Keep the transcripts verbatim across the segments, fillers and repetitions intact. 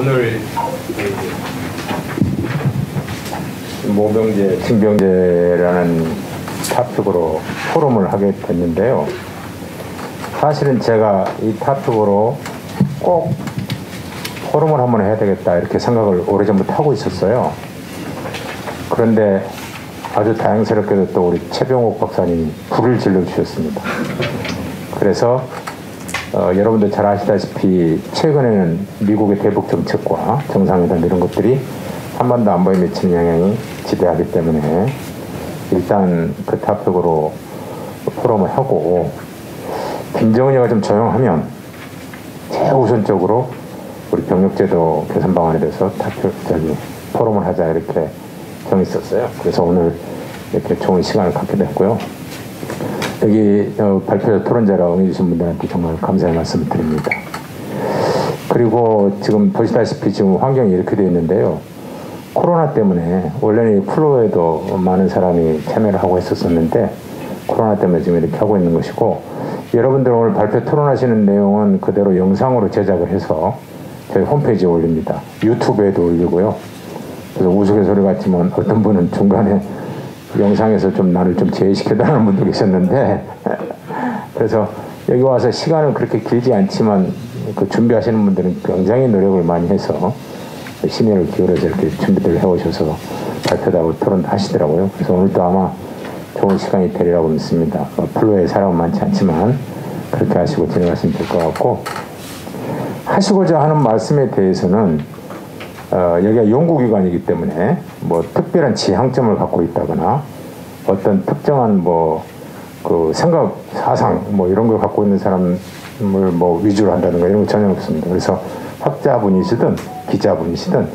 오늘 모병제, 징병제라는 타픽으로 포럼을 하게 됐는데요. 사실은 제가 이 타픽으로 꼭 포럼을 한번 해야 되겠다 이렇게 생각을 오래전부터 하고 있었어요. 그런데 아주 다행스럽게도 또 우리 최병욱 박사님이 불을 질러주셨습니다. 그래서 어, 여러분들 잘 아시다시피 최근에는 미국의 대북 정책과 정상회담 이런 것들이 한반도 안보에 미치는 영향이 지대하기 때문에 일단 그 타픽으로 포럼을 하고, 김정은이가 좀 조용하면 최우선적으로 우리 병력제도 개선 방안에 대해서 타픽, 저기, 포럼을 하자 이렇게 정했었어요. 그래서 오늘 이렇게 좋은 시간을 갖게 됐고요. 여기 어, 발표 토론자로 응해주신 분들한테 정말 감사의 말씀을 드립니다. 그리고 지금 보시다시피 지금 환경이 이렇게 되어 있는데요. 코로나 때문에 원래는 플로어에도 많은 사람이 참여를 하고 했었었는데 코로나 때문에 지금 이렇게 하고 있는 것이고, 여러분들 오늘 발표 토론하시는 내용은 그대로 영상으로 제작을 해서 저희 홈페이지에 올립니다. 유튜브에도 올리고요. 그래서 우스갯소리 같지만 어떤 분은 중간에 영상에서 좀 나를 좀 제외시켜달라는 분도 계셨는데 그래서 여기 와서 시간은 그렇게 길지 않지만 그 준비하시는 분들은 굉장히 노력을 많이 해서 심혈을 기울여서 이렇게 준비를 해오셔서 발표도 하고 토론도 하시더라고요. 그래서 오늘도 아마 좋은 시간이 되리라고 믿습니다. 플로에 사람은 많지 않지만 그렇게 하시고 진행하시면 될 것 같고, 하시고자 하는 말씀에 대해서는 어, 여기가 연구기관이기 때문에 뭐 특별한 지향점을 갖고 있다거나 어떤 특정한 뭐 그 생각, 사상 뭐 이런 걸 갖고 있는 사람을 뭐 위주로 한다는 거 이런 거 전혀 없습니다. 그래서 학자분이시든 기자분이시든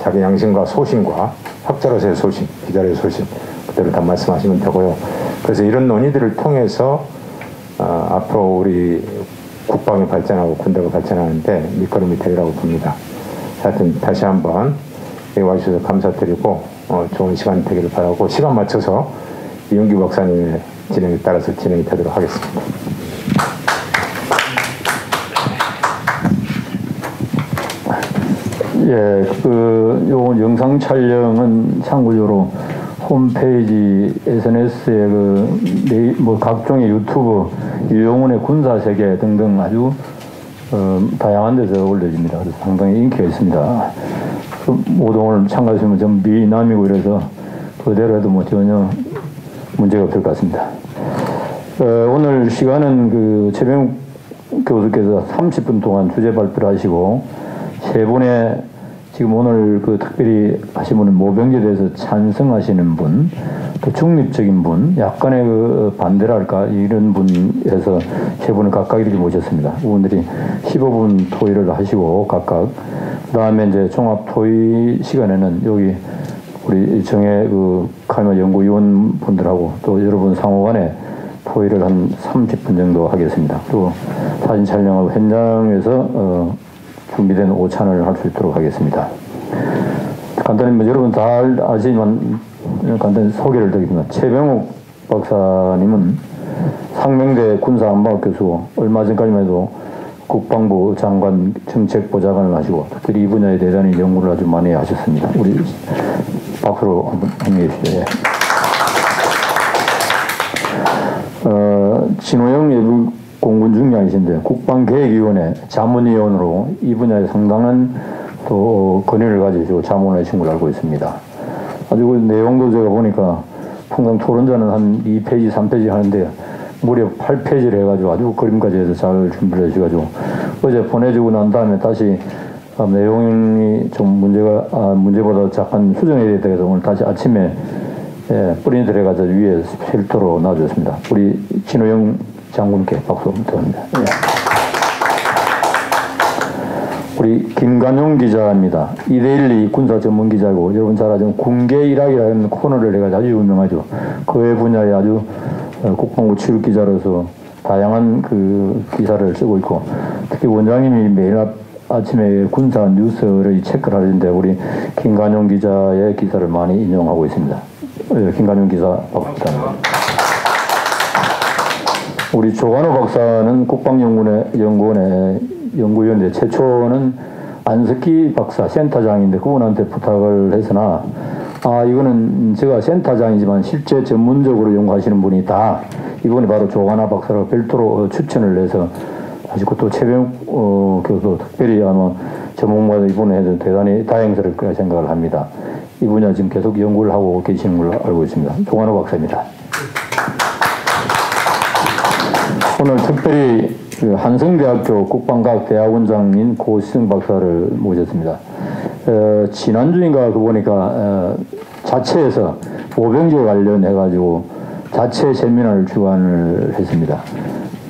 자기 양심과 소신과 학자로서의 소신, 기자로서의 소신 그대로 다 말씀하시면 되고요. 그래서 이런 논의들을 통해서 어, 앞으로 우리 국방이 발전하고 군대가 발전하는데 밑거름이 되리라고 봅니다. 하여튼 다시 한번 와주셔서 감사드리고 어, 좋은 시간 되기를 바라고, 시간 맞춰서 이윤규 박사님의 진행에 따라서 진행이 되도록 하겠습니다. 예, 그 요 영상 촬영은 참고로 홈페이지 에스엔에스에 그 뭐 각종의 유튜브, 유용원의 군사세계 등등 아주 어, 다양한 데서 올려집니다. 그래서 상당히 인기가 있습니다. 그 모두 오늘 참가하시면 좀 미남이고 이래서 그대로 해도 뭐 전혀 문제가 없을 것 같습니다. 어, 오늘 시간은 그 최병욱 교수께서 삼십 분 동안 주제 발표를 하시고, 세 분의 지금 오늘 그 특별히 하신 분은 모병제에 대해서 찬성하시는 분, 또 중립적인 분, 약간의 그 반대랄까 이런 분에서 세 분을 각각 이렇게 모셨습니다. 그분들이 십오 분 토의를 하시고 각각, 그 다음에 이제 종합 토의 시간에는 여기 우리 정해 그 카이마 연구위원 분들하고 또 여러분 상호간에 토의를 한 삼십 분 정도 하겠습니다. 또 사진 촬영하고 현장에서 어 준비된 오찬을 할 수 있도록 하겠습니다. 간단히 뭐 여러분 다 아시지만 간단히 소개를 드리겠습니다. 최병욱 박사님은 상명대 군사안보학 교수고, 얼마 전까지만 해도 국방부 장관 정책보좌관을 하시고 특별히 이 분야에 대단히 연구를 아주 많이 하셨습니다. 우리 박수로 한번 환영해 주시죠. 어, 진호영 예비 공군 중량이신데 국방계획위원회 자문위원으로 이 분야에 상당한 또 권위를 가지시고 자문하신 걸 알고 있습니다. 아주 그 내용도 제가 보니까 통상 토론자는 한 이 페이지, 삼 페이지 하는데 무려 팔 페이지를 해가지고 아주 그림까지 해서 잘 준비를 해주셔가지고 어제 보내주고 난 다음에 다시 내용이 좀 문제가, 아, 문제보다 잠깐 수정해야 되겠다 해서 오늘 다시 아침에 예, 프린트를 해가지고 위에 필터로 놔주셨습니다. 우리 진호영 장군께 박수 부탁드립니다. 예. 우리 김관용 기자입니다. 이데일리 군사 전문 기자고, 여러분 잘 아시는 군계 일학이라는 코너를 해가지고 아주 유명하죠. 그의 분야에 아주 국방부 출입 기자로서 다양한 그 기사를 쓰고 있고, 특히 원장님이 매일 아침에 군사 뉴스를 체크를 하는데 우리 김관용 기자의 기사를 많이 인용하고 있습니다. 예, 김관용 기자 박수 부탁드립니다. 우리 조관호 박사는 국방연구원의 연구위원인데 최초는 안석기 박사 센터장인데 그분한테 부탁을 했으나 아 이거는 제가 센터장이지만 실제 전문적으로 연구하시는 분이다. 이분이 바로 조관호 박사를 별도로 추천을 해서 사실 그것도 최병욱 어, 교수 특별히 아마 전문가도 이분에 해서 대단히 다행스러울 거라 생각을 합니다. 이 분야 지금 계속 연구를 하고 계시는 걸로 알고 있습니다. 조관호 박사입니다. 오늘 특별히 한성대학교 국방과학 대학원장인 고수승 박사를 모셨습니다. 어, 지난주인가 보니까 어, 자체에서 보병제 관련해가지고 자체 세미나를 주관을 했습니다.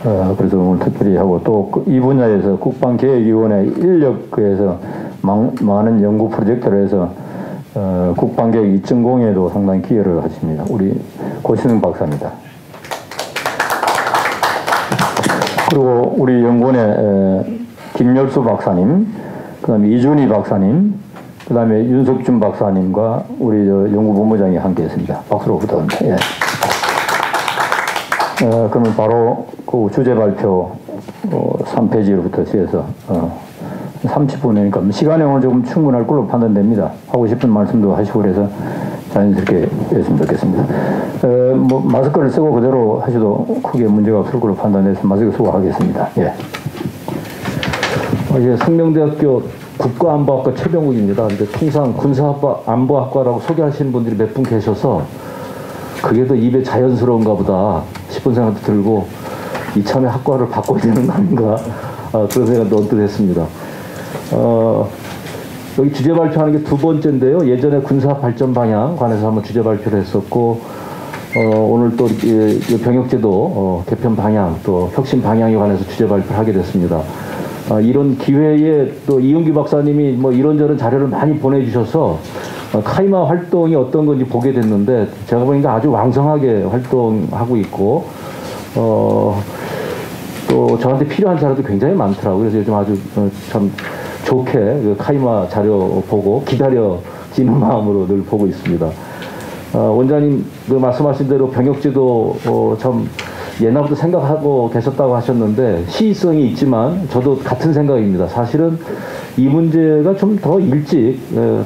어, 그래서 오늘 특별히 하고 또 이 분야에서 국방계획위원회 인력에서 많은 연구 프로젝트를 해서 어, 국방개혁 이점영에도 상당히 기여를 하십니다. 우리 고수승 박사입니다. 그리고 우리 연구원의 김열수 박사님, 그 다음에 이준희 박사님, 그 다음에 윤석준 박사님과 우리 연구본부장이 함께 했습니다. 박수로 부탁합니다. 예. 어, 그러면 바로 그 주제 발표 어, 삼 페이지로부터 시작해서 어, 삼십 분이니까 시간이 오늘 조금 충분할 걸로 판단됩니다. 하고 싶은 말씀도 하시고 그래서 자연스럽게 했으면 좋겠습니다. 에, 뭐 마스크를 쓰고 그대로 하셔도 크게 문제가 없을 걸로 판단해서 마스크 쓰고 하겠습니다. 예. 어, 예, 성명대학교 국가안보학과 최병욱입니다. 근데 통상 군사안보학과라고 소개하시는 분들이 몇 분 계셔서 그게 더 입에 자연스러운가 보다 싶은 생각도 들고 이참에 학과를 바꿔야 되는 거 아닌가 아, 그런 생각도 언뜻 했습니다. 어, 여기 주제 발표하는 게 두 번째인데요. 예전에 군사 발전 방향 관해서 한번 주제 발표를 했었고 어, 오늘 또 병역제도 어, 개편 방향 또 혁신 방향에 관해서 주제 발표를 하게 됐습니다. 어, 이런 기회에 또 이윤규 박사님이 뭐 이런저런 자료를 많이 보내주셔서 어, 카이마 활동이 어떤 건지 보게 됐는데 제가 보니까 아주 왕성하게 활동하고 있고 어, 또 저한테 필요한 자료도 굉장히 많더라고요. 그래서 요즘 아주 어, 참 좋게 그 카이마 자료 보고 기다려지는 마음으로 늘 보고 있습니다. 어, 원장님 그 말씀하신 대로 병역제도 어, 참 옛날부터 생각하고 계셨다고 하셨는데 시의성이 있지만 저도 같은 생각입니다. 사실은 이 문제가 좀 더 일찍 에,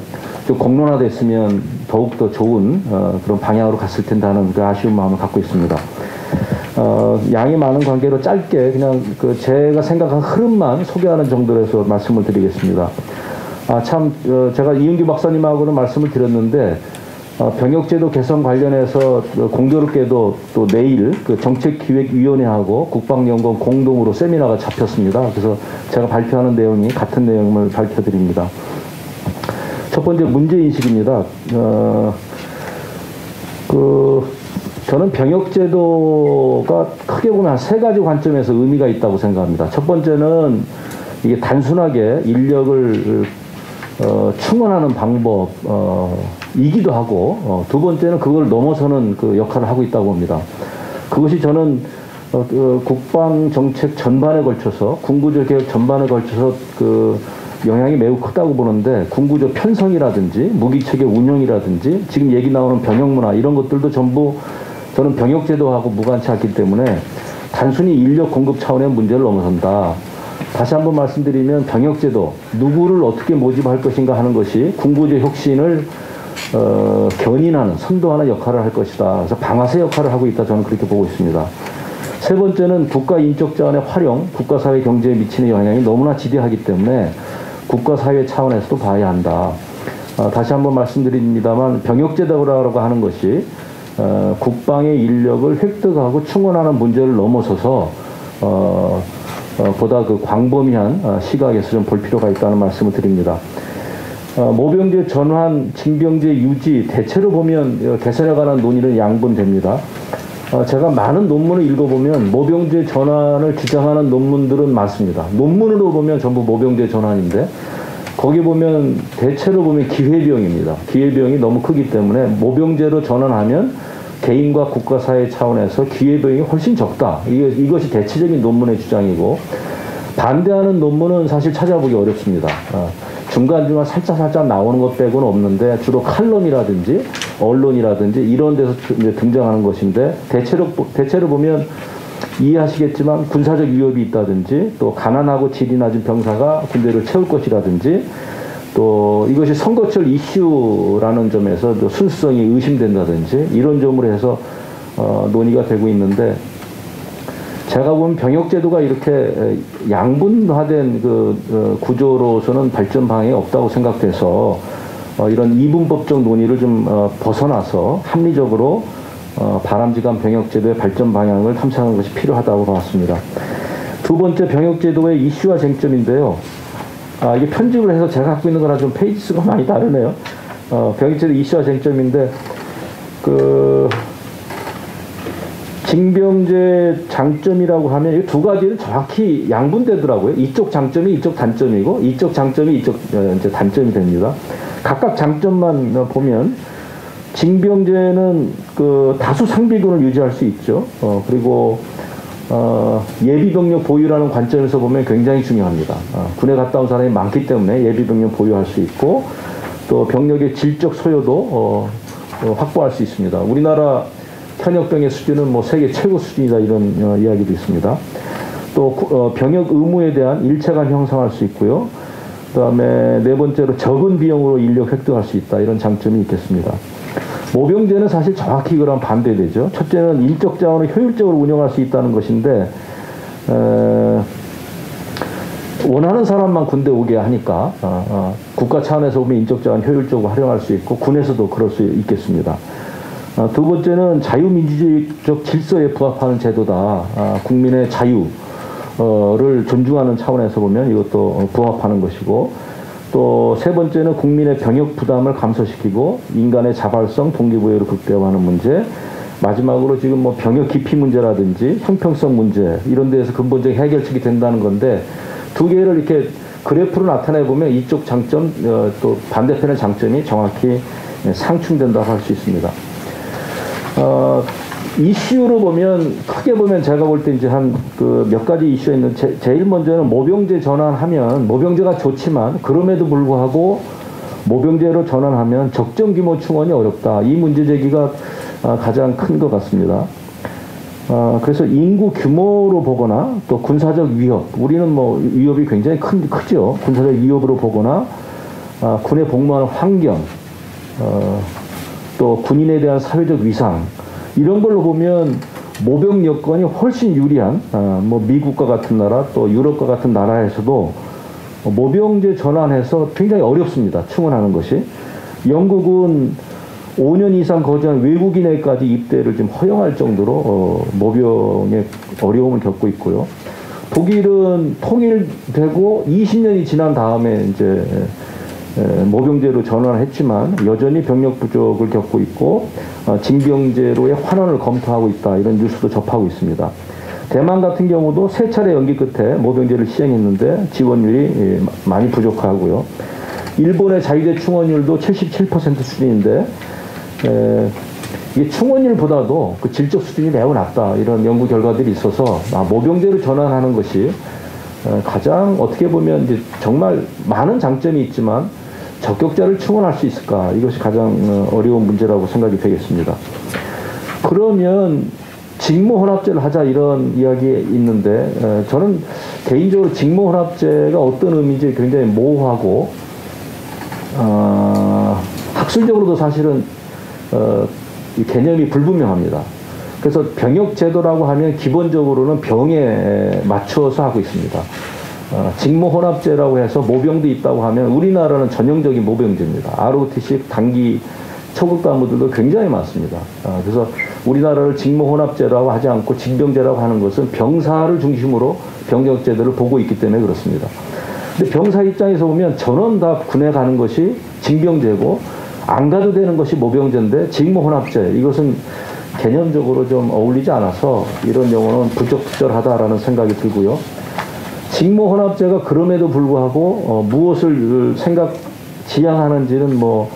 좀 공론화됐으면 더욱더 좋은 어, 그런 방향으로 갔을 텐다는 그 아쉬운 마음을 갖고 있습니다. 어, 양이 많은 관계로 짧게 그냥 그 제가 생각한 흐름만 소개하는 정도에서 말씀을 드리겠습니다. 아, 참, 어, 제가 이윤규 박사님하고는 말씀을 드렸는데, 어, 병역제도 개선 관련해서 공교롭게도 또 내일 그 정책기획위원회하고 국방연구원 공동으로 세미나가 잡혔습니다. 그래서 제가 발표하는 내용이 같은 내용을 발표드립니다. 첫 번째 문제인식입니다. 어, 그, 저는 병역제도가 크게 보면 한 세 가지 관점에서 의미가 있다고 생각합니다. 첫 번째는 이게 단순하게 인력을 어, 충원하는 방법이기도 어, 하고 어, 두 번째는 그걸 넘어서는 그 역할을 하고 있다고 봅니다. 그것이 저는 어, 그 국방정책 전반에 걸쳐서 군구조 개혁 전반에 걸쳐서 그 영향이 매우 크다고 보는데 군구조 편성이라든지 무기체계 운영이라든지 지금 얘기 나오는 병역문화 이런 것들도 전부 저는 병역제도하고 무관치 않기 때문에 단순히 인력 공급 차원의 문제를 넘어선다. 다시 한번 말씀드리면 병역제도, 누구를 어떻게 모집할 것인가 하는 것이 군구조 혁신을 어, 견인하는, 선도하는 역할을 할 것이다. 그래서 방아쇠 역할을 하고 있다. 저는 그렇게 보고 있습니다. 세 번째는 국가 인적 자원의 활용, 국가사회 경제에 미치는 영향이 너무나 지대하기 때문에 국가사회 차원에서도 봐야 한다. 어, 다시 한번 말씀드립니다만 병역제도라고 하는 것이 어, 국방의 인력을 획득하고 충원하는 문제를 넘어서서 어, 어, 보다 그 광범위한 어, 시각에서 좀 볼 필요가 있다는 말씀을 드립니다. 어, 모병제 전환, 징병제 유지, 대체로 보면 개선에 관한 논의는 양분됩니다. 어, 제가 많은 논문을 읽어보면 모병제 전환을 주장하는 논문들은 많습니다. 논문으로 보면 전부 모병제 전환인데 거기 보면 대체로 보면 기회비용입니다. 기회비용이 너무 크기 때문에 모병제로 전환하면 개인과 국가사회 차원에서 기회비용이 훨씬 적다. 이것이 대체적인 논문의 주장이고 반대하는 논문은 사실 찾아보기 어렵습니다. 중간중간 살짝살짝 나오는 것 빼고는 없는데 주로 칼럼이라든지 언론이라든지 이런 데서 등장하는 것인데 대체로, 대체로 보면 이해하시겠지만 군사적 위협이 있다든지 또 가난하고 질이 낮은 병사가 군대를 채울 것이라든지 또 이것이 선거철 이슈라는 점에서 순수성이 의심된다든지 이런 점으로 해서 어, 논의가 되고 있는데, 제가 본 병역제도가 이렇게 양분화된 그 구조로서는 발전 방향이 없다고 생각돼서 어, 이런 이분법적 논의를 좀 어, 벗어나서 합리적으로 어, 바람직한 병역제도의 발전 방향을 탐색하는 것이 필요하다고 봤습니다. 두 번째, 병역제도의 이슈와 쟁점인데요. 아, 이게 편집을 해서 제가 갖고 있는 거랑 좀 페이지 수가 많이 다르네요. 어, 병역제도 이슈와 쟁점인데, 그, 징병제 장점이라고 하면 이 두 가지를 정확히 양분되더라고요. 이쪽 장점이 이쪽 단점이고, 이쪽 장점이 이쪽 이제 단점이 됩니다. 각각 장점만 보면, 징병제는 그 다수 상비군을 유지할 수 있죠. 어, 그리고, 어, 예비병력 보유라는 관점에서 보면 굉장히 중요합니다. 어, 군에 갔다 온 사람이 많기 때문에 예비병력 보유할 수 있고, 또 병력의 질적 소요도 어, 어, 확보할 수 있습니다. 우리나라 현역병의 수준은 뭐 세계 최고 수준이다, 이런 어, 이야기도 있습니다. 또 어, 병역 의무에 대한 일체감 형성할 수 있고요. 그 다음에 네 번째로 적은 비용으로 인력 획득할 수 있다, 이런 장점이 있겠습니다. 모병제는 사실 정확히 그런 반대되죠. 첫째는 인적 자원을 효율적으로 운영할 수 있다는 것인데, 에, 원하는 사람만 군대 오게 하니까 어, 어, 국가 차원에서 보면 인적 자원 효율적으로 활용할 수 있고 군에서도 그럴 수 있겠습니다. 어, 두 번째는 자유민주주의적 질서에 부합하는 제도다. 어, 국민의 자유를 존중하는 차원에서 보면 이것도 부합하는 것이고, 또 세 번째는 국민의 병역 부담을 감소시키고 인간의 자발성, 동기부여를 극대화하는 문제, 마지막으로 지금 뭐 병역 기피 문제라든지 형평성 문제 이런 데에서 근본적인 해결책이 된다는 건데, 두 개를 이렇게 그래프로 나타내보면 이쪽 장점, 어, 또 반대편의 장점이 정확히 상충된다고 할 수 있습니다. 어, 이슈로 보면, 크게 보면 제가 볼 때 이제 한 그 몇 가지 이슈가 있는데, 제, 제일 먼저는 모병제 전환하면, 모병제가 좋지만 그럼에도 불구하고 모병제로 전환하면 적정 규모 충원이 어렵다. 이 문제 제기가 아, 가장 큰 것 같습니다. 아, 그래서 인구 규모로 보거나 또 군사적 위협, 우리는 뭐 위협이 굉장히 큰, 크죠. 군사적 위협으로 보거나 아, 군에 복무하는 환경, 어, 또 군인에 대한 사회적 위상, 이런 걸로 보면 모병 여건이 훨씬 유리한, 어, 뭐 미국과 같은 나라 또 유럽과 같은 나라에서도 모병제 전환해서 굉장히 어렵습니다. 충원하는 것이. 영국은 오 년 이상 거주한 외국인에게까지 입대를 지금 허용할 정도로 어, 모병의 어려움을 겪고 있고요. 독일은 통일되고 이십 년이 지난 다음에 이제 모병제로 전환했지만 여전히 병력 부족을 겪고 있고 어, 징병제로의 환원을 검토하고 있다, 이런 뉴스도 접하고 있습니다. 대만 같은 경우도 세 차례 연기 끝에 모병제를 시행했는데 지원율이 많이 부족하고요. 일본의 자위대 충원율도 칠십칠 퍼센트 수준인데, 에, 이게 충원율보다도 그 질적 수준이 매우 낮다, 이런 연구 결과들이 있어서 아, 모병제로 전환하는 것이 가장 어떻게 보면 이제 정말 많은 장점이 있지만 적격자를 충원할 수 있을까, 이것이 가장 어려운 문제라고 생각이 되겠습니다. 그러면 직무혼합제를 하자, 이런 이야기 있는데, 저는 개인적으로 직무혼합제가 어떤 의미인지 굉장히 모호하고, 어, 학술적으로도 사실은 어, 이 개념이 불분명합니다. 그래서 병역제도라고 하면 기본적으로는 병에 맞춰서 하고 있습니다. 어, 직무혼합제라고 해서 모병도 있다고 하면 우리나라는 전형적인 모병제입니다. 알 오 티 씨 단기 초급 간부들도 굉장히 많습니다. 어, 그래서 우리나라를 직무혼합제라고 하지 않고 징병제라고 하는 것은 병사를 중심으로 병역제도를 보고 있기 때문에 그렇습니다. 근데 병사 입장에서 보면 전원 다 군에 가는 것이 징병제고 안 가도 되는 것이 모병제인데 직무혼합제, 이것은 개념적으로 좀 어울리지 않아서 이런 용어는 부적절하다라는 생각이 들고요. 직무혼합제가 그럼에도 불구하고 어, 무엇을 생각 지향하는지는 뭐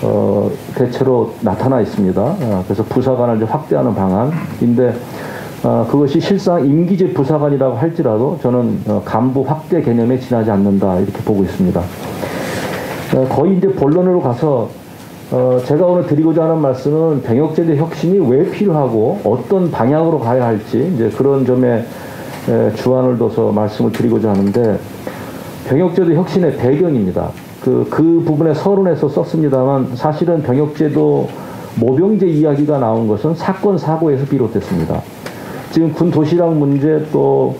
어, 대체로 나타나 있습니다. 어, 그래서 부사관을 이제 확대하는 방안인데, 어, 그것이 실상 임기제 부사관이라고 할지라도 저는 어, 간부 확대 개념에 지나지 않는다, 이렇게 보고 있습니다. 어, 거의 이제 본론으로 가서 어, 제가 오늘 드리고자 하는 말씀은 병역제도 혁신이 왜 필요하고 어떤 방향으로 가야 할지 이제 그런 점에 에, 주안을 둬서 말씀을 드리고자 하는데, 병역제도 혁신의 배경입니다. 그, 그 부분에 서론에서 썼습니다만 사실은 병역제도 모병제 이야기가 나온 것은 사건 사고에서 비롯됐습니다. 지금 군 도시락 문제, 또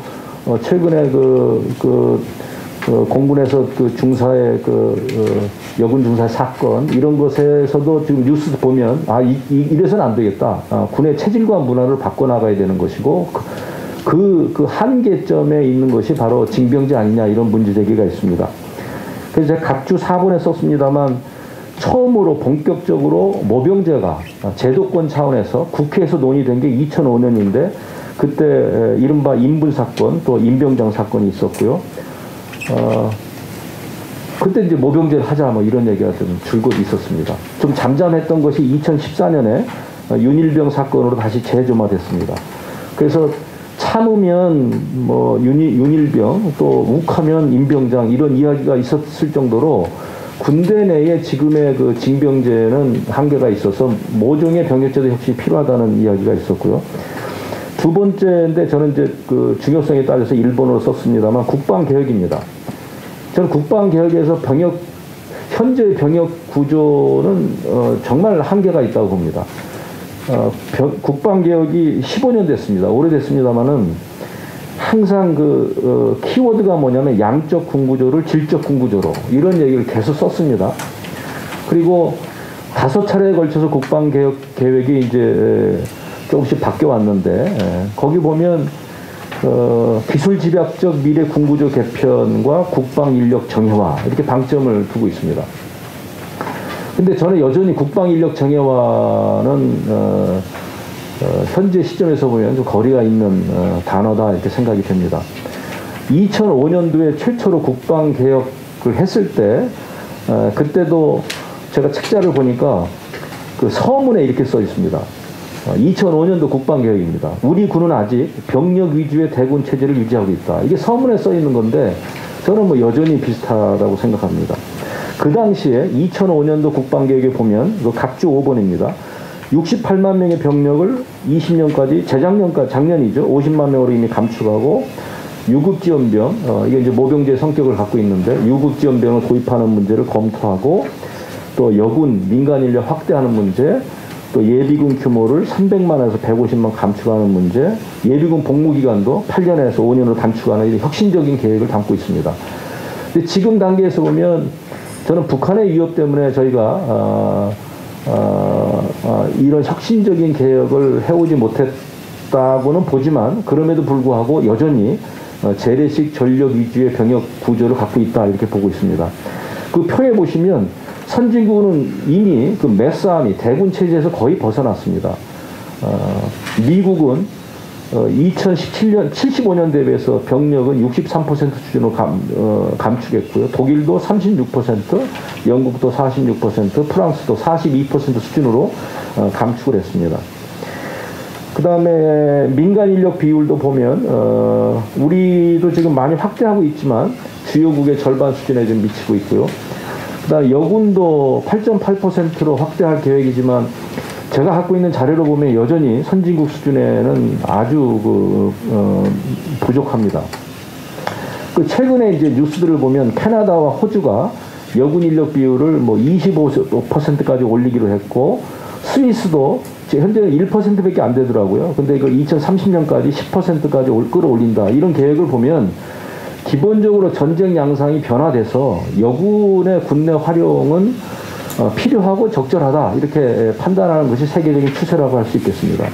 어, 최근에 그, 그 어, 공군에서 그 중사의 그 어, 여군 중사 사건, 이런 것에서도 지금 뉴스 보면 아 이, 이, 이래서는 안 되겠다. 아, 군의 체질과 문화를 바꿔나가야 되는 것이고 그, 그 한계점에 있는 것이 바로 징병제 아니냐, 이런 문제 제기가 있습니다. 그래서 제가 각주 사 번에 썼습니다만 처음으로 본격적으로 모병제가 제도권 차원에서 국회에서 논의된 게 이천오 년인데 그때 이른바 인분 사건, 또 임병장 사건이 있었고요. 어, 그때 이제 모병제를 하자 뭐 이런 얘기가 좀 줄곧 있었습니다. 좀 잠잠했던 것이 이천십사 년에 윤일병 사건으로 다시 재조마됐습니다. 그래서 참으면 뭐 윤이, 윤일병, 또 욱하면 임병장, 이런 이야기가 있었을 정도로 군대 내에 지금의 그 징병제는 한계가 있어서 모종의 병역제도 역시 필요하다는 이야기가 있었고요. 두 번째인데 저는 이제 그 중요성에 따라서 일본어로 썼습니다만 국방개혁입니다. 저는 국방개혁에서 병역, 현재의 병역 구조는 어, 정말 한계가 있다고 봅니다. 어, 병, 국방개혁이 십오 년 됐습니다. 오래됐습니다만은 항상 그 어, 키워드가 뭐냐면 양적 군구조를 질적 군구조로, 이런 얘기를 계속 썼습니다. 그리고 다섯 차례에 걸쳐서 국방개혁 계획이 이제 조금씩 바뀌어 왔는데, 거기 보면 어, 기술 집약적 미래 군구조 개편과 국방 인력 정예화, 이렇게 방점을 두고 있습니다. 근데 저는 여전히 국방 인력 정예화는 어, 어, 현재 시점에서 보면 좀 거리가 있는 어, 단어다, 이렇게 생각이 됩니다. 이천오 년도에 최초로 국방 개혁을 했을 때 어, 그때도 제가 책자를 보니까 그 서문에 이렇게 써 있습니다. 이천오 년도 국방개혁입니다. 우리 군은 아직 병력 위주의 대군 체제를 유지하고 있다. 이게 서문에 써 있는 건데 저는 뭐 여전히 비슷하다고 생각합니다. 그 당시에 이천오 년도 국방개혁에 보면 그 각주 오 번입니다. 육십팔만 명의 병력을 이십 년까지, 재작년까지, 작년이죠. 오십만 명으로 이미 감축하고 유급지원병, 어, 이게 이제 모병제의 성격을 갖고 있는데 유급지원병을 도입하는 문제를 검토하고, 또 여군, 민간인력 확대하는 문제, 또 예비군 규모를 삼백만에서 백오십만 감축하는 문제, 예비군 복무기간도 팔 년에서 오 년으로 단축하는 이런 혁신적인 계획을 담고 있습니다. 근데 지금 단계에서 보면 저는 북한의 위협 때문에 저희가 어, 어, 어, 이런 혁신적인 개혁을 해오지 못했다고는 보지만 그럼에도 불구하고 여전히 재래식 전력 위주의 병역 구조를 갖고 있다, 이렇게 보고 있습니다. 그 표에 보시면 선진국은 이미 그 메스아미 대군 체제에서 거의 벗어났습니다. 어, 미국은 어, 이천십칠 년 칠십오 년 대비해서 병력은 육십삼 퍼센트 수준으로 감, 어, 감축했고요. 독일도 삼십육 퍼센트, 영국도 사십육 퍼센트, 프랑스도 사십이 퍼센트 수준으로 어, 감축을 했습니다. 그 다음에 민간 인력 비율도 보면 어, 우리도 지금 많이 확대하고 있지만 주요국의 절반 수준에 좀 미치고 있고요. 그다음 여군도 팔 점 팔 퍼센트로 확대할 계획이지만 제가 갖고 있는 자료로 보면 여전히 선진국 수준에는 아주 그, 어, 부족합니다. 그 최근에 이제 뉴스들을 보면 캐나다와 호주가 여군 인력 비율을 뭐 이십오 퍼센트까지 올리기로 했고, 스위스도 현재는 일 퍼센트밖에 안 되더라고요. 근데 이거 이천삼십 년까지 십 퍼센트까지 끌어올린다, 이런 계획을 보면 기본적으로 전쟁 양상이 변화돼서 여군의 군내 활용은 필요하고 적절하다, 이렇게 판단하는 것이 세계적인 추세라고 할 수 있겠습니다.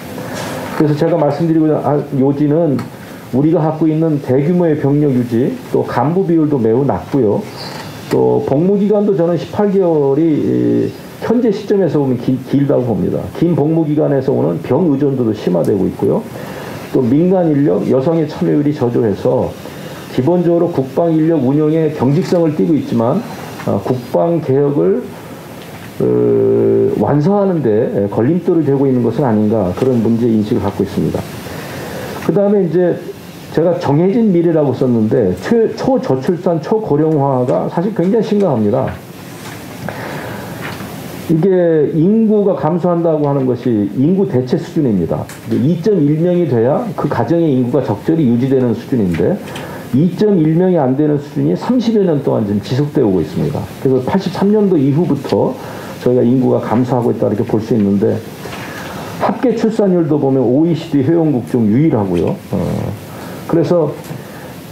그래서 제가 말씀드리고자 할 요지는 우리가 갖고 있는 대규모의 병력 유지, 또 간부 비율도 매우 낮고요. 또 복무기간도 저는 십팔 개월이 현재 시점에서 보면 기, 길다고 봅니다. 긴 복무기간에서 오는 병 의존도도 심화되고 있고요. 또 민간 인력, 여성의 참여율이 저조해서 기본적으로 국방 인력 운영의 경직성을 띠고 있지만 어, 국방 개혁을 어, 완성하는 데 걸림돌을 대고 있는 것은 아닌가, 그런 문제 인식을 갖고 있습니다. 그 다음에 이제 제가 정해진 미래라고 썼는데 최, 초저출산, 초고령화가 사실 굉장히 심각합니다. 이게 인구가 감소한다고 하는 것이 인구 대체 수준입니다. 이 점 일 명이 돼야 그 가정의 인구가 적절히 유지되는 수준인데 이 점 일 명이 안 되는 수준이 삼십여 년 동안 지금 지속되어 오고 있습니다. 그래서 팔십삼 년도 이후부터 저희가 인구가 감소하고 있다 이렇게 볼 수 있는데 합계 출산율도 보면 오이시디 회원국 중 유일하고요. 어. 그래서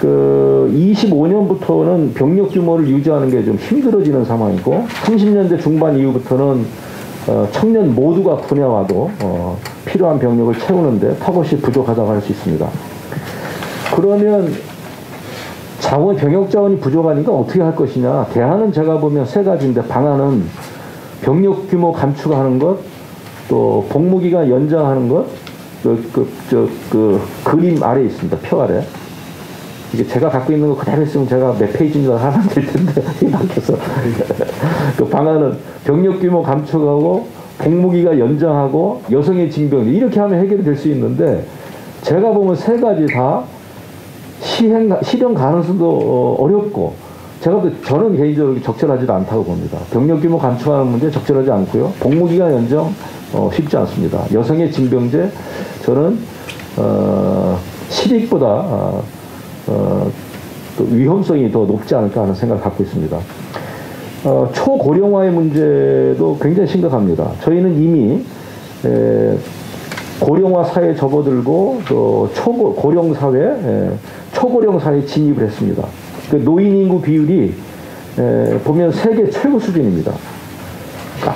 그 이십오 년부터는 병력 규모를 유지하는 게 좀 힘들어지는 상황이고 삼십 년대 중반 이후부터는 어 청년 모두가 분야와도 어 필요한 병력을 채우는데 턱없이 부족하다고 할 수 있습니다. 그러면 자원, 병역 자원이 부족하니까 어떻게 할 것이냐. 대안은 제가 보면 세 가지인데 방안은 병력 규모 감축하는 것, 또 복무기간 연장하는 것, 그, 그, 저, 그 그림 아래에 있습니다. 표 아래. 이게 제가 갖고 있는 거 그대로 있으면 제가 몇 페이지인지 하면 될 텐데 이만해서 그 방안은 병력 규모 감축하고 복무기가 연장하고 여성의 징병 이렇게 하면 해결이 될 수 있는데 제가 보면 세 가지 다 시행 실현 가능성도 어렵고 제가 저는 개인적으로 적절하지도 않다고 봅니다. 병력 규모 감축하는 문제 적절하지 않고요. 복무기가 연장 어, 쉽지 않습니다. 여성의 징병제 저는 어, 실익보다 어, 어, 또 위험성이 더 높지 않을까 하는 생각을 갖고 있습니다. 어, 초고령화의 문제도 굉장히 심각합니다. 저희는 이미 에, 고령화 사회에 접어들고 또 초고, 고령 사회, 에, 초고령 사회에 진입을 했습니다. 그 노인 인구 비율이 에, 보면 세계 최고 수준입니다.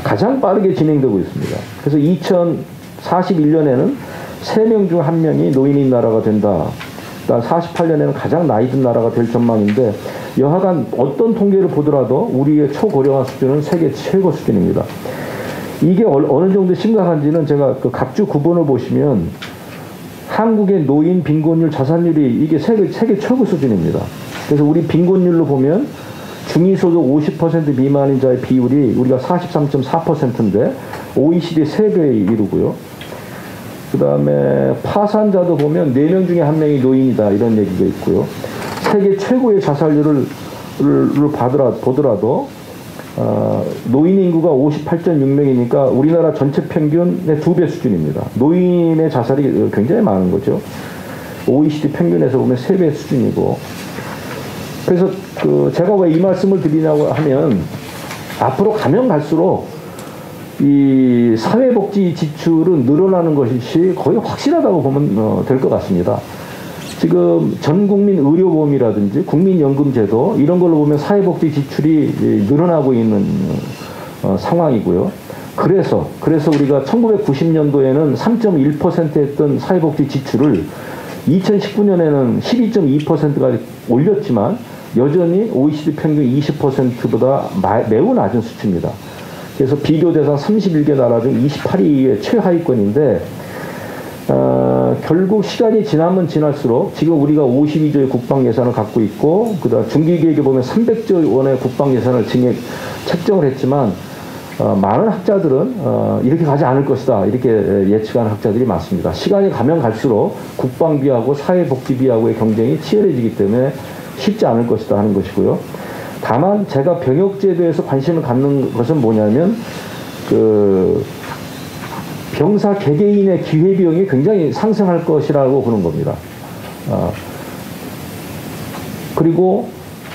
가장 빠르게 진행되고 있습니다. 그래서 이천사십일 년에는 세 명 중 한 명이 노인인 나라가 된다. 일단 사십팔 년에는 가장 나이 든 나라가 될 전망인데 여하간 어떤 통계를 보더라도 우리의 초고령화 수준은 세계 최고 수준입니다. 이게 어느 정도 심각한지는 제가 그 각주 구분을 보시면 한국의 노인 빈곤율 자산율이 이게 세계, 세계 최고 수준입니다. 그래서 우리 빈곤율로 보면 중위소득 오십 퍼센트 미만인 자의 비율이 우리가 사십삼 점 사 퍼센트인데 오이시디 세 배에 이르고요. 그 다음에 파산자도 보면 네 명 중에 한 명이 노인이다 이런 얘기가 있고요. 세계 최고의 자살률을 보더라도 어, 노인 인구가 오십팔 점 육 명이니까 우리나라 전체 평균의 두 배 수준입니다. 노인의 자살이 굉장히 많은 거죠. 오이시디 평균에서 보면 세 배 수준이고 그래서 그 제가 왜 이 말씀을 드리냐고 하면 앞으로 가면 갈수록 이 사회복지 지출은 늘어나는 것이 거의 확실하다고 보면 어 될 것 같습니다. 지금 전국민 의료보험이라든지 국민연금제도 이런 걸로 보면 사회복지 지출이 늘어나고 있는 어 상황이고요. 그래서 그래서 우리가 천구백구십 년도에는 삼 점 일 퍼센트 했던 사회복지 지출을 이천십구 년에는 십이 점 이 퍼센트까지 올렸지만 여전히 오이시디 평균 이십 퍼센트보다 매우 낮은 수치입니다. 그래서 비교 대상 삼십일 개 나라 중 이십팔 위의 최하위권인데 어, 결국 시간이 지나면 지날수록 지금 우리가 오십이 조의 국방 예산을 갖고 있고 그다음 중기계획에 보면 삼백 조 원의 국방 예산을 증액 책정을 했지만 어, 많은 학자들은 어, 이렇게 가지 않을 것이다 이렇게 예측하는 학자들이 많습니다. 시간이 가면 갈수록 국방비하고 사회복지비하고의 경쟁이 치열해지기 때문에 쉽지 않을 것이다 하는 것이고요. 다만 제가 병역제에 대해서 관심을 갖는 것은 뭐냐면 그 병사 개개인의 기회비용이 굉장히 상승할 것이라고 보는 겁니다. 어, 그리고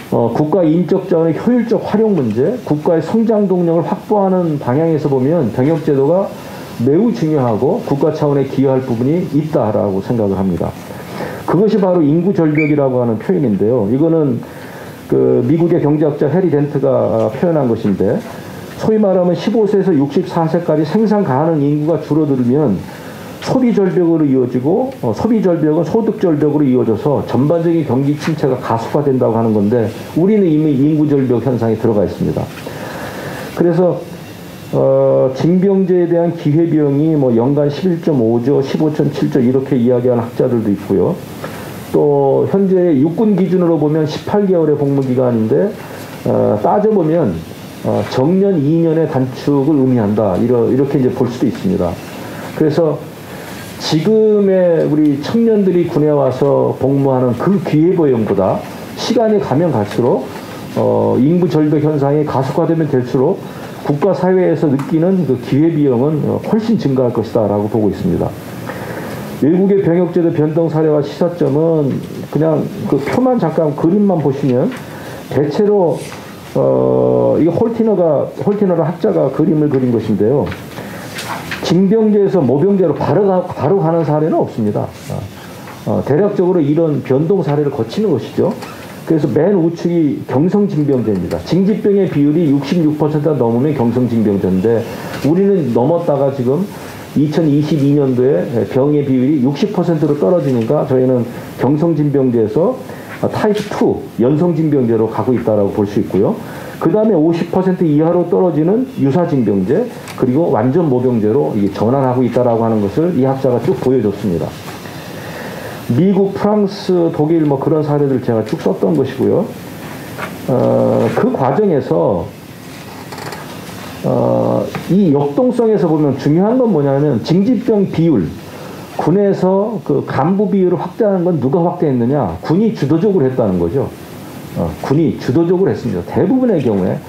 어, 국가 인적 자원의 효율적 활용 문제, 국가의 성장 동력을 확보하는 방향에서 보면 병역제도가 매우 중요하고 국가 차원에 기여할 부분이 있다라고 생각을 합니다. 그것이 바로 인구 절벽이라고 하는 표현인데요. 이거는 그 미국의 경제학자 해리 덴트가 표현한 것인데 소위 말하면 십오 세에서 육십사 세까지 생산 가능 인구가 줄어들면 소비 절벽으로 이어지고 어, 소비 절벽은 소득 절벽으로 이어져서 전반적인 경기 침체가 가속화된다고 하는 건데 우리는 이미 인구 절벽 현상에 들어가 있습니다. 그래서 어, 징병제에 대한 기회비용이 뭐 연간 십일 점 오 조, 십오 점 칠 조 이렇게 이야기하는 학자들도 있고요. 또 현재 육군 기준으로 보면 십팔 개월의 복무기간인데 어, 따져보면 어, 정년 이 년의 단축을 의미한다 이러, 이렇게 이제 볼 수도 있습니다. 그래서 지금의 우리 청년들이 군에 와서 복무하는 그 기회비용보다 시간이 가면 갈수록 어, 인구 절벽 현상이 가속화되면 될수록 국가 사회에서 느끼는 그 기회비용은 훨씬 증가할 것이다 라고 보고 있습니다. 외국의 병역제도 변동 사례와 시사점은 그냥 그 표만 잠깐 그림만 보시면 대체로 어, 이게 홀티너가, 홀티너라 학자가 그림을 그린 것인데요. 징병제에서 모병제로 바로, 가, 바로 가는 사례는 없습니다. 어, 대략적으로 이런 변동 사례를 거치는 것이죠. 그래서 맨 우측이 경성징병제입니다. 징집병의 비율이 육십육 퍼센트가 넘으면 경성징병제인데 우리는 넘었다가 지금 이천이십이 년도에 병의 비율이 육십 퍼센트로 떨어지니까 저희는 경성징병제에서 타입 투 연성징병제로 가고 있다라고 볼 수 있고요. 그 다음에 오십 퍼센트 이하로 떨어지는 유사징병제 그리고 완전 모병제로 이게 전환하고 있다라고 하는 것을 이 학자가 쭉 보여줬습니다. 미국, 프랑스, 독일 뭐 그런 사례들 제가 쭉 썼던 것이고요. 어, 그 과정에서 어, 이 역동성에서 보면 중요한 건 뭐냐면 징집병 비율, 군에서 그 간부 비율을 확대하는 건 누가 확대했느냐? 군이 주도적으로 했다는 거죠. 어, 군이 주도적으로 했습니다. 대부분의 경우에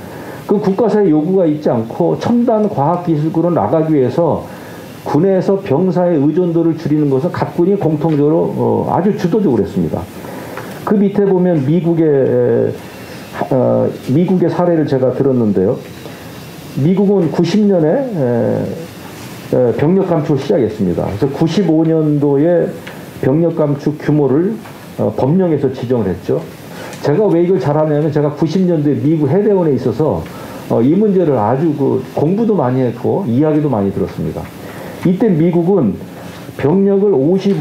그 국가사의 요구가 있지 않고 첨단 과학기술으로 나가기 위해서 군에서 병사의 의존도를 줄이는 것은 각 군이 공통적으로 어, 아주 주도적으로 했습니다. 그 밑에 보면 미국의 어, 미국의 사례를 제가 들었는데요. 미국은 구십 년에 에, 에, 병력 감축을 시작했습니다. 그래서 구십오 년도에 병력 감축 규모를 어, 법령에서 지정을 했죠. 제가 왜 이걸 잘하냐면 제가 구십 년도에 미국 해대원에 있어서 어, 이 문제를 아주 그 공부도 많이 했고 이야기도 많이 들었습니다. 이때 미국은 병력을 오십,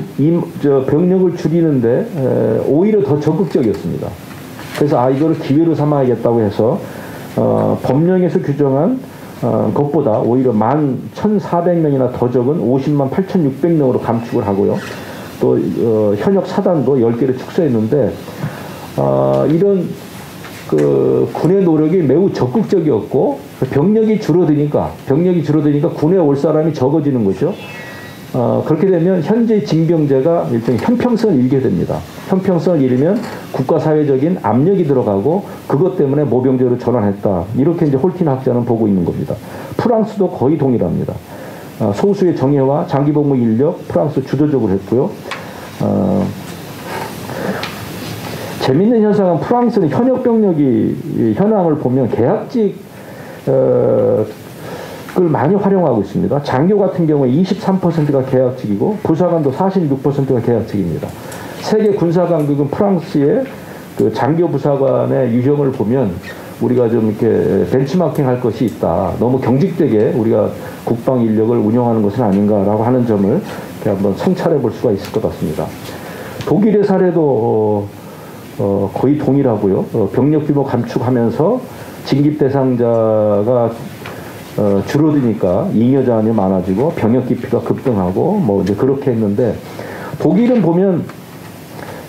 저 병력을 줄이는데 에, 오히려 더 적극적이었습니다. 그래서 아 이거를 기회로 삼아야겠다고 해서 어, 법령에서 규정한 어, 것보다 오히려 만 천사백 명이나 더 적은 오십만 팔천육백 명으로 감축을 하고요. 또 어, 현역 사단도 열 개를 축소했는데 어, 이런 그 군의 노력이 매우 적극적이었고 병력이 줄어드니까 병력이 줄어드니까 군에 올 사람이 적어지는 거죠. 어, 그렇게 되면 현재 징병제가 일종의 형평성을 잃게 됩니다. 형평성을 잃으면 국가사회적인 압력이 들어가고 그것 때문에 모병제로 전환했다. 이렇게 이제 홀틴 학자는 보고 있는 겁니다. 프랑스도 거의 동일합니다. 어, 소수의 정예와 장기복무 인력 프랑스 주도적으로 했고요. 어, 재밌는 현상은 프랑스는 현역병력이 현황을 보면 계약직 어, 을 많이 활용하고 있습니다. 장교 같은 경우에 이십삼 퍼센트가 계약직이고 부사관도 사십육 퍼센트가 계약직입니다. 세계 군사강국은 프랑스의 그 장교 부사관의 유형을 보면 우리가 좀 이렇게 벤치마킹 할 것이 있다. 너무 경직되게 우리가 국방 인력을 운영하는 것은 아닌가라고 하는 점을 이렇게 한번 성찰해 볼 수가 있을 것 같습니다. 독일의 사례도 어, 거의 동일하고요. 어, 병력 규모 감축하면서 징집 대상자가 어, 줄어드니까 잉여 자원이 많아지고 병역 깊이가 급등하고 뭐 이제 그렇게 했는데 독일은 보면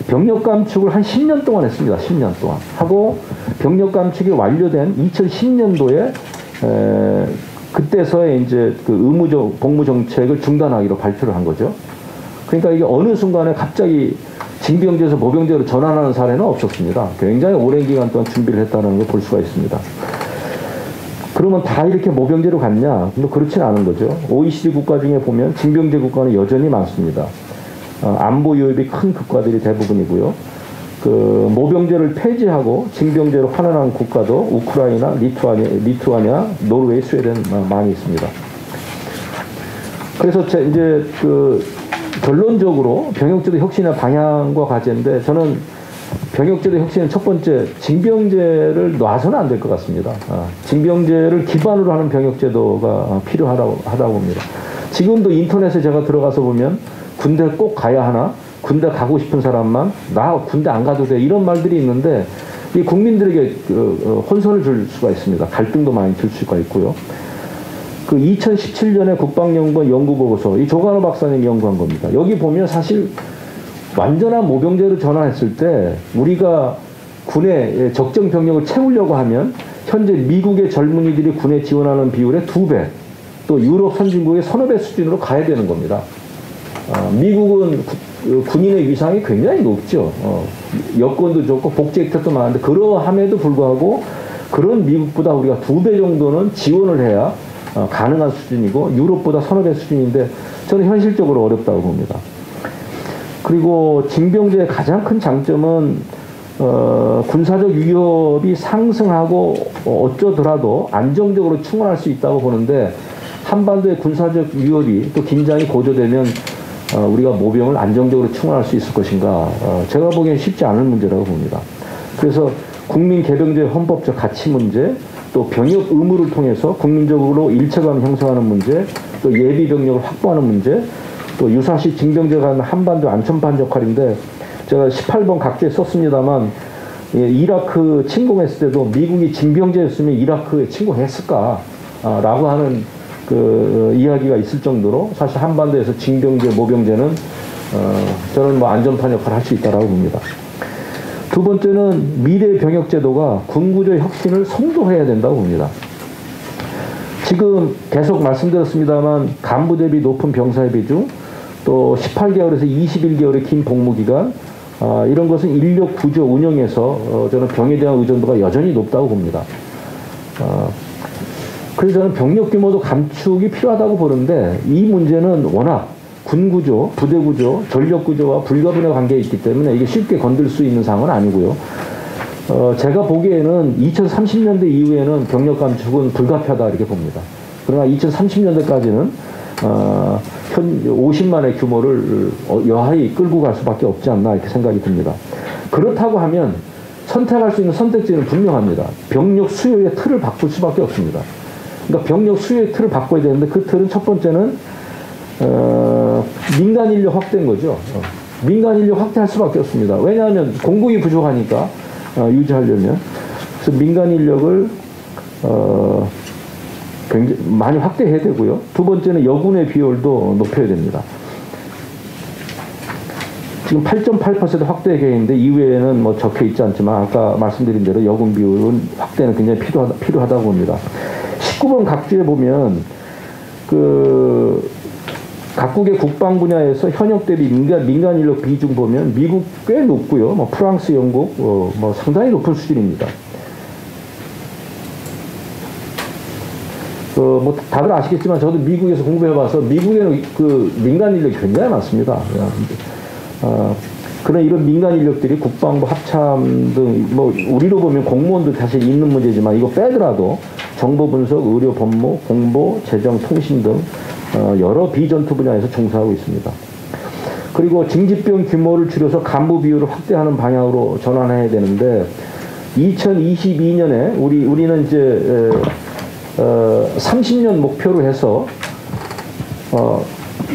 병력 감축을 한 십 년 동안 했습니다. 십 년 동안 하고 병력 감축이 완료된 이천십 년도에 에, 그때서야 이제 그 의무적 복무 정책을 중단하기로 발표를 한 거죠. 그러니까 이게 어느 순간에 갑자기 징병제에서 모병제로 전환하는 사례는 없었습니다. 굉장히 오랜 기간 동안 준비를 했다는 걸 볼 수가 있습니다. 그러면 다 이렇게 모병제로 갔냐? 근데 그렇진 않은 거죠. 오이시디 국가 중에 보면 징병제 국가는 여전히 많습니다. 어, 안보 요입이 큰 국가들이 대부분이고요. 그 모병제를 폐지하고 징병제로 환원한 국가도 우크라이나, 리투아니아, 리투아니아, 노르웨이, 스웨덴 많이 있습니다. 그래서 제 이제 그 결론적으로 병역제도 혁신의 방향과 과제인데 저는 병역제도 혁신의 첫 번째 징병제를 놔서는 안 될 것 같습니다. 아, 징병제를 기반으로 하는 병역제도가 필요하다고 하다고 봅니다. 지금도 인터넷에 제가 들어가서 보면 군대 꼭 가야 하나? 군대 가고 싶은 사람만 나 군대 안 가도 돼 이런 말들이 있는데 이 국민들에게 그, 혼선을 줄 수가 있습니다. 갈등도 많이 줄 수가 있고요. 그 이천십칠 년에 국방연구원 연구보고서 이 조관호 박사님이 연구한 겁니다. 여기 보면 사실 완전한 모병제로 전환했을 때 우리가 군의 적정 병력을 채우려고 하면 현재 미국의 젊은이들이 군에 지원하는 비율의 두 배 또 유럽 선진국의 서너 배 수준으로 가야 되는 겁니다. 어, 미국은 구, 군인의 위상이 굉장히 높죠. 어, 여건도 좋고 복지 혜택도 많은데 그러함에도 불구하고 그런 미국보다 우리가 두 배 정도는 지원을 해야 어, 가능한 수준이고 유럽보다 서너 배 수준인데 저는 현실적으로 어렵다고 봅니다. 그리고 징병제의 가장 큰 장점은 어, 군사적 위협이 상승하고 어쩌더라도 안정적으로 충원할 수 있다고 보는데 한반도의 군사적 위협이 또 긴장이 고조되면 어, 우리가 모병을 안정적으로 충원할 수 있을 것인가 어, 제가 보기엔 쉽지 않은 문제라고 봅니다. 그래서 국민 개병제 헌법적 가치 문제, 또 병역 의무를 통해서 국민적으로 일체감을 형성하는 문제, 또 예비 병력을 확보하는 문제, 또 유사시 징병제가 하는 한반도 안전판 역할인데 제가 십팔 번 각주에 썼습니다만 예, 이라크 침공했을 때도 미국이 징병제였으면 이라크에 침공했을까라고 하는 그 이야기가 있을 정도로 사실 한반도에서 징병제, 모병제는 어, 저는 뭐 안전판 역할을 할 수 있다라고 봅니다. 두 번째는 미래 병역제도가 군구조의 혁신을 선도해야 된다고 봅니다. 지금 계속 말씀드렸습니다만 간부 대비 높은 병사의 비중, 또 십팔 개월에서 이십일 개월의 긴 복무기간, 아, 이런 것은 인력 구조 운영에서 어, 저는 병에 대한 의존도가 여전히 높다고 봅니다. 어, 그래서 저는 병력 규모도 감축이 필요하다고 보는데 이 문제는 워낙 군구조, 부대구조, 전력구조와 불가분의 관계에 있기 때문에 이게 쉽게 건들 수 있는 상황은 아니고요. 어, 제가 보기에는 이천삼십 년대 이후에는 병력 감축은 불가피하다 이렇게 봅니다. 그러나 이천삼십 년대까지는 어, 현 오십만의 규모를 여하히 끌고 갈 수밖에 없지 않나 이렇게 생각이 듭니다. 그렇다고 하면 선택할 수 있는 선택지는 분명합니다. 병력 수요의 틀을 바꿀 수밖에 없습니다. 그러니까 병력 수요의 틀을 바꿔야 되는데 그 틀은 첫 번째는 어, 민간 인력 확대인 거죠. 어. 민간 인력 확대할 수밖에 없습니다. 왜냐하면 공공이 부족하니까 어, 유지하려면. 그래서 민간 인력을 어, 굉장히 많이 확대해야 되고요. 두 번째는 여군의 비율도 높여야 됩니다. 지금 팔 점 팔 퍼센트 확대 계획인데 이외에는 뭐 적혀 있지 않지만 아까 말씀드린 대로 여군 비율은 확대는 굉장히 필요하다, 필요하다고 봅니다. 십구 번 각주에 보면 그 각국의 국방 분야에서 현역 대비 민간, 민간 인력 비중 보면 미국 꽤 높고요. 뭐 프랑스, 영국 어, 뭐 상당히 높은 수준입니다. 어, 뭐 다들 아시겠지만 저도 미국에서 공부해봐서 미국에는 그 민간 인력이 굉장히 많습니다. 어, 그런 이런 민간 인력들이 국방부, 합참 등 뭐 우리로 보면 공무원도 사실 있는 문제지만 이거 빼더라도 정보 분석, 의료, 법무, 공보, 재정, 통신 등 어, 여러 비전투 분야에서 종사하고 있습니다. 그리고 징집병 규모를 줄여서 간부 비율을 확대하는 방향으로 전환해야 되는데 이천이십이 년에 우리, 우리는 이제 에, 어, 삼십 년 목표로 해서 어,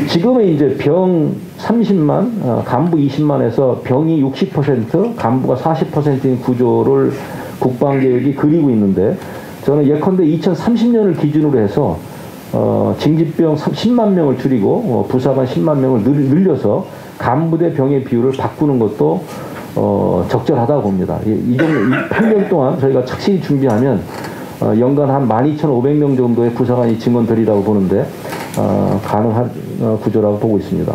지금의 이제 병 삼십만, 어, 간부 이십만에서 병이 육십 퍼센트, 간부가 사십 퍼센트인 구조를 국방계획이 그리고 있는데 저는 예컨대 이천삼십 년을 기준으로 해서 어, 징집병 십만 명을 줄이고 어, 부사관 십만 명을 늘려서 간부대 병의 비율을 바꾸는 것도 어, 적절하다고 봅니다. 이, 이 정도, 이 팔 년 동안 저희가 착실히 준비하면 어, 연간 한 만 이천오백 명 정도의 부사관이 증원되리라고 보는데 어, 가능한 어, 구조라고 보고 있습니다.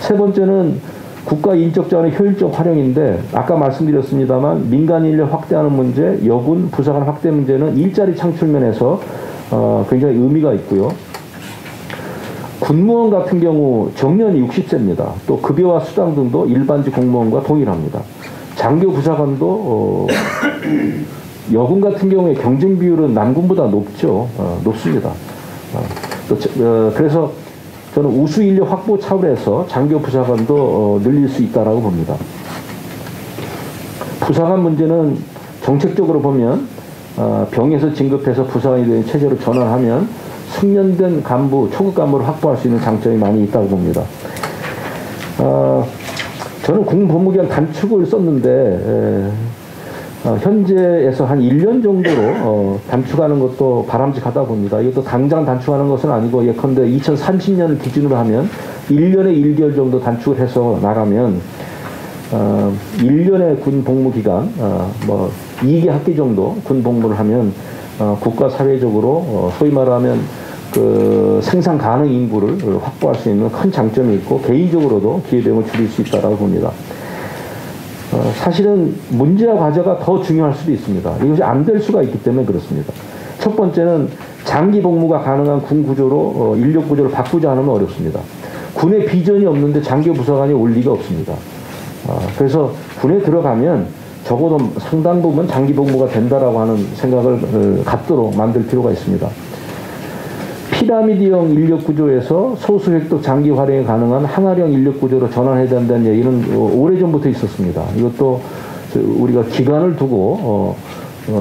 세 번째는 국가 인적 자원의 효율적 활용인데 아까 말씀드렸습니다만 민간 인력 확대하는 문제, 여군, 부사관 확대 문제는 일자리 창출 면에서 어, 굉장히 의미가 있고요. 군무원 같은 경우 정년이 육십 세입니다. 또 급여와 수당 등도 일반직 공무원과 동일합니다. 장교 부사관도 어, 여군 같은 경우에 경쟁 비율은 남군보다 높죠. 어, 높습니다. 어, 또, 어, 그래서 저는 우수 인력 확보 차원에서 장교 부사관도 어, 늘릴 수 있다라고 봅니다. 부사관 문제는 정책적으로 보면 어, 병에서 진급해서 부사관이 되는 체제로 전환하면 숙련된 간부, 초급 간부를 확보할 수 있는 장점이 많이 있다고 봅니다. 어, 저는 군 복무기간 단축을 썼는데 에, 어, 현재에서 한 일 년 정도로 어, 단축하는 것도 바람직하다 봅니다. 이것도 당장 단축하는 것은 아니고 예컨대 이천삼십 년을 기준으로 하면 일 년에 일 개월 정도 단축을 해서 나가면 어, 일 년의 군 복무 기간, 어, 뭐 이 개 학기 정도 군 복무를 하면 어, 국가 사회적으로 어, 소위 말하면 그 생산 가능 인구를 확보할 수 있는 큰 장점이 있고 개인적으로도 기회비용을 줄일 수 있다라고 봅니다. 어, 사실은 문제와 과제가 더 중요할 수도 있습니다. 이것이 안 될 수가 있기 때문에 그렇습니다. 첫 번째는 장기 복무가 가능한 군 구조로 어, 인력 구조를 바꾸지 않으면 어렵습니다. 군의 비전이 없는데 장교 부사관이 올 리가 없습니다. 어, 그래서 군에 들어가면 적어도 상당 부분 장기 복무가 된다라고 하는 생각을 어, 갖도록 만들 필요가 있습니다. 피라미드형 인력구조에서 소수 획득 장기 활용이 가능한 항아리형 인력구조로 전환해야 된다는 얘기는 오래전부터 있었습니다. 이것도 우리가 기간을 두고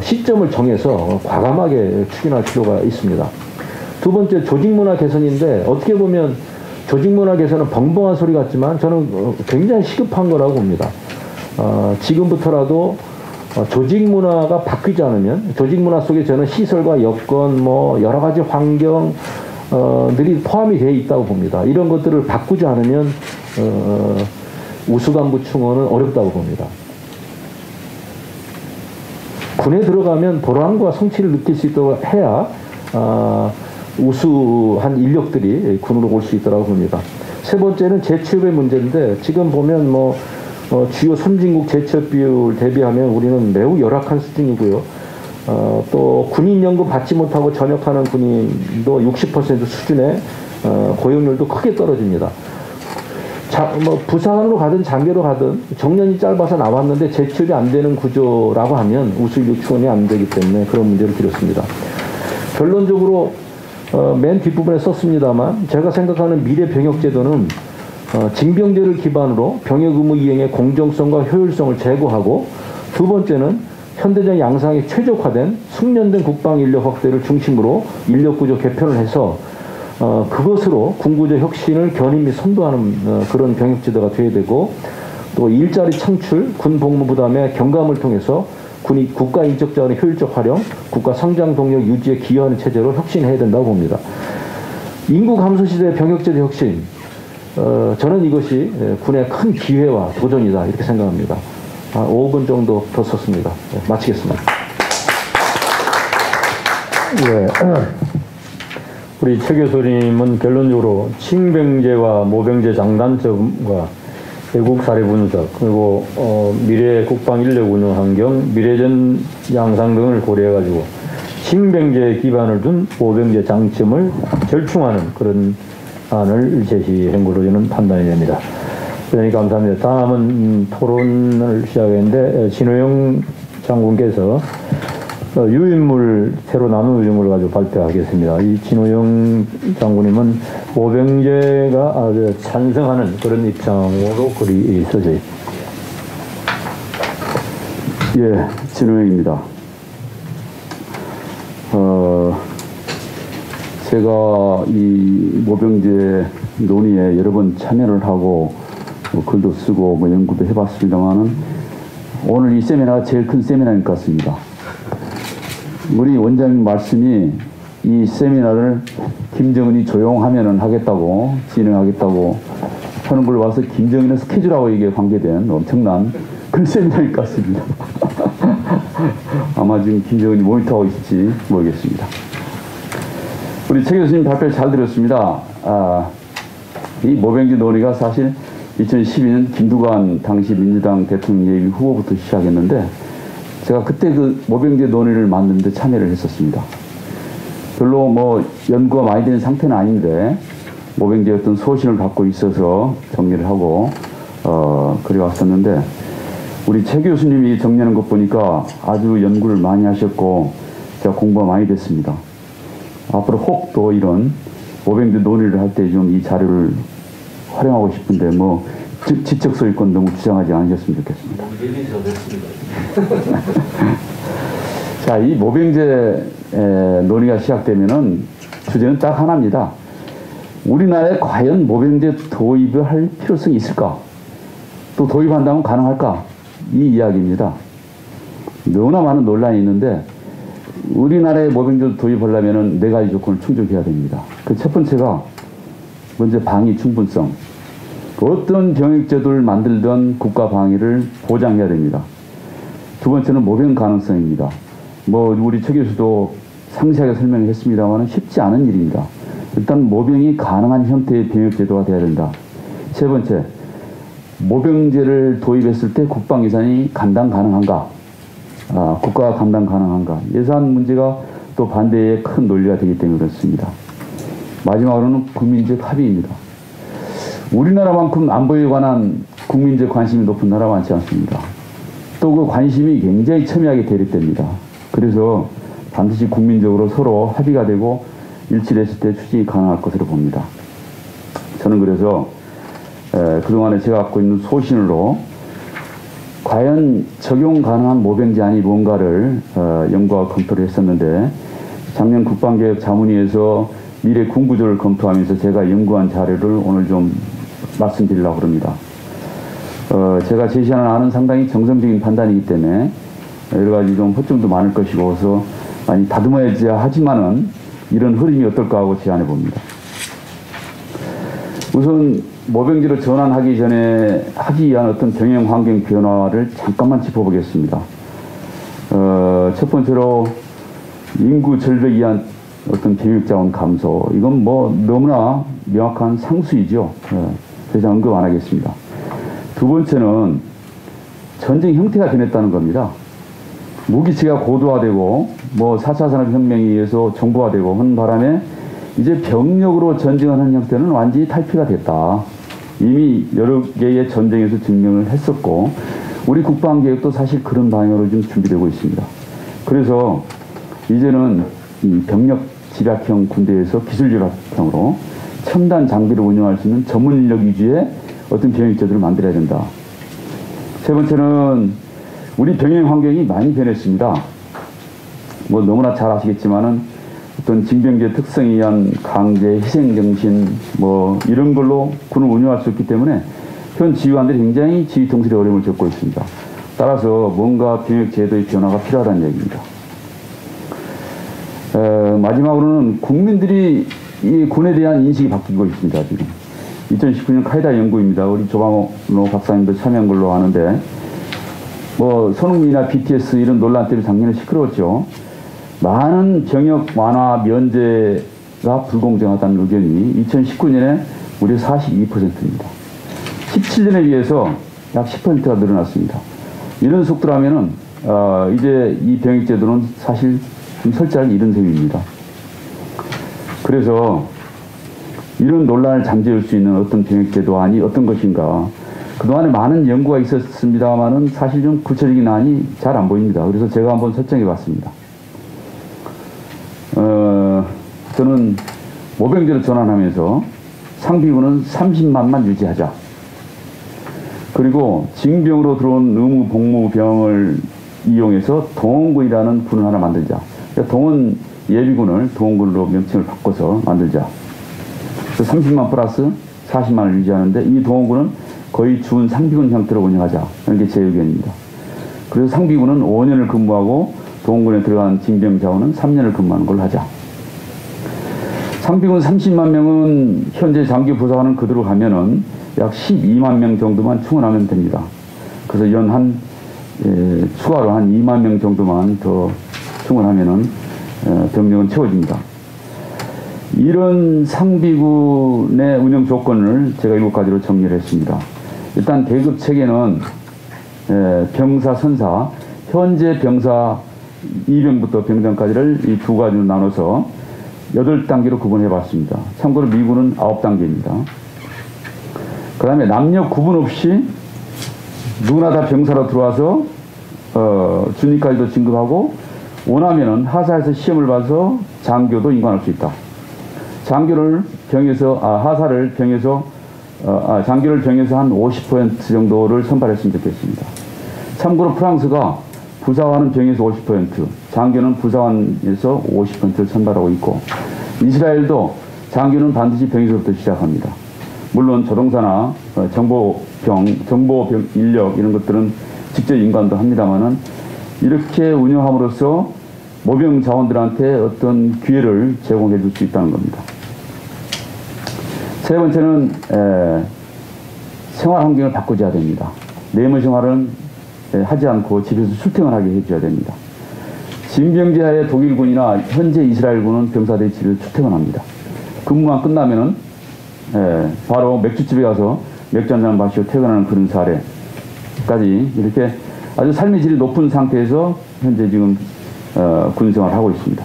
시점을 정해서 과감하게 추진할 필요가 있습니다. 두 번째, 조직문화 개선인데, 어떻게 보면 조직문화 개선은 벙벙한 소리 같지만 저는 굉장히 시급한 거라고 봅니다. 지금부터라도 조직문화가 바뀌지 않으면, 조직문화 속에 저는 시설과 여건, 뭐 여러 가지 환경 어, 들이 포함이 되어 있다고 봅니다. 이런 것들을 바꾸지 않으면 어, 우수간부 충원은 어렵다고 봅니다. 군에 들어가면 보람과 성취를 느낄 수 있도록 해야 어, 우수한 인력들이 군으로 올 수 있다고 봅니다. 세 번째는 재취업의 문제인데, 지금 보면 뭐 어, 주요 선진국 재취업 비율 대비하면 우리는 매우 열악한 수준이고요. 어, 또 군인연금 받지 못하고 전역하는 군인도 육십 퍼센트 수준의 어, 고용률도 크게 떨어집니다. 자, 뭐 부사관으로 가든 장교로 가든 정년이 짧아서 나왔는데 재취업이 안 되는 구조라고 하면 우수인력 충원이 안 되기 때문에 그런 문제를 드렸습니다. 결론적으로 어, 맨 뒷부분에 썼습니다만, 제가 생각하는 미래 병역제도는 어, 징병제를 기반으로 병역 의무 이행의 공정성과 효율성을 제고하고, 두 번째는 현대적 양상이 최적화된 숙련된 국방 인력 확대를 중심으로 인력 구조 개편을 해서 어, 그것으로 군구조 혁신을 견인히 선도하는 어, 그런 병역제도가 되어야 되고, 또 일자리 창출, 군 복무 부담의 경감을 통해서 군이 국가 인적 자원의 효율적 활용, 국가 성장 동력 유지에 기여하는 체제로 혁신해야 된다고 봅니다. 인구 감소 시대의 병역제도 혁신, 어, 저는 이것이 군의 큰 기회와 도전이다, 이렇게 생각합니다. 아, 오 분 정도 더 썼습니다. 네, 마치겠습니다. 네. 우리 최 교수님은 결론적으로 징병제와 모병제 장단점과 외국 사례 분석, 그리고 어, 미래 국방 인력 운영 환경, 미래전 양상 등을 고려해가지고 징병제에 기반을 둔 모병제 장점을 절충하는 그런 안을 제시한 걸로 저는 판단이 됩니다. 대단히 감사합니다. 다음은 토론을 시작했는데, 진호영 장군께서 유인물, 새로 나눈 유인물을 가지고 발표하겠습니다. 이 진호영 장군님은 모병제가 아주 찬성하는 그런 입장으로 글이 써져 있습니다. 예, 진호영입니다. 어... 제가 이 모병제 논의에 여러 번 참여를 하고 뭐 글도 쓰고 뭐 연구도 해봤습니다만은, 오늘 이 세미나가 제일 큰 세미나인 것 같습니다. 우리 원장님 말씀이 이 세미나를 김정은이 조용하면은 하겠다고, 진행하겠다고 하는 걸 봐서 김정은의 스케줄하고 이게 관계된 엄청난 큰 세미나인 것 같습니다. 아마 지금 김정은이 모니터하고 있을지 모르겠습니다. 우리 최 교수님 발표를 잘 들었습니다. 아, 이 모병제 논의가 사실 이천십이 년 김두관 당시 민주당 대통령 예비 후보부터 시작했는데, 제가 그때 그 모병제 논의를 만드는데 참여를 했었습니다. 별로 뭐 연구가 많이 된 상태는 아닌데 모병제 어떤 소신을 갖고 있어서 정리를 하고 어, 그래 왔었는데, 우리 최 교수님이 정리하는 것 보니까 아주 연구를 많이 하셨고 제가 공부가 많이 됐습니다. 앞으로 혹 또 이런 모병제 논의를 할 때 좀 이 자료를 활용하고 싶은데, 뭐 지적 소유권 너무 주장하지 않으셨으면 좋겠습니다. 자, 이 모병제 논의가 시작되면은 주제는 딱 하나입니다. 우리나라에 과연 모병제 도입을 할 필요성이 있을까? 또 도입한다면 가능할까? 이 이야기입니다. 너무나 많은 논란이 있는데, 우리나라에 모병제를 도입하려면 네 가지 조건을 충족해야 됩니다. 그 첫 번째가 먼저 방위 충분성. 어떤 병역제도를 만들던 국가 방위를 보장해야 됩니다. 두 번째는 모병 가능성입니다. 뭐 우리 최 교수도 상세하게 설명했습니다만 쉽지 않은 일입니다. 일단 모병이 가능한 형태의 병역제도가 돼야 된다. 세 번째, 모병제를 도입했을 때 국방 예산이 감당 가능한가? 아, 국가가 감당 가능한가? 예산 문제가 또 반대의 큰 논리가 되기 때문에 그렇습니다. 마지막으로는 국민적 합의입니다. 우리나라만큼 안보에 관한 국민적 관심이 높은 나라 많지 않습니다. 또 그 관심이 굉장히 첨예하게 대립됩니다. 그래서 반드시 국민적으로 서로 합의가 되고 일치됐을 때 추진이 가능할 것으로 봅니다. 저는 그래서 에, 그동안에 제가 갖고 있는 소신으로 과연 적용 가능한 모병제안이 뭔가를 어, 연구와 검토를 했었는데, 작년 국방개혁 자문위에서 미래 군구조를 검토하면서 제가 연구한 자료를 오늘 좀 말씀드리려고 합니다. 어, 제가 제시하는 안은 상당히 정성적인 판단이기 때문에 여러 가지 좀 허점도 많을 것이고, 그래서 많이 다듬어야 하지만은 이런 흐름이 어떨까 하고 제안해 봅니다. 우선 모병제로 전환하기 전에 하기 위한 어떤 경영 환경 변화를 잠깐만 짚어보겠습니다. 어, 첫 번째로 인구 절벽에 의한 어떤 교육자원 감소, 이건 뭐 너무나 명확한 상수이죠. 예, 그래서 언급 안 하겠습니다. 두 번째는 전쟁 형태가 변했다는 겁니다. 무기체가 고도화되고 뭐 사 차 산업혁명에 의해서 정보화되고 하는 바람에 이제 병력으로 전쟁하는 형태는 완전히 탈피가 됐다. 이미 여러 개의 전쟁에서 증명을 했었고, 우리 국방계획도 사실 그런 방향으로 지금 준비되고 있습니다. 그래서 이제는 이 병력 집약형 군대에서 기술 집약형으로 첨단 장비를 운영할 수 있는 전문 인력 위주의 어떤 병역제도를 만들어야 된다. 세 번째는 우리 병역 환경이 많이 변했습니다. 뭐 너무나 잘 아시겠지만은 어떤 징병제 특성에 의한 강제, 희생정신 뭐 이런 걸로 군을 운영할 수 없기 때문에 현 지휘관들이 굉장히 지휘 통솔에 어려움을 겪고 있습니다. 따라서 뭔가 병역제도의 변화가 필요하다는 얘기입니다. 에, 마지막으로는 국민들이 이 군에 대한 인식이 바뀌고 있습니다. 지금 이천십구 년 카이다 연구입니다. 우리 조관호 박사님도 참여한 걸로 아는데, 뭐 손흥민이나 비티에스 이런 논란 때문에 작년에 시끄러웠죠. 많은 병역 완화 면제가 불공정하다는 의견이 이천십구 년에 무려 사십이 퍼센트입니다. 십칠 년에 비해서 약 십 퍼센트가 늘어났습니다. 이런 속도라면은 어, 이제 이 병역제도는 사실 좀 설치할 이런 셈입니다. 그래서 이런 논란을 잠재울 수 있는 어떤 병역제도안이 어떤 것인가. 그동안에 많은 연구가 있었습니다만은 사실 좀 구체적인 안이 잘 안 보입니다. 그래서 제가 한번 설정해 봤습니다. 어, 저는 모병제로 전환하면서 상비군은 삼십만만 유지하자. 그리고 징병으로 들어온 의무 복무병을 이용해서 동원군이라는 군을 하나 만들자. 그러니까 동원 예비군을 동원군으로 명칭을 바꿔서 만들자. 그래서 삼십만 플러스 사십만을 유지하는데 이 동원군은 거의 준 상비군 형태로 운영하자. 이런 게 제 의견입니다. 그래서 상비군은 오 년을 근무하고 동원군에 들어간 징병 자원은 삼 년을 근무하는 걸로 하자. 상비군 삼십만 명은 현재 장기 부사관은 그대로 가면은 약 십이만 명 정도만 충원하면 됩니다. 그래서 연 한 예, 추가로 한 이만 명 정도만 더 충원하면은 예, 병력은 채워집니다. 이런 상비군의 운영 조건을 제가 일곱 가지로 정리를 했습니다. 일단 계급 체계는 예, 병사, 선사, 현재 병사 이병부터 병장까지를 이 두 가지로 나눠서 여덟 단계로 구분해 봤습니다. 참고로 미군은 아홉 단계입니다. 그 다음에 남녀 구분 없이 누구나 다 병사로 들어와서 어, 준위까지도 진급하고, 원하면은 하사에서 시험을 봐서 장교도 임관할 수 있다. 장교를 병에서 아 하사를 병에서 어, 아, 장교를 병에서 한 오십 퍼센트 정도를 선발했으면 좋겠습니다. 참고로 프랑스가 부사관은 병에서 오십 퍼센트, 장교는 부사관에서 오십 퍼센트를 선발하고 있고, 이스라엘도 장교는 반드시 병에서부터 시작합니다. 물론 조종사나 정보병, 정보병 인력 이런 것들은 직접 임관도 합니다만은, 이렇게 운영함으로써 모병 자원들한테 어떤 기회를 제공해 줄 수 있다는 겁니다. 세 번째는 에, 생활 환경을 바꾸자 됩니다. 내무 생활은 에, 하지 않고 집에서 출퇴근을 하게 해줘야 됩니다. 징병제하에 독일군이나 현재 이스라엘군은 병사들이 집에서 출퇴근합니다. 근무가 끝나면은 예, 바로 맥주집에 가서 맥주 한잔 마시고 퇴근하는 그런 사례까지 이렇게 아주 삶의 질이 높은 상태에서 현재 지금 어, 군생활을 하고 있습니다.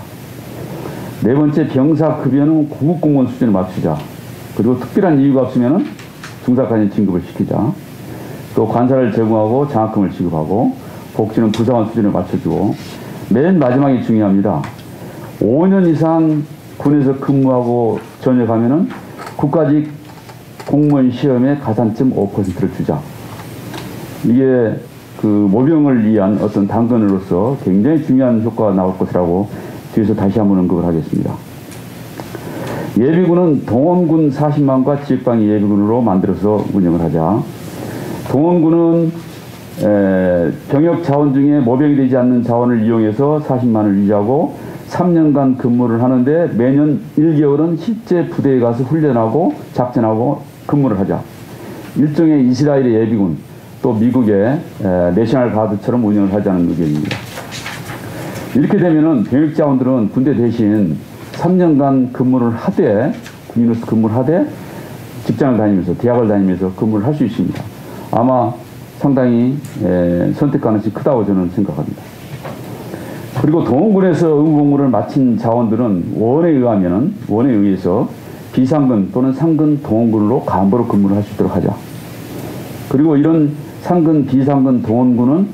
네 번째, 병사급여는 고급공무원 수준에 맞추자. 그리고 특별한 이유가 없으면 중사까지 진급을 시키자. 또 관사를 제공하고 장학금을 지급하고 복지는 부사관 수준에 맞춰주고, 맨 마지막이 중요합니다. 오 년 이상 군에서 근무하고 전역하면은 국가직 공무원 시험의 가산점 오 퍼센트를 주자. 이게 그 모병을 위한 어떤 당근으로서 굉장히 중요한 효과가 나올 것이라고 뒤에서 다시 한번 언급을 하겠습니다. 예비군은 동원군 사십만과 지역방위 예비군으로 만들어서 운영을 하자. 동원군은 에, 병역 자원 중에 모병이 되지 않는 자원을 이용해서 사십만을 유지하고 삼 년간 근무를 하는데 매년 일 개월은 실제 부대에 가서 훈련하고 작전하고 근무를 하자. 일종의 이스라엘의 예비군, 또 미국의 에, 내셔널 가드처럼 운영을 하자는 의견입니다. 이렇게 되면은 병역 자원들은 군대 대신 삼 년간 근무를 하되, 군인으로서 근무를 하되 직장을 다니면서, 대학을 다니면서 근무를 할 수 있습니다. 아마 상당히 에, 선택 가능성이 크다고 저는 생각합니다. 그리고 동원군에서 의무복무를 마친 자원들은 원에 의하면, 원에 의해서 비상근 또는 상근 동원군으로 간부로 근무를 할 수 있도록 하자. 그리고 이런 상근, 비상근, 동원군은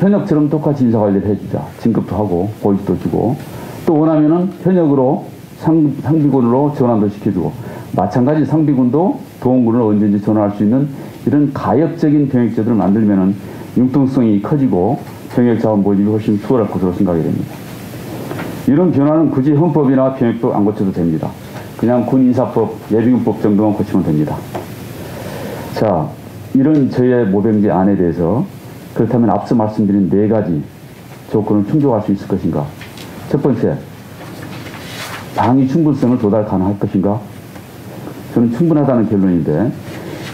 현역처럼 똑같이 인사관리를 해주자. 진급도 하고 보직도 주고, 또 원하면은 현역으로 상, 상비군으로 전환도 시켜주고, 마찬가지 상비군도 동원군으로 언제든지 전환할 수 있는 이런 가역적인 병역제도를 만들면은 융통성이 커지고 병역 자원 모집이 훨씬 수월할 것으로 생각이 됩니다. 이런 변화는 굳이 헌법이나 병역도 안 고쳐도 됩니다. 그냥 군인사법, 예비군법 정도만 고치면 됩니다. 자, 이런 저의 모병제 안에 대해서 그렇다면 앞서 말씀드린 네 가지 조건을 충족할 수 있을 것인가? 첫 번째, 방위 충분성을 도달 가능할 것인가? 저는 충분하다는 결론인데,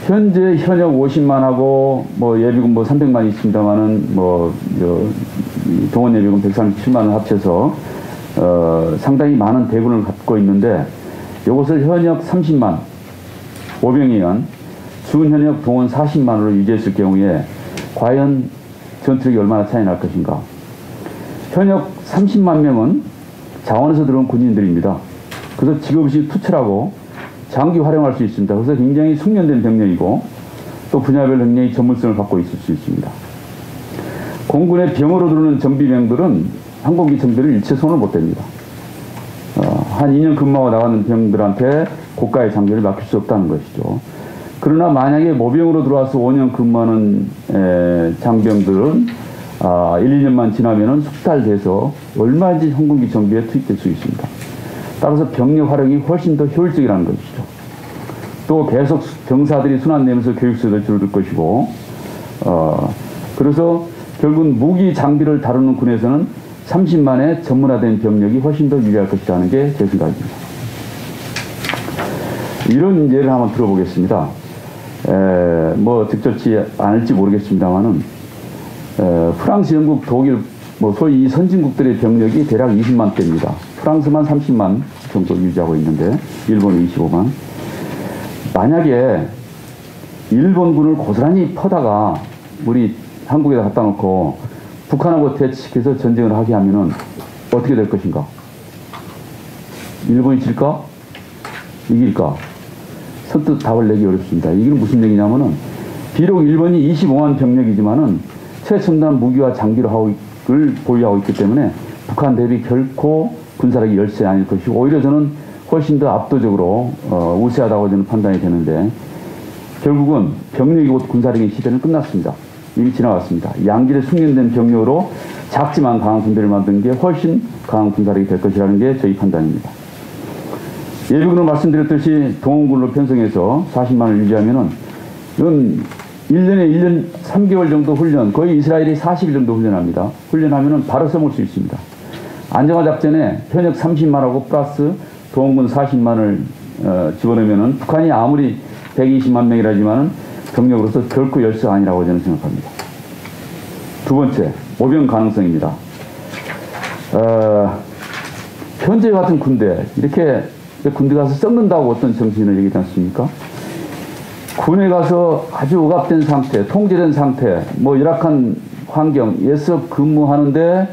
현재 현역 오십만하고 뭐 예비군 뭐 삼백만이 있습니다만은 뭐 동원 예비군 백삼십칠만을 합쳐서 어 상당히 많은 대군을 갖고 있는데, 이것을 현역 삼십만 모병에 의한 준현역 동원 사십만으로 유지했을 경우에 과연 전투력이 얼마나 차이 날 것인가? 현역 삼십만 명은 자원에서 들어온 군인들입니다. 그래서 직업이 투철하고 장기 활용할 수 있습니다. 그래서 굉장히 숙련된 병력이고, 또 분야별 굉장히 전문성을 갖고 있을 수 있습니다. 공군의 병으로 들어오는 정비병들은 항공기 정비를 일체 손을 못 댑니다. 어, 한 이 년 근무하고 나가는 병들한테 고가의 장비를 맡길 수 없다는 것이죠. 그러나 만약에 모병으로 들어와서 오 년 근무하는 에, 장병들은 아, 일, 이 년만 지나면은 숙달돼서 얼마든지 항공기 정비에 투입될 수 있습니다. 따라서 병력 활용이 훨씬 더 효율적이라는 것이죠. 또 계속 병사들이 순환되면서 교육수요도 줄어들 것이고, 어, 그래서 결국은 무기 장비를 다루는 군에서는 삼십만의 전문화된 병력이 훨씬 더 유리할 것이라는 게 제 생각입니다. 이런 예를 한번 들어보겠습니다. 에, 뭐 적절치 않을지 모르겠습니다만은, 프랑스, 영국, 독일, 뭐 소위 이 선진국들의 병력이 대략 이십만 대입니다. 프랑스만 삼십만 정도 유지하고 있는데, 일본은 이십오만. 만약에 일본군을 고스란히 퍼다가 우리 한국에다 갖다 놓고 북한하고 대치해서 전쟁을 하게 하면은 어떻게 될 것인가? 일본이 질까? 이길까? 선뜻 답을 내기 어렵습니다. 이게 무슨 얘기냐면은, 비록 일본이 이십오만 병력이지만은 최첨단 무기와 장비를 보유하고 있기 때문에 북한 대비 결코 군사력이 열세 아닐 것이고, 오히려 저는 훨씬 더 압도적으로 어, 우세하다고 저는 판단이 되는데, 결국은 병력이 곧 군사력의 시대는 끝났습니다. 이미 지나갔습니다. 양질의 숙련된 병력으로 작지만 강한 군대를 만든 게 훨씬 강한 군사력이 될 것이라는 게 저희 판단입니다. 예비군으로 말씀드렸듯이 동원군으로 편성해서 사십만을 유지하면은, 이건 일 년에 일 년 삼 개월 정도 훈련, 거의 이스라엘이 사십 일 정도 훈련합니다. 훈련하면은 바로 써먹을 수 있습니다. 안정화 작전에 현역 삼십만하고 플러스 동원군 사십만을 어, 집어넣으면은 북한이 아무리 백이십만 명이라지만은 병력으로서 결코 열세 아니라고 저는 생각합니다. 두 번째, 모병 가능성입니다. 어, 현재 같은 군대, 이렇게 군대 가서 썩는다고 어떤 정신을 얘기하지 않습니까? 군에 가서 아주 억압된 상태, 통제된 상태, 뭐 열악한 환경에서 근무하는데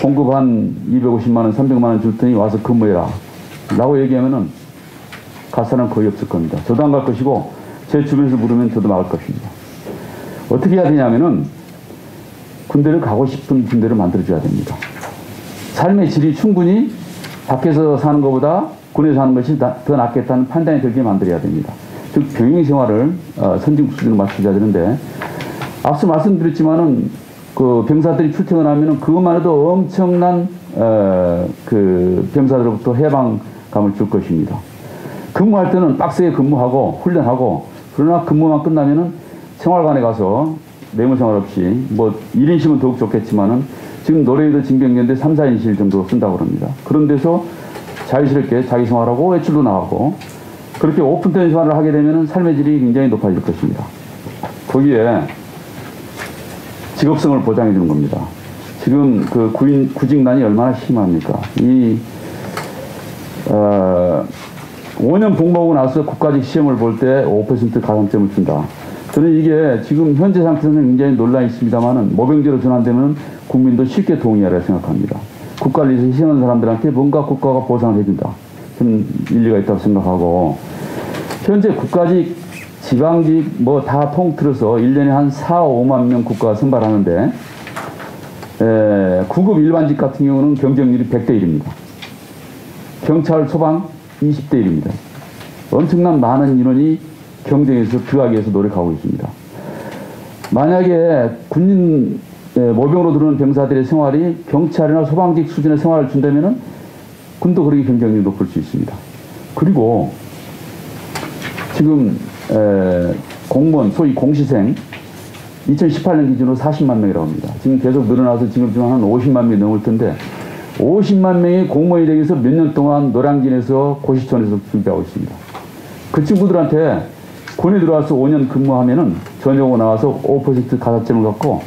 봉급 한 이백오십만 원, 삼백만 원 줄 테니 와서 근무해라 라고 얘기하면은 갈 사람 거의 없을 겁니다. 저도 안 갈 것이고 제 주변에서 물으면 저도 막을 것입니다. 어떻게 해야 되냐면은 군대를 가고 싶은 군대를 만들어줘야 됩니다. 삶의 질이 충분히 밖에서 사는 것보다 군에서 사는 것이 더 낫겠다는 판단이 들게 만들어야 됩니다. 즉 병행 생활을 선진국 수준으로 맞춰줘야 되는데, 앞서 말씀드렸지만은 그 병사들이 출퇴근하면은 그것만 해도 엄청난 그 병사들로부터 해방감을 줄 것입니다. 근무할 때는 빡세게 근무하고 훈련하고, 그러나 근무만 끝나면은 생활관에 가서 내무생활 없이, 뭐 일 인실은 더욱 좋겠지만은 지금 노래에도 징병년대 삼, 사 인실 정도 쓴다고 합니다. 그런 데서 자유스럽게 자기 생활하고 외출도 나가고, 그렇게 오픈된 생활을 하게 되면 삶의 질이 굉장히 높아질 것입니다. 거기에 직업성을 보장해 주는 겁니다. 지금 그 구인, 구직난이 얼마나 심합니까? 이, 어, 오 년 복무하고 나서 국가직 시험을 볼 때 오 퍼센트 가산점을 준다. 저는 이게 지금 현재 상태에서는 굉장히 논란이 있습니다만은 모병제로 전환되면 국민도 쉽게 동의하라 생각합니다. 국가를 위해서 희생하는 사람들한테 뭔가 국가가 보상을 해준다. 좀 일리가 있다고 생각하고, 현재 국가직, 지방직 뭐 다 통틀어서 일 년에 한 사, 오만 명 국가가 선발하는데, 에, 구급 일반직 같은 경우는 경쟁률이 백 대 일입니다. 경찰, 소방 이십 대 일입니다. 엄청난 많은 인원이 경쟁에서 들어가기 위해서 노력하고 있습니다. 만약에 군인 에, 모병으로 들어오는 병사들의 생활이 경찰이나 소방직 수준의 생활을 준다면은 군도 그렇게 경쟁률이 높을 수 있습니다. 그리고 지금 에, 공무원, 소위 공시생 이천십팔 년 기준으로 사십만 명이라고 합니다. 지금 계속 늘어나서 지금 한 오십만 명이 넘을 텐데, 오십만 명이 공무원이 되기 위해서 몇 년 동안 노량진에서 고시촌에서 준비하고 있습니다. 그 친구들한테 군에 들어와서 오 년 근무하면은 전역으로 나와서 오 퍼센트 가산점을 갖고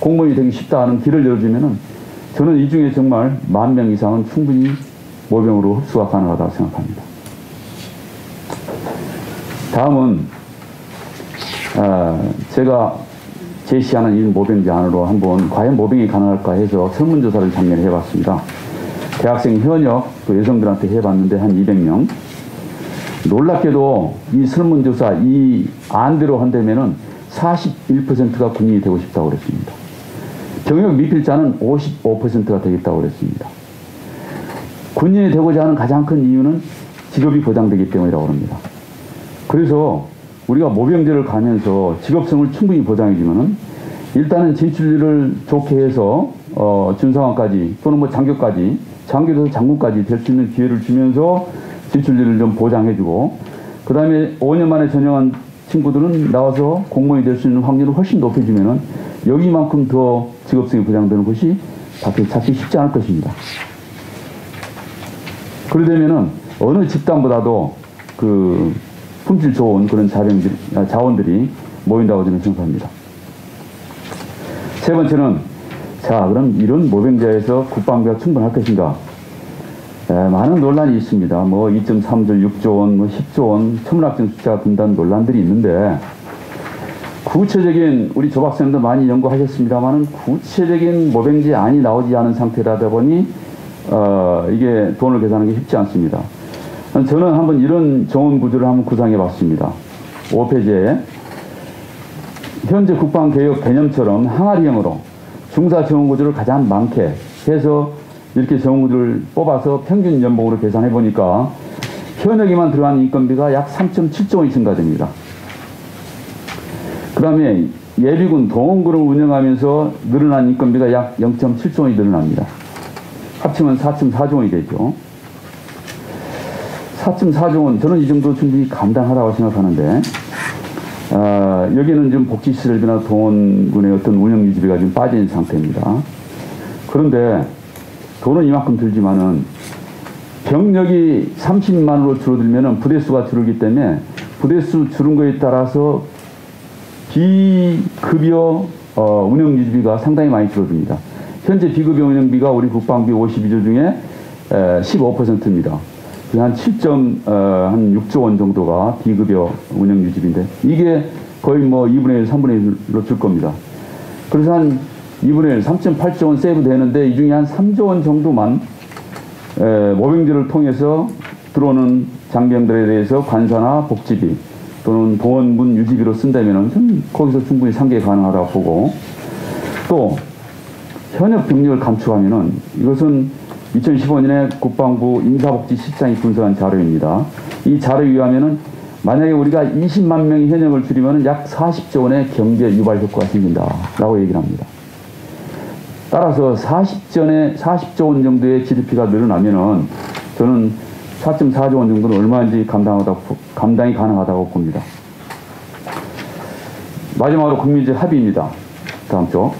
공무원이 되기 쉽다 하는 길을 열어주면은, 저는 이 중에 정말 만 명 이상은 충분히 모병으로 흡수가 가능하다고 생각합니다. 다음은 어, 제가 제시하는 이 모병 제안으로 한번 과연 모병이 가능할까 해서 설문조사를 작년에 해봤습니다. 대학생 현역 그 여성들한테 해봤는데 한 이백 명. 놀랍게도 이 설문조사 이 안대로 한다면은 사십일 퍼센트가 군인이 되고 싶다고 그랬습니다. 병역 미필자는 오십오 퍼센트가 되겠다고 그랬습니다. 군인이 되고자 하는 가장 큰 이유는 직업이 보장되기 때문이라고 합니다. 그래서 우리가 모병제를 가면서 직업성을 충분히 보장해주면은, 일단은 진출률을 좋게 해서 어, 준사관까지 또는 뭐 장교까지, 장교에서 장군까지 될 수 있는 기회를 주면서 진출률을 좀 보장해주고, 그 다음에 오 년 만에 전역한 친구들은 나와서 공무원이 될 수 있는 확률을 훨씬 높여주면은 여기만큼 더 직업성이 보장되는 것이 사실 쉽지 않을 것입니다. 그러려면은 어느 집단보다도 그 품질 좋은 그런 자병들, 자원들이 모인다고 저는 생각합니다. 세 번째는, 자, 그럼 이런 모병제에서 국방비가 충분할 것인가? 에, 많은 논란이 있습니다. 뭐 이 점 삼 조, 육 조 원, 뭐 십 조 원, 천문학적 숫자 분단 논란들이 있는데, 구체적인, 우리 조박사님도 많이 연구하셨습니다만 구체적인 모병제 안이 나오지 않은 상태라다 보니 어, 이게 돈을 계산하는 게 쉽지 않습니다. 저는 한번 이런 정원 구조를 한번 구상해 봤습니다. 오 페이지에 현재 국방개혁 개념처럼 항아리형으로 중사 정원 구조를 가장 많게 해서 이렇게 정원 구조를 뽑아서 평균 연봉으로 계산해 보니까 현역에만 들어간 인건비가 약 삼 점 칠 조 원이 증가됩니다. 그 다음에 예비군 동원군을 운영하면서 늘어난 인건비가 약 영 점 칠 조 원이 늘어납니다. 합치면 사 점 사 조 원이 되죠. 사 점 사 조 원, 저는 이 정도 충분히 감당하라고 생각하는데, 어, 여기는 지금 복지시설비나 동원군의 어떤 운영 유지비가 지금 빠진 상태입니다. 그런데 돈은 이만큼 들지만은 병력이 삼십만으로 줄어들면은 부대수가 줄기 때문에 부대수 줄은 거에 따라서 비급여 어, 운영 유지비가 상당히 많이 줄어듭니다. 현재 비급여 운영비가 우리 국방비 오십이 조 중에 에, 십오 퍼센트입니다. 한 칠 점 육 조 원 정도가 비급여 운영 유지비인데 이게 거의 뭐 이분의 일, 삼분의 일로 줄 겁니다. 그래서 한 이분의 일, 삼 점 팔 조 원 세이브 되는데 이 중에 한 삼 조 원 정도만 모병제를 통해서 들어오는 장병들에 대해서 관사나 복지비 또는 보험금 유지비로 쓴다면 거기서 충분히 상계 가능하다고 보고, 또 현역 병력을 감축하면은 이것은 이천십오 년에 국방부 인사복지실장이 분석한 자료입니다. 이 자료에 의하면은 만약에 우리가 이십만 명의 현역을 줄이면은 약 사십 조 원의 경제 유발 효과가 생긴다라고 얘기를 합니다. 따라서 사십 조 원 정도의 지디피가 늘어나면은 저는 사 점 사 조 원 정도는 얼마인지 감당하다고, 감당이 가능하다고 봅니다. 마지막으로 국민제 합의입니다. 다음 쪽.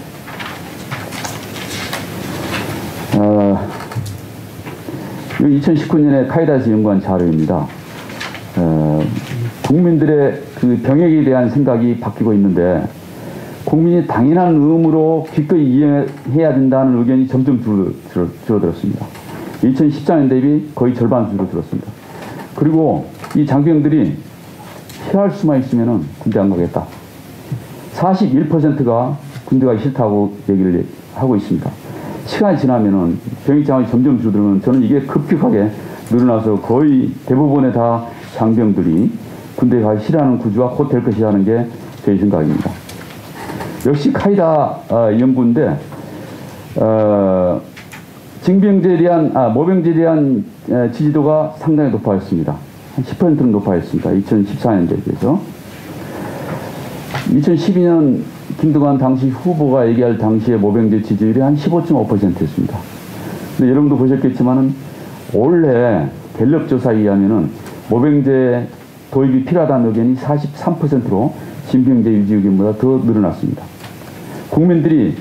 어, 이천십구 년에 카이다에서 연구한 자료입니다. 어, 국민들의 그 병역에 대한 생각이 바뀌고 있는데 국민이 당연한 의무로 기꺼이 이행해야 된다는 의견이 점점 줄어, 줄어들었습니다. 이천십사 년 대비 거의 절반 줄어들었습니다. 그리고 이 장병들이 피할 수만 있으면 군대 안 가겠다. 사십일 퍼센트가 군대 가기 싫다고 얘기를 하고 있습니다. 시간이 지나면은 병역장이 점점 줄어들면 저는 이게 급격하게 늘어나서 거의 대부분의 다 장병들이 군대에 가기 싫어하는 구조가 곧 될 것이라는 게 제 생각입니다. 역시 카이다 어, 연구인데 어, 징병제에 대한 아, 모병제에 대한 에, 지지도가 상당히 높아졌습니다. 한 십 퍼센트는 높아졌습니다. 이천십사 년대에 비해서. 이천십이 년 김두관 당시 후보가 얘기할 당시의 모병제 지지율이 한 십오 점 오 퍼센트였습니다. 근데 여러분도 보셨겠지만은 올해 갤럽조사에 의하면은 모병제 도입이 필요하다는 의견이 사십삼 퍼센트로 징병제 유지 의견보다 더 늘어났습니다. 국민들이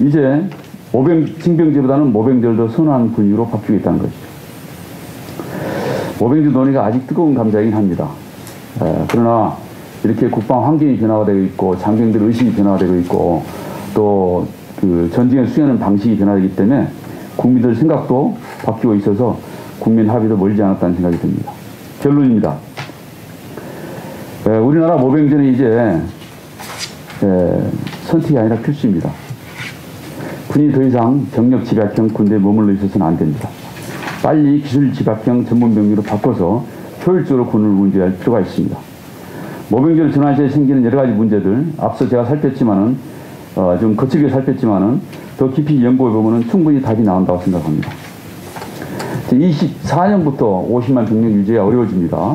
이제 모병, 징병제보다는 모병제를 더 선호하는 분위기로 바뀌고 있다는 것이죠. 모병제 논의가 아직 뜨거운 감자이긴 합니다. 에, 그러나 이렇게 국방 환경이 변화가 되고 있고 장병들의 의식이 변화되고 있고 또 그 전쟁에 수행하는 방식이 변화되기 때문에 국민들 생각도 바뀌고 있어서 국민 합의도 멀지 않았다는 생각이 듭니다. 결론입니다. 에, 우리나라 모병제는 이제 에, 선택이 아니라 필수입니다. 군이 더 이상 병력 집약형 군대에 머물러 있어서는 안 됩니다. 빨리 기술 집약형 전문병력으로 바꿔서 효율적으로 군을 운영할 필요가 있습니다. 모병제를 전환시에 생기는 여러 가지 문제들 앞서 제가 살폈지만은 어, 좀 거칠게 살폈지만은 더 깊이 연구해 보면은 충분히 답이 나온다고 생각합니다. 이십사 년부터 오십만 병력 유지가 어려워집니다.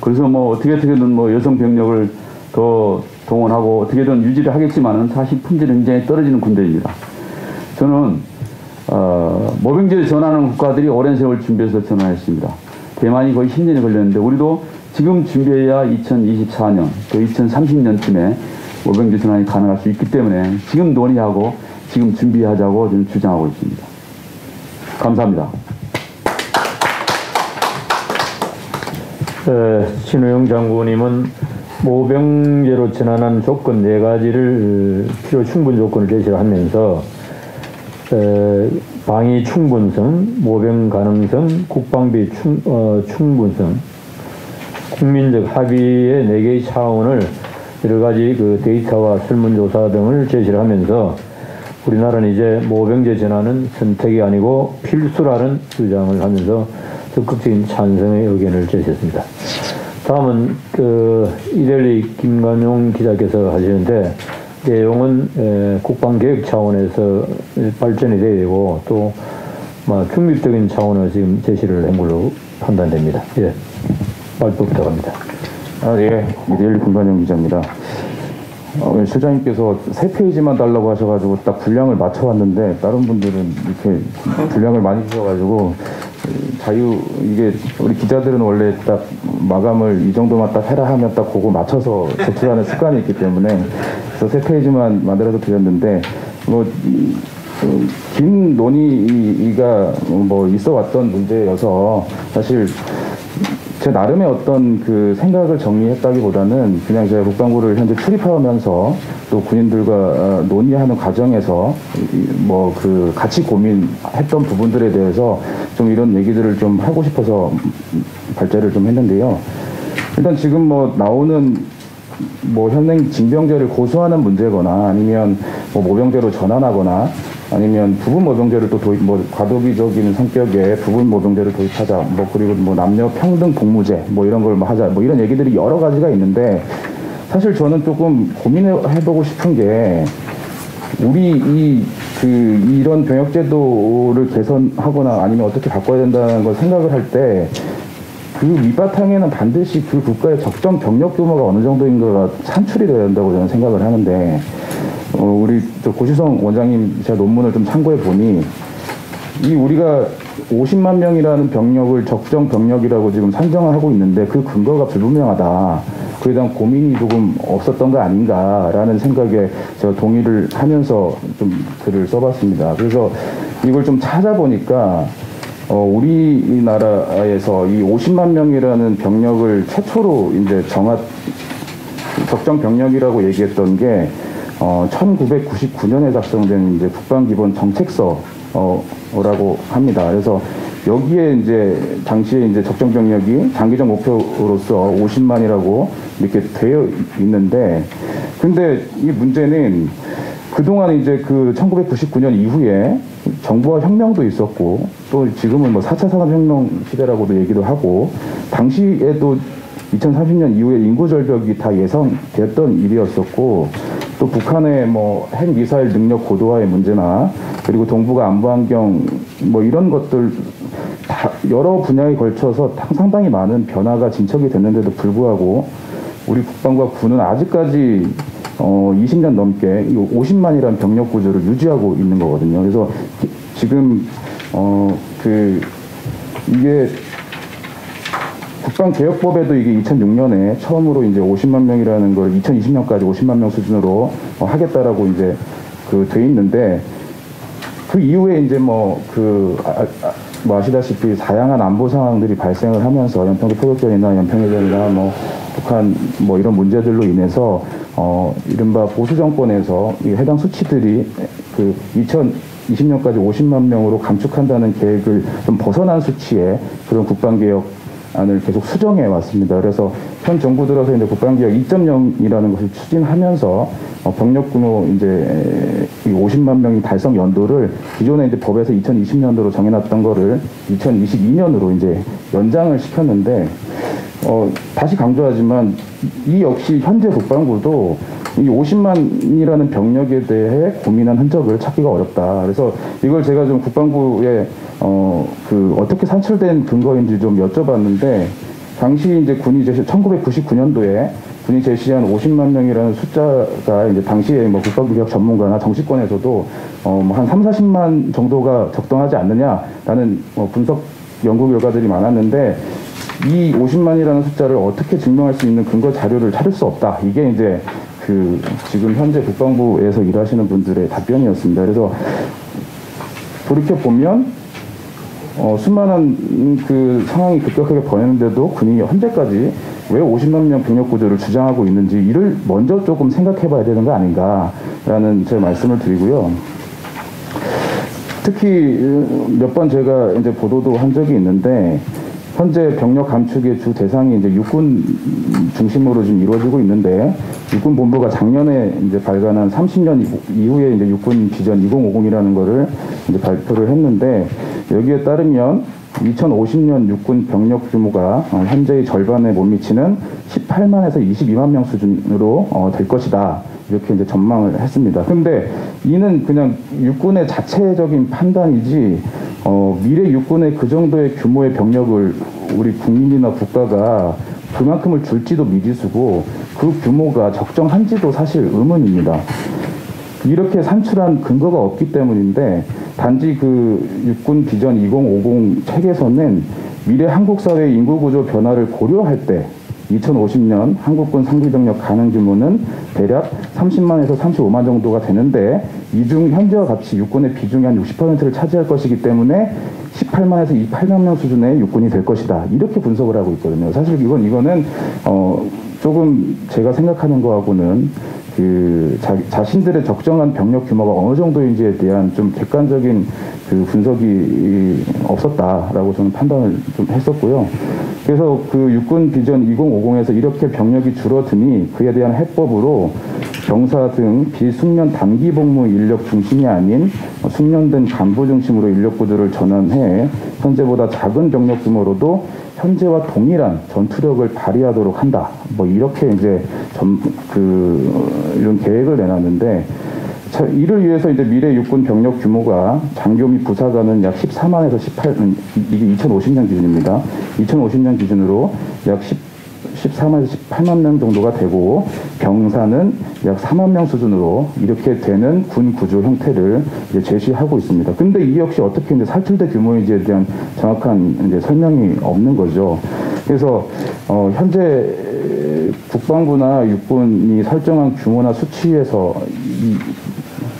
그래서 뭐 어떻게 어떻게든 뭐 여성 병력을 더 동원하고 어떻게든 유지를 하겠지만은 사실 품질이 굉장히 떨어지는 군대입니다. 저는 어, 모병제를 전환하는 국가들이 오랜 세월 준비해서 전환했습니다. 대만이 거의 십 년이 걸렸는데 우리도 지금 준비해야 이천이십사 년 또 이천삼십 년쯤에 모병제 전환이 가능할 수 있기 때문에 지금 논의하고 지금 준비하자고 저는 주장하고 있습니다. 감사합니다. 진호영 장군님은 모병제로 전환한 조건 네 가지를 필요 충분 조건을 제시하면서 에, 방위 충분성, 모병 가능성, 국방비 충, 어, 충분성, 국민적 합의의 네 개의 차원을 여러 가지 그 데이터와 설문조사 등을 제시를 하면서 우리나라는 이제 모병제 전환은 선택이 아니고 필수라는 주장을 하면서 적극적인 찬성의 의견을 제시했습니다. 다음은 그 이데일리 김관용 기자께서 하시는데 내용은 국방개혁 차원에서 발전이 돼야 되고 또 중립적인 차원을 지금 제시를 한 걸로 판단됩니다. 예, 발표 부탁합니다. 아, 예, 이데일리 김관용 기자입니다. 어, 소장님께서 세 페이지만 달라고 하셔가지고 딱 분량을 맞춰왔는데 다른 분들은 이렇게 분량을 많이 주셔가지고 자유 이게 우리 기자들은 원래 딱 마감을 이 정도만 딱 해라 하면 딱 그거 맞춰서 제출하는 습관이 있기 때문에 그래서 세 페이지만 만들어서 드렸는데 뭐 긴 논의가 뭐 있어왔던 문제여서 사실 제 나름의 어떤 그 생각을 정리했다기보다는 그냥 제가 국방부를 현재 출입하면서 또 군인들과 논의하는 과정에서 뭐 그 같이 고민했던 부분들에 대해서 좀 이런 얘기들을 좀 하고 싶어서 발제를 좀 했는데요. 일단 지금 뭐 나오는 뭐 현행 징병제를 고수하는 문제거나 아니면 뭐 모병제로 전환하거나 아니면 부분 모병제를 또 도입, 뭐 과도기적인 성격의 부분 모병제를 도입하자, 뭐 그리고 뭐 남녀 평등 복무제, 뭐 이런 걸 뭐 하자, 뭐 이런 얘기들이 여러 가지가 있는데 사실 저는 조금 고민해보고 싶은 게 우리 이 그 이런 병역제도를 개선하거나 아니면 어떻게 바꿔야 된다는 걸 생각을 할 때 그 밑바탕에는 반드시 그 국가의 적정 병력 규모가 어느 정도인가가 산출이 돼야 된다고 저는 생각을 하는데. 어, 우리 고수승 원장님 제 논문을 좀 참고해 보니 이 우리가 오십만 명이라는 병력을 적정 병력이라고 지금 산정을 하고 있는데 그 근거가 불분명하다. 그에 대한 고민이 조금 없었던 거 아닌가라는 생각에 제가 동의를 하면서 좀 글을 써봤습니다. 그래서 이걸 좀 찾아보니까 어, 우리나라에서 이 오십만 명이라는 병력을 최초로 이제 정한 적정 병력이라고 얘기했던 게 어, 천구백구십구 년에 작성된 이제 국방기본정책서라고 어, 합니다. 그래서 여기에 이제 당시에 이제 적정 병력이 장기적 목표로서 오십만이라고 이렇게 되어 있는데, 근데 이 문제는 그동안 이제 그 천구백구십구 년 이후에 정부와 혁명도 있었고, 또 지금은 뭐 사 차 산업혁명 시대라고도 얘기도 하고, 당시에도 이천삼십 년 이후에 인구절벽이 다 예상됐던 일이었었고, 또 북한의 뭐 핵미사일 능력 고도화의 문제나 그리고 동북아 안보환경 뭐 이런 것들 다 여러 분야에 걸쳐서 상당히 많은 변화가 진척이 됐는데도 불구하고 우리 국방과 군은 아직까지 어 이십 년 넘게 오십만이라는 병력 구조를 유지하고 있는 거거든요. 그래서 지금 어 그 이게 국방개혁법에도 이게 이천육 년에 처음으로 이제 오십만 명이라는 걸 이천이십 년까지 오십만 명 수준으로 어, 하겠다라고 이제 그 돼 있는데 그 이후에 이제 뭐 그 아, 아, 뭐 아시다시피 다양한 안보 상황들이 발생을 하면서 연평도 포격전이나 연평해전이나 뭐 북한 뭐 이런 문제들로 인해서 어 이른바 보수 정권에서 이 해당 수치들이 그 이천이십 년까지 오십만 명으로 감축한다는 계획을 좀 벗어난 수치에 그런 국방개혁 안을 계속 수정해 왔습니다. 그래서 현 정부 들어서 이제 국방개혁 이 점 영이라는 것을 추진하면서 어, 병력 규모 이제 오십만 명 달성 연도를 기존에 이제 법에서 이천이십 년도로 정해놨던 거를 이천이십이 년으로 이제 연장을 시켰는데 어, 다시 강조하지만 이 역시 현재 국방부도 이 오십만이라는 병력에 대해 고민한 흔적을 찾기가 어렵다. 그래서 이걸 제가 좀 국방부에 어, 그 어떻게 산출된 근거인지 좀 여쭤봤는데 당시 이제 군이 제시 천구백구십구 년도에 군이 제시한 오십만 명이라는 숫자가 이제 당시에 뭐 국방개혁 전문가나 정치권에서도 어, 뭐 한 삼, 사십만 정도가 적당하지 않느냐라는 어, 분석 연구 결과들이 많았는데 이 오십만이라는 숫자를 어떻게 증명할 수 있는 근거 자료를 찾을 수 없다. 이게 이제 그 지금 현재 국방부에서 일하시는 분들의 답변이었습니다. 그래서 돌이켜보면 어, 수많은 그 상황이 급격하게 변했는데도 군이 현재까지 왜 오십만 명 병력 구조를 주장하고 있는지 이를 먼저 조금 생각해봐야 되는 거 아닌가라는 제 말씀을 드리고요. 특히 몇 번 제가 이제 보도도 한 적이 있는데 현재 병력 감축의 주 대상이 이제 육군 중심으로 지금 이루어지고 있는데 육군 본부가 작년에 이제 발간한 삼십 년 이후에 이제 육군 비전 이천오십이라는 거를 이제 발표를 했는데 여기에 따르면 이천오십 년 육군 병력 규모가 현재의 절반에 못 미치는 십팔만에서 이십이만 명 수준으로 어, 될 것이다. 이렇게 이제 전망을 했습니다. 근데 이는 그냥 육군의 자체적인 판단이지 어, 미래 육군의 그 정도의 규모의 병력을 우리 국민이나 국가가 그만큼을 줄지도 미지수고 그 규모가 적정한지도 사실 의문입니다. 이렇게 산출한 근거가 없기 때문인데 단지 그 육군 비전 이천오십 책에서는 미래 한국 사회의 인구 구조 변화를 고려할 때 이천오십 년 한국군 상비병력 가능 규모는 대략 삼십만에서 삼십오만 정도가 되는데 이 중 현재와 같이 육군의 비중이 한 육십 퍼센트를 차지할 것이기 때문에 십팔만에서 이십팔만 명 수준의 육군이 될 것이다. 이렇게 분석을 하고 있거든요. 사실 이건, 이거는 어, 조금 제가 생각하는 거하고는 그 자, 자신들의 적정한 병력 규모가 어느 정도인지에 대한 좀 객관적인 그 분석이 없었다라고 저는 판단을 좀 했었고요. 그래서 그 육군 비전 이천오십에서 이렇게 병력이 줄어드니 그에 대한 해법으로 병사 등 비숙련 단기 복무 인력 중심이 아닌 숙련된 간부 중심으로 인력 구조를 전환해 현재보다 작은 병력 규모로도 현재와 동일한 전투력을 발휘하도록 한다. 뭐 이렇게 이제 전, 그 이런 계획을 내놨는데, 자, 이를 위해서 이제 미래 육군 병력 규모가 장교 및 부사관은 약 십사만에서 십팔, 이게 이천오십 년 기준입니다. 이천오십 년 기준으로 약 십사만에서 십팔만 명 정도가 되고 병사는 약 사만 명 수준으로 이렇게 되는 군 구조 형태를 이제 제시하고 있습니다. 근데 이 역시 어떻게 이제 살틀대 규모인지에 대한 정확한 이제 설명이 없는 거죠. 그래서 어, 현재 국방부나 육군이 설정한 규모나 수치에서 이,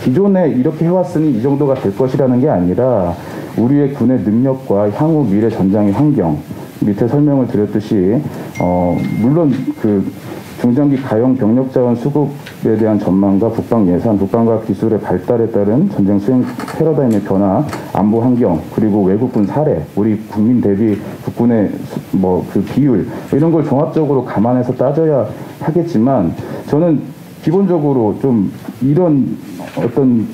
기존에 이렇게 해왔으니 이 정도가 될 것이라는 게 아니라 우리의 군의 능력과 향후 미래 전장의 환경, 밑에 설명을 드렸듯이 어, 물론 그 중장기 가용 병력 자원 수급에 대한 전망과 국방 예산, 국방과학 기술의 발달에 따른 전쟁 수행 패러다임의 변화, 안보 환경, 그리고 외국군 사례, 우리 국민 대비 국군의 뭐 그 비율 이런 걸 종합적으로 감안해서 따져야 하겠지만, 저는 기본적으로 좀 이런 어떤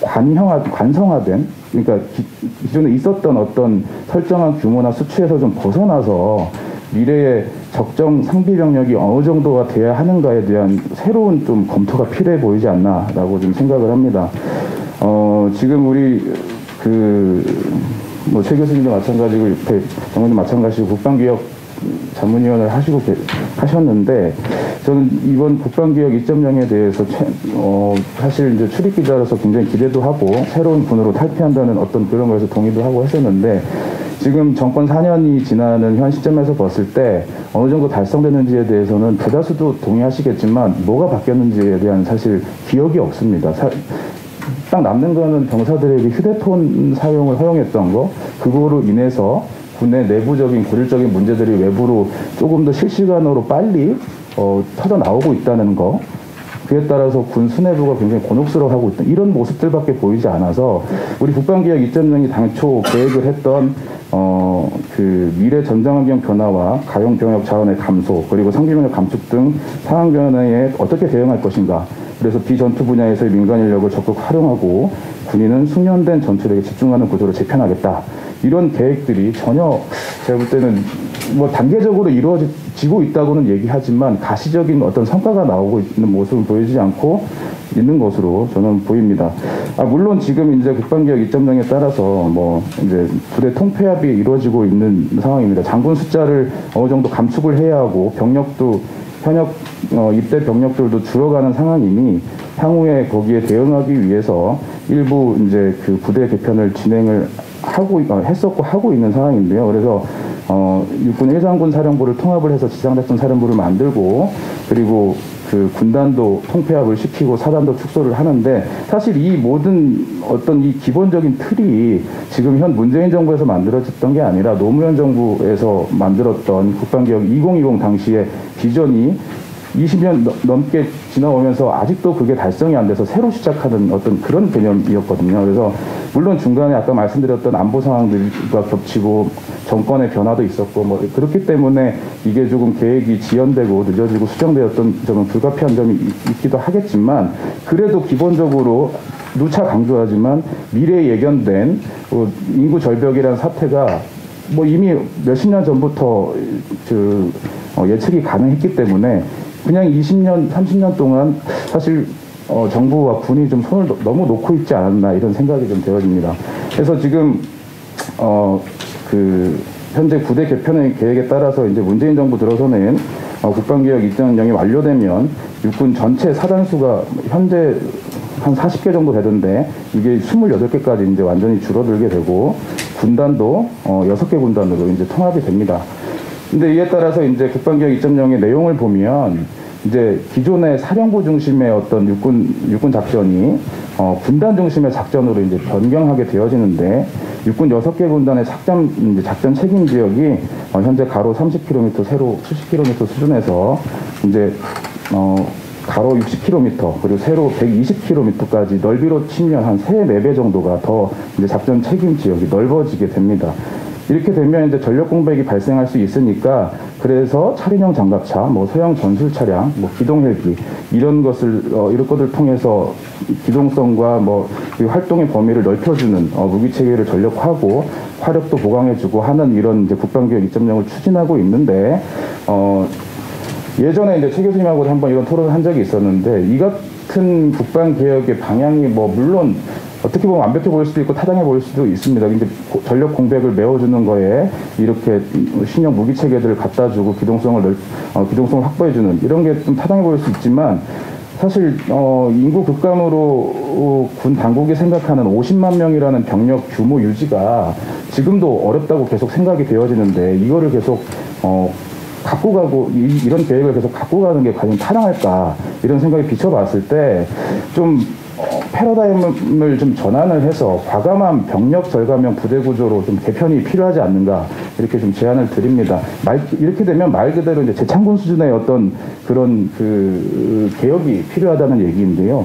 관형화, 관성화된, 그러니까 기, 기존에 있었던 어떤 설정한 규모나 수치에서 좀 벗어나서 미래의 적정 상비 병력이 어느 정도가 돼야 하는가에 대한 새로운 좀 검토가 필요해 보이지 않나라고 좀 생각을 합니다. 어, 지금 우리 그 뭐 최 교수님도 마찬가지고 옆에 정원님 마찬가지고 국방개혁 자문위원을 하시고 하셨는데, 저는 이번 국방개혁 이 점 영에 대해서 채, 어, 사실 이제 출입 기자로서 굉장히 기대도 하고 새로운 군으로 탈피한다는 어떤 그런 거에서 동의도 하고 했었는데, 지금 정권 사 년이 지나는 현 시점에서 봤을 때 어느 정도 달성되는지에 대해서는 대다수도 동의하시겠지만 뭐가 바뀌었는지에 대한 사실 기억이 없습니다. 사, 딱 남는 거는 병사들에게 휴대폰 사용을 허용했던 거, 그거로 인해서 군의 내부적인 구질적인 문제들이 외부로 조금 더 실시간으로 빨리 어, 터져 나오고 있다는 거, 그에 따라서 군 수뇌부가 굉장히 곤혹스러워하고 있던 이런 모습들밖에 보이지 않아서 우리 국방개혁 이 점 영이 당초 계획을 했던 어, 그 미래 전장 환경 변화와 가용 병력 자원의 감소, 그리고 상비 병력 감축 등 상황 변화에 어떻게 대응할 것인가, 그래서 비전투 분야에서의 민간 인력을 적극 활용하고 군인은 숙련된 전투력에 집중하는 구조로 재편하겠다. 이런 계획들이 전혀 제가 볼 때는 뭐 단계적으로 이루어지고 있다고는 얘기하지만 가시적인 어떤 성과가 나오고 있는 모습은 보이지 않고 있는 것으로 저는 보입니다. 아, 물론 지금 이제 국방개혁 이 점 영에 따라서 뭐 이제 부대 통폐합이 이루어지고 있는 상황입니다. 장군 숫자를 어느 정도 감축을 해야 하고 병력도 현역 어, 입대 병력들도 줄어가는 상황이니 향후에 거기에 대응하기 위해서 일부 이제 그 부대 개편을 진행을 하고 했었고 하고 있는 상황인데요. 그래서 어, 육군 해상군 사령부를 통합을 해서 지상작전 사령부를 만들고, 그리고 그 군단도 통폐합을 시키고 사단도 축소를 하는데, 사실 이 모든 어떤 이 기본적인 틀이 지금 현 문재인 정부에서 만들어졌던 게 아니라 노무현 정부에서 만들었던 국방개혁 이천이십 당시의 비전이 이십 년 넘게 지나오면서 아직도 그게 달성이 안 돼서 새로 시작하는 어떤 그런 개념이었거든요. 그래서 물론 중간에 아까 말씀드렸던 안보 상황들과 겹치고 정권의 변화도 있었고 뭐 그렇기 때문에 이게 조금 계획이 지연되고 늦어지고 수정되었던 점은 불가피한 점이 있기도 하겠지만, 그래도 기본적으로 누차 강조하지만 미래에 예견된 인구 절벽이라는 사태가 뭐 이미 몇십 년 전부터 그 예측이 가능했기 때문에 그냥 이십 년, 삼십 년 동안 사실 어, 정부와 군이 좀 손을 너, 너무 놓고 있지 않았나 이런 생각이 좀 되어집니다. 그래서 지금 어, 그 현재 부대 개편의 계획에 따라서 이제 문재인 정부 들어서는 어, 국방개혁 이 점 영이 완료되면 육군 전체 사단수가 현재 한 사십 개 정도 되던데 이게 이십팔 개까지 이제 완전히 줄어들게 되고 군단도 어, 여섯 개 군단으로 이제 통합이 됩니다. 근데 이에 따라서 이제 국방개혁 이 점 영의 내용을 보면 이제 기존의 사령부 중심의 어떤 육군 육군 작전이 어, 군단 중심의 작전으로 이제 변경하게 되어지는데 육군 여섯 개 군단의 작전 이제 작전 책임 지역이 어, 현재 가로 삼십 킬로미터, 세로 칠십 킬로미터 수준에서 이제 어, 가로 육십 킬로미터 그리고 세로 백이십 킬로미터까지 넓이로 치면 한 삼, 사 배 정도가 더 이제 작전 책임 지역이 넓어지게 됩니다. 이렇게 되면 이제 전력 공백이 발생할 수 있으니까 그래서 차량형 장갑차, 뭐 소형 전술 차량, 뭐 기동 헬기 이런 것을 어, 이런 것들 통해서 기동성과 뭐 활동의 범위를 넓혀주는 어, 무기 체계를 전력화하고 화력도 보강해주고 하는 이런 이제 국방개혁 이 점 영을 추진하고 있는데 어, 예전에 이제 최 교수님하고도 한번 이런 토론을 한 적이 있었는데 이 같은 국방개혁의 방향이 뭐 물론 어떻게 보면 완벽해 보일 수도 있고 타당해 보일 수도 있습니다. 근데 전력 공백을 메워주는 거에 이렇게 신형 무기 체계들을 갖다 주고 기동성을 어, 기동성을 확보해 주는 이런 게 좀 타당해 보일 수 있지만 사실 어, 인구 급감으로 어, 군 당국이 생각하는 오십만 명이라는 병력 규모 유지가 지금도 어렵다고 계속 생각이 되어지는데 이거를 계속 어, 갖고 가고 이, 이런 계획을 계속 갖고 가는 게 과연 타당할까 이런 생각이 비춰봤을 때 좀 패러다임을 좀 전환을 해서 과감한 병력 절감형 부대 구조로 좀 개편이 필요하지 않는가 이렇게 좀 제안을 드립니다. 말, 이렇게 되면 말 그대로 이제 재창군 수준의 어떤 그런 그 개혁이 필요하다는 얘기인데요.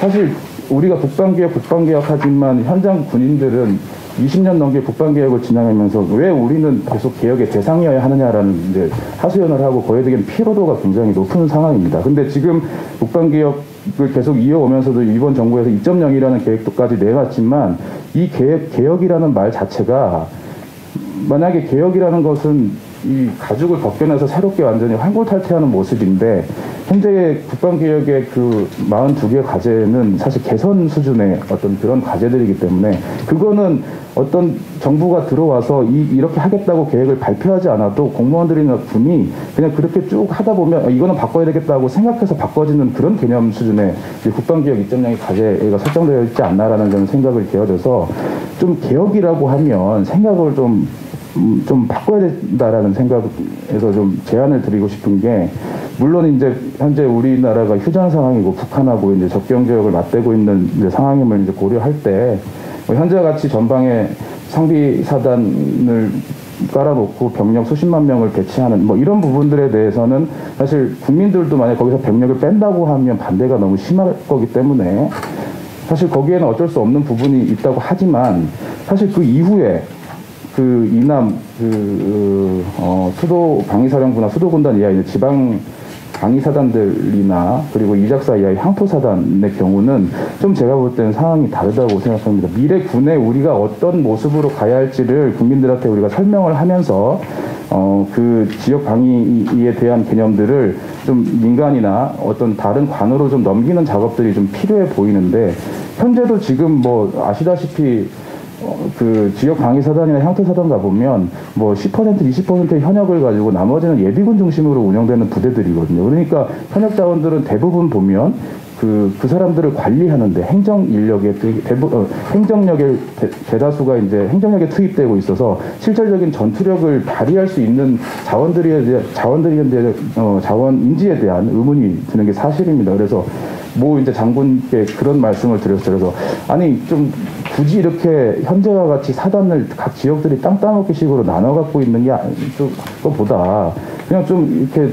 사실 우리가 국방개혁, 국방개혁 하지만 현장 군인들은 이십 년 넘게 국방개혁을 진행하면서 왜 우리는 계속 개혁의 대상이어야 하느냐라는 이제 하소연을 하고 거기에 대한 피로도가 굉장히 높은 상황입니다. 근데 지금 국방개혁을 계속 이어오면서도 이번 정부에서 이 점 영이라는 계획도까지 내놨지만 이 계획, 개혁이라는 말 자체가 만약에 개혁이라는 것은 이 가죽을 벗겨내서 새롭게 완전히 환골탈태하는 모습인데 현재 국방개혁의 그 사십이 개의 과제는 사실 개선 수준의 어떤 그런 과제들이기 때문에 그거는 어떤 정부가 들어와서 이, 이렇게 하겠다고 계획을 발표하지 않아도 공무원들이나 군이 그냥 그렇게 쭉 하다 보면 이거는 바꿔야 되겠다고 생각해서 바꿔지는 그런 개념 수준의 국방개혁 이 점 영의 과제가 설정되어 있지 않나라는 저는 생각을 되어져서 좀 개혁이라고 하면 생각을 좀 음, 좀 바꿔야 된다라는 생각에서 좀 제안을 드리고 싶은 게 물론 이제 현재 우리나라가 휴전 상황이고 북한하고 이제 접경 지역을 맞대고 있는 이제 상황임을 이제 고려할 때 뭐 현재와 같이 전방에 상비 사단을 깔아놓고 병력 수십만 명을 배치하는 뭐 이런 부분들에 대해서는 사실 국민들도 만약 거기서 병력을 뺀다고 하면 반대가 너무 심할 거기 때문에 사실 거기에는 어쩔 수 없는 부분이 있다고 하지만 사실 그 이후에 그 이남 그 어, 수도 방위사령부나 수도군단 이하의 지방 방위사단들이나 그리고 이작사 이하의 향토사단의 경우는 좀 제가 볼 때는 상황이 다르다고 생각합니다. 미래 군에 우리가 어떤 모습으로 가야 할지를 국민들한테 우리가 설명을 하면서 어, 그 지역 방위에 대한 개념들을 좀 민간이나 어떤 다른 관으로 좀 넘기는 작업들이 좀 필요해 보이는데 현재도 지금 뭐 아시다시피 그 지역 방위사단이나 향토사단 가보면 뭐 십 퍼센트, 이십 퍼센트의 현역을 가지고 나머지는 예비군 중심으로 운영되는 부대들이거든요. 그러니까 현역 자원들은 대부분 보면 그, 그 사람들을 관리하는데 행정 인력의, 대부, 어, 행정력의 대, 대다수가 이제 행정력에 투입되고 있어서 실질적인 전투력을 발휘할 수 있는 자원들에 대한, 자원들에 대한, 어, 자원 인지에 대한 의문이 드는 게 사실입니다. 그래서 뭐 이제 장군께 그런 말씀을 드렸어요. 그래서 아니 좀 굳이 이렇게 현재와 같이 사단을 각 지역들이 땅따먹기 식으로 나눠 갖고 있는 게 그거보다 그냥 좀 이렇게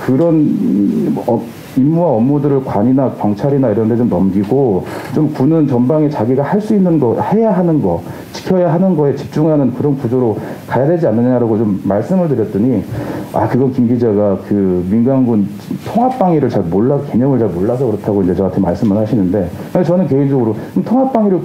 그런 어, 임무와 업무들을 관이나 경찰이나 이런 데 좀 넘기고 좀 군은 전방에 자기가 할 수 있는 거, 해야 하는 거, 지켜야 하는 거에 집중하는 그런 구조로 가야 되지 않느냐라고 좀 말씀을 드렸더니 아 그건 김 기자가 그 민간군 통합방위를 잘 몰라 개념을 잘 몰라서 그렇다고 이제 저한테 말씀만 하시는데 저는 개인적으로 통합방위를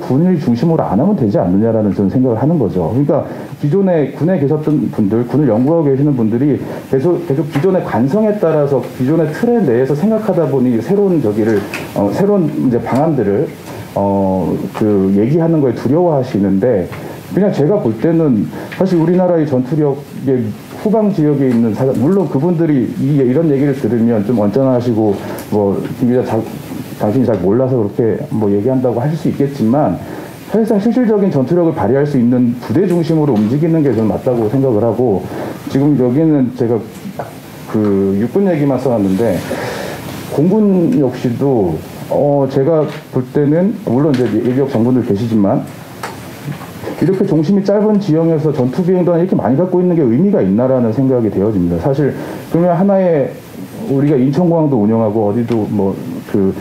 군을 중심으로 안 하면 되지 않느냐라는 저는 생각을 하는 거죠. 그러니까 기존에 군에 계셨던 분들, 군을 연구하고 계시는 분들이 계속 계속 기존의 관성에 따라서 기존의 틀에 내에서 생각하다 보니 새로운 저기를 어, 새로운 이제 방안들을 어, 그 얘기하는 거에 두려워하시는데 그냥 제가 볼 때는 사실 우리나라의 전투력의 후방 지역에 있는 사람 물론 그분들이 이, 이런 얘기를 들으면 좀 언짢아하시고 뭐 김 기자 자, 당신이 잘 몰라서 그렇게 뭐 얘기한다고 하실 수 있겠지만 사실상 실질적인 전투력을 발휘할 수 있는 부대 중심으로 움직이는 게 저는 맞다고 생각을 하고, 지금 여기는 제가 그 육군 얘기만 써놨는데 공군 역시도 어 제가 볼 때는 물론 이제 예비역 장군들 계시지만 이렇게 종심이 짧은 지형에서 전투 비행단을 이렇게 많이 갖고 있는 게 의미가 있나라는 생각이 되어집니다. 사실 그러면 하나의 우리가 인천공항도 운영하고 어디도 뭐 그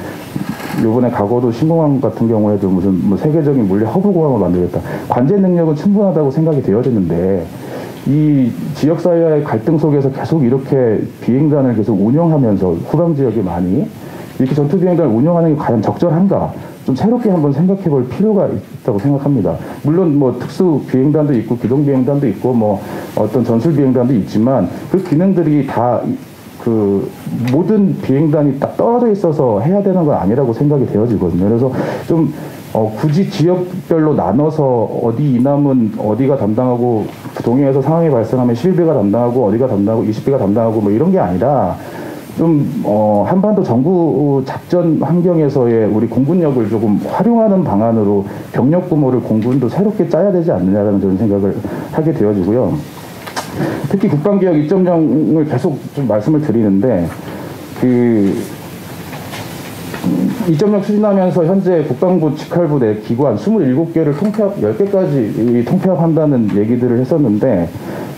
요번에 과거도 신공항 같은 경우에도 무슨 뭐 세계적인 물류 허브공항을 만들겠다. 관제 능력은 충분하다고 생각이 되어졌는데 이 지역사회와의 갈등 속에서 계속 이렇게 비행단을 계속 운영하면서 후방 지역이 많이 이렇게 전투 비행단을 운영하는 게 과연 적절한가? 좀 새롭게 한번 생각해 볼 필요가 있다고 생각합니다. 물론 뭐 특수 비행단도 있고 기동 비행단도 있고 뭐 어떤 전술 비행단도 있지만 그 기능들이 다 그 모든 비행단이 딱 떨어져 있어서 해야 되는 건 아니라고 생각이 되어지거든요. 그래서 좀 어 굳이 지역별로 나눠서 어디 이남은 어디가 담당하고 동해에서 상황이 발생하면 십일 배가 담당하고 어디가 담당하고 이십 배가 담당하고 뭐 이런 게 아니라 좀 어, 한반도 정부 작전 환경에서의 우리 공군력을 조금 활용하는 방안으로 병력 규모를 공군도 새롭게 짜야 되지 않느냐라는 저는 생각을 하게 되어지고요. 특히 국방개혁 이 점 영을 계속 좀 말씀을 드리는데 그 이 점 영 추진하면서 현재 국방부 직할부 내 기관 이십칠 개를 통폐합, 열 개까지 통폐합한다는 얘기들을 했었는데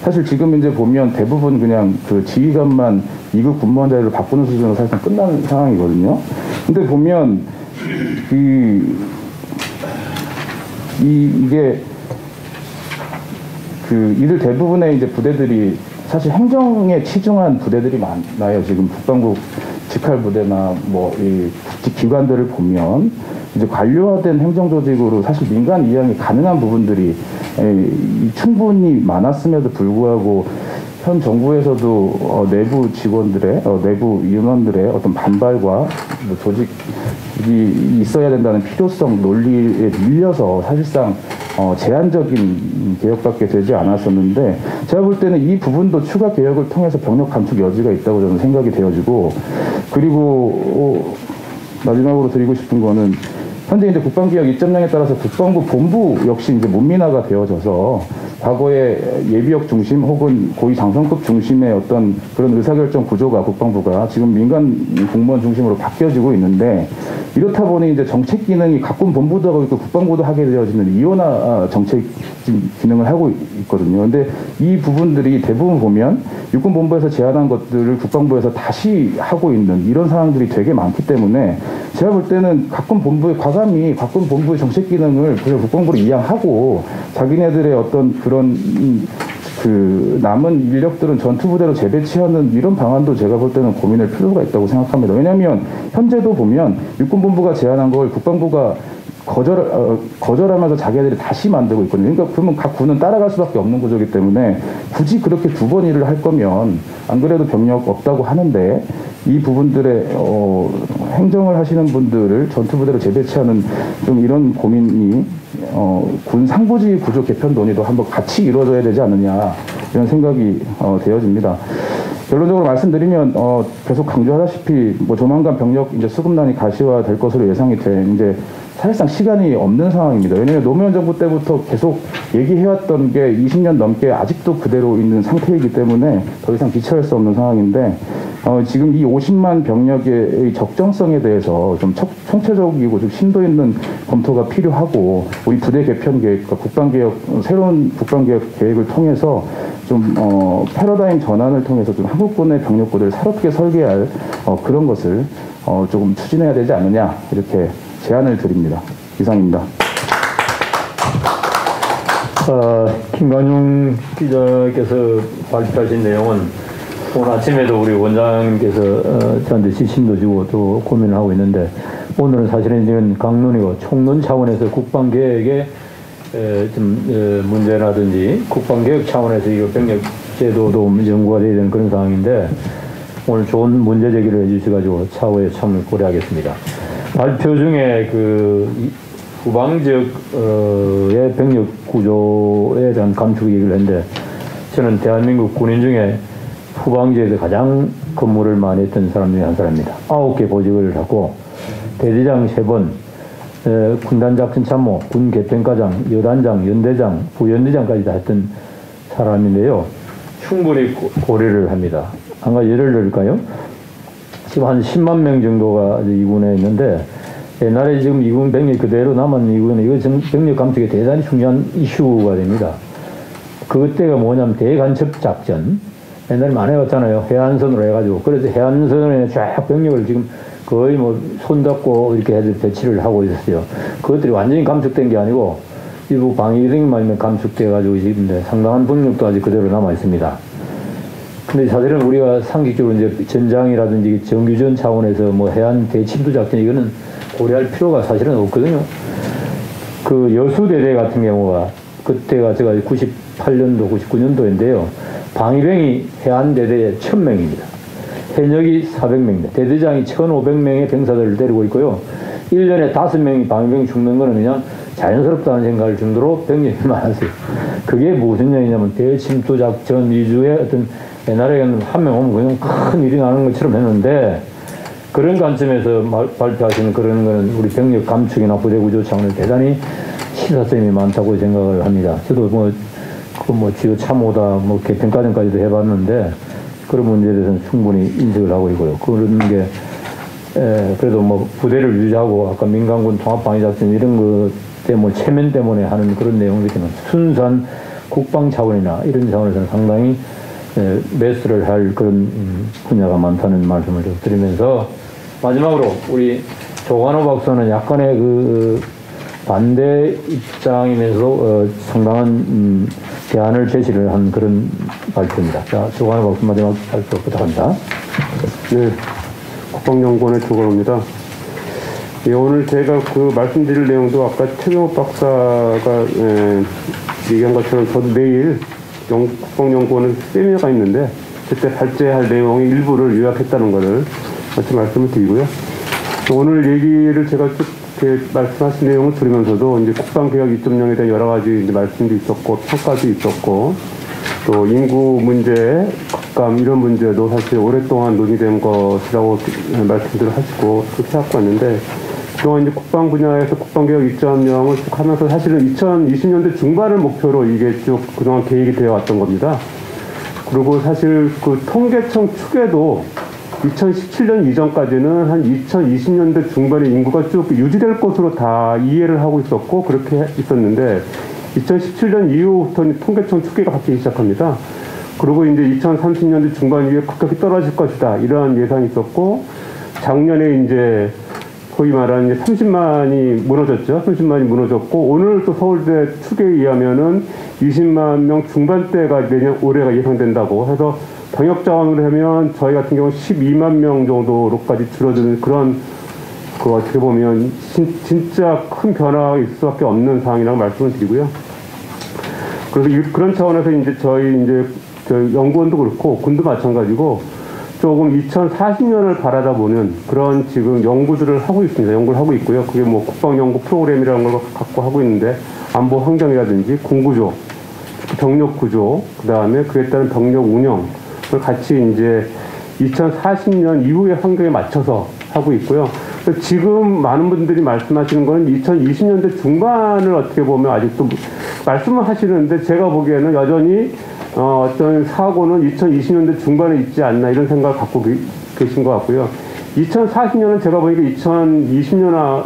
사실 지금 이제 보면 대부분 그냥 그 지휘관만 이 급 군무원 자리를 바꾸는 수준으로 사실상 끝나는 상황이거든요. 근데 보면 그, 이, 이게 그 이들 대부분의 이제 부대들이 사실 행정에 치중한 부대들이 많아요. 지금 국방부 직할 부대나 뭐 이 기관들을 보면 이제 관료화된 행정조직으로 사실 민간 이양이 가능한 부분들이 충분히 많았음에도 불구하고 현 정부에서도 어 내부 직원들의 어 내부 인원들의 어떤 반발과 뭐 조직이 있어야 된다는 필요성 논리에 밀려서 사실상 어 제한적인 개혁밖에 되지 않았었는데 제가 볼 때는 이 부분도 추가 개혁을 통해서 병력 감축 여지가 있다고 저는 생각이 되어지고, 그리고 마지막으로 드리고 싶은 거는 현재 이제 국방개혁 이 점 영에 따라서 국방부 본부 역시 이제 문민화가 되어져서 과거의 예비역 중심 혹은 고위 장성급 중심의 어떤 그런 의사결정 구조가 국방부가 지금 민간 공무원 중심으로 바뀌어지고 있는데 이렇다 보니 이제 정책 기능이 가끔 본부도 하고 있고 국방부도 하게 되어지는 이원화 정책 기능을 하고 있거든요. 근데 이 부분들이 대부분 보면 육군본부에서 제안한 것들을 국방부에서 다시 하고 있는 이런 상황들이 되게 많기 때문에 제가 볼 때는 가끔 본부의 과감히 가끔 본부의 정책 기능을 국방부로 이양하고 자기네들의 어떤 그런 그 남은 인력들은 전투부대로 재배치하는 이런 방안도 제가 볼 때는 고민할 필요가 있다고 생각합니다. 왜냐하면 현재도 보면 육군본부가 제안한 걸 국방부가 거절, 어, 거절하면서 자기들이 다시 만들고 있거든요. 그러니까 그러면 각 군은 따라갈 수밖에 없는 구조이기 때문에 굳이 그렇게 두 번 일을 할 거면 안 그래도 병력 없다고 하는데 이 부분들의 어, 행정을 하시는 분들을 전투부대로 재배치하는 좀 이런 고민이 어, 군 상부지 구조 개편 논의도 한번 같이 이루어져야 되지 않느냐 이런 생각이 어, 되어집니다. 결론적으로 말씀드리면 어, 계속 강조하다시피 뭐 조만간 병력 이제 수급난이 가시화될 것으로 예상이 돼 이제 사실상 시간이 없는 상황입니다. 왜냐하면 노무현 정부 때부터 계속 얘기해왔던 게 이십 년 넘게 아직도 그대로 있는 상태이기 때문에 더 이상 기처할 수 없는 상황인데 어, 지금 이 오십만 병력의 적정성에 대해서 좀 총체적이고 좀 심도 있는 검토가 필요하고 우리 부대 개편 계획과 국방개혁 새로운 국방개혁 계획을 통해서 좀 어, 패러다임 전환을 통해서 좀 한국군의 병력구를 새롭게 설계할 어, 그런 것을 어, 조금 추진해야 되지 않느냐 이렇게 제안을 드립니다. 이상입니다. 어, 김관용 기자께서 발표하신 내용은 오늘 아침에도 우리 원장님께서 어, 저한테 지침도 주고 또 고민을 하고 있는데 오늘은 사실은 지금 강론이고 총론 차원에서 국방계획의 에, 좀, 에, 문제라든지 국방개혁 차원에서 이 병력 제도도 연구가 되어야 되는 그런 상황인데 오늘 좋은 문제 제기를 해주셔가지고 차후에 참 고려하겠습니다. 발표 중에 그 후방 지역의 병력 구조에 대한 감축 얘기를 했는데 저는 대한민국 군인 중에 후방 지역에서 가장 근무를 많이 했던 사람 중에 한 사람입니다. 아홉 개 보직을 하고 대대장 세 번, 군단작전참모, 군개편과장, 여단장, 연대장, 부연대장까지 다 했던 사람인데요. 충분히 고, 고려를 합니다. 아마 예를 들까요? 지금 한 십만 명 정도가 이군에 있는데, 옛날에 지금 이군 병력 그대로 남은 이군은 이거 병력 감축이 대단히 중요한 이슈가 됩니다. 그때가 뭐냐면 대간첩작전. 옛날에 많이 했잖아요. 해안선으로 해가지고. 그래서 해안선에 쫙 병력을 지금 거의 뭐 손잡고 이렇게 해서 배치를 하고 있었어요. 그것들이 완전히 감축된 게 아니고 일부 방위 등만 감축돼가지고 지금 상당한 병력도 아직 그대로 남아 있습니다. 근데 사실은 우리가 상식적으로 이제 전장이라든지 정규전 차원에서 뭐 해안 대침도 작전 이거는 고려할 필요가 사실은 없거든요. 그 여수대대 같은 경우가 그때가 제가 구십팔 년도, 구십구 년도인데요. 방위병이 해안대대의 천 명입니다. 현역이 사백 명입니다. 대대장이 천오백 명의 병사들을 데리고 있고요. 일 년에 다섯 명이 방위병이 죽는 거는 그냥 자연스럽다는 생각을 정도로 병력이 많았어요. 그게 무슨 얘기냐면 대침투작전 위주의 어떤 옛날에는 한 명 오면 그냥 큰 일이 나는 것처럼 했는데 그런 관점에서 말, 발표하시는 그런 거는 우리 병력 감축이나 부대구조 차원에 대단히 시사점이 많다고 생각을 합니다. 저도 뭐 그 뭐 지도 참호다 뭐 개편과정까지도 해봤는데 그런 문제에 대해서는 충분히 인식을 하고 있고요. 그런 게 에, 그래도 뭐 부대를 유지하고 아까 민간군 통합방위작전 이런 것 때문에 체면 때문에 하는 그런 내용들은 순수한 국방 차원이나 이런 차원에서는 상당히 에, 매수를 할 그런 분야가 많다는 말씀을 좀 드리면서 마지막으로 우리 조관호 박사는 약간의 그 반대 입장이면서 어, 상당한 음, 제안을 제시를 한 그런 발표입니다. 자, 조관호 박사 마지막 발표 부탁합니다. 네, 국방연구원의 조관호입니다. 예, 오늘 제가 그 말씀드릴 내용도 아까 최병욱 박사가 예, 얘기한 것처럼 저도 내일 영, 국방연구원에 세미나가 있는데 그때 발제할 내용의 일부를 요약했다는 것을 같이 말씀을 드리고요. 오늘 얘기를 제가 쭉 그 말씀하신 내용을 들으면서도 이제 국방개혁 이점영에 대한 여러 가지 이제 말씀도 있었고 평가도 있었고 또 인구 문제, 국감 이런 문제도 사실 오랫동안 논의된 것이라고 말씀들을 하시고 그렇게 하고 왔는데 그동안 이제 국방 분야에서 국방개혁 이점영을 쭉 하면서 사실은 이천이십 년대 중반을 목표로 이게 쭉 그동안 계획이 되어 왔던 겁니다. 그리고 사실 그 통계청 축에도 이천십칠 년 이전까지는 한 이천이십 년대 중반에 인구가 쭉 유지될 것으로 다 이해를 하고 있었고 그렇게 있었는데 이천십칠 년 이후부터는 통계청 축계가 바뀌기 시작합니다. 그리고 이제 이천삼십 년대 중반 이후에 급격히 떨어질 것이다 이러한 예상이 있었고 작년에 이제 소위 말하는 삼십만이 무너졌죠. 삼십만이 무너졌고 오늘 또 서울대 축에 의하면은 이십만 명 중반대가 내년 올해가 예상된다고 해서 방역 자원으로 하면 저희 같은 경우 십이만 명 정도로까지 줄어드는 그런 그 어떻게 보면 진, 진짜 큰 변화가 있을 수밖에 없는 상황이라고 말씀을 드리고요. 그래서 이, 그런 차원에서 이제 저희 이제 저희 연구원도 그렇고 군도 마찬가지고 조금 이천사십 년을 바라다 보는 그런 지금 연구들을 하고 있습니다. 연구를 하고 있고요. 그게 뭐 국방 연구 프로그램이라는 걸 갖고 하고 있는데 안보 환경이라든지 군구조, 병력 구조, 그 다음에 그에 따른 병력 운영 그걸 같이 이제 이천사십 년 이후의 환경에 맞춰서 하고 있고요. 지금 많은 분들이 말씀하시는 건 이천이십 년대 중반을 어떻게 보면 아직도 말씀을 하시는데 제가 보기에는 여전히 어 어떤 사고는 이천이십 년대 중반에 있지 않나 이런 생각을 갖고 계신 것 같고요. 이천사십 년은 제가 보니까 이천이십 년,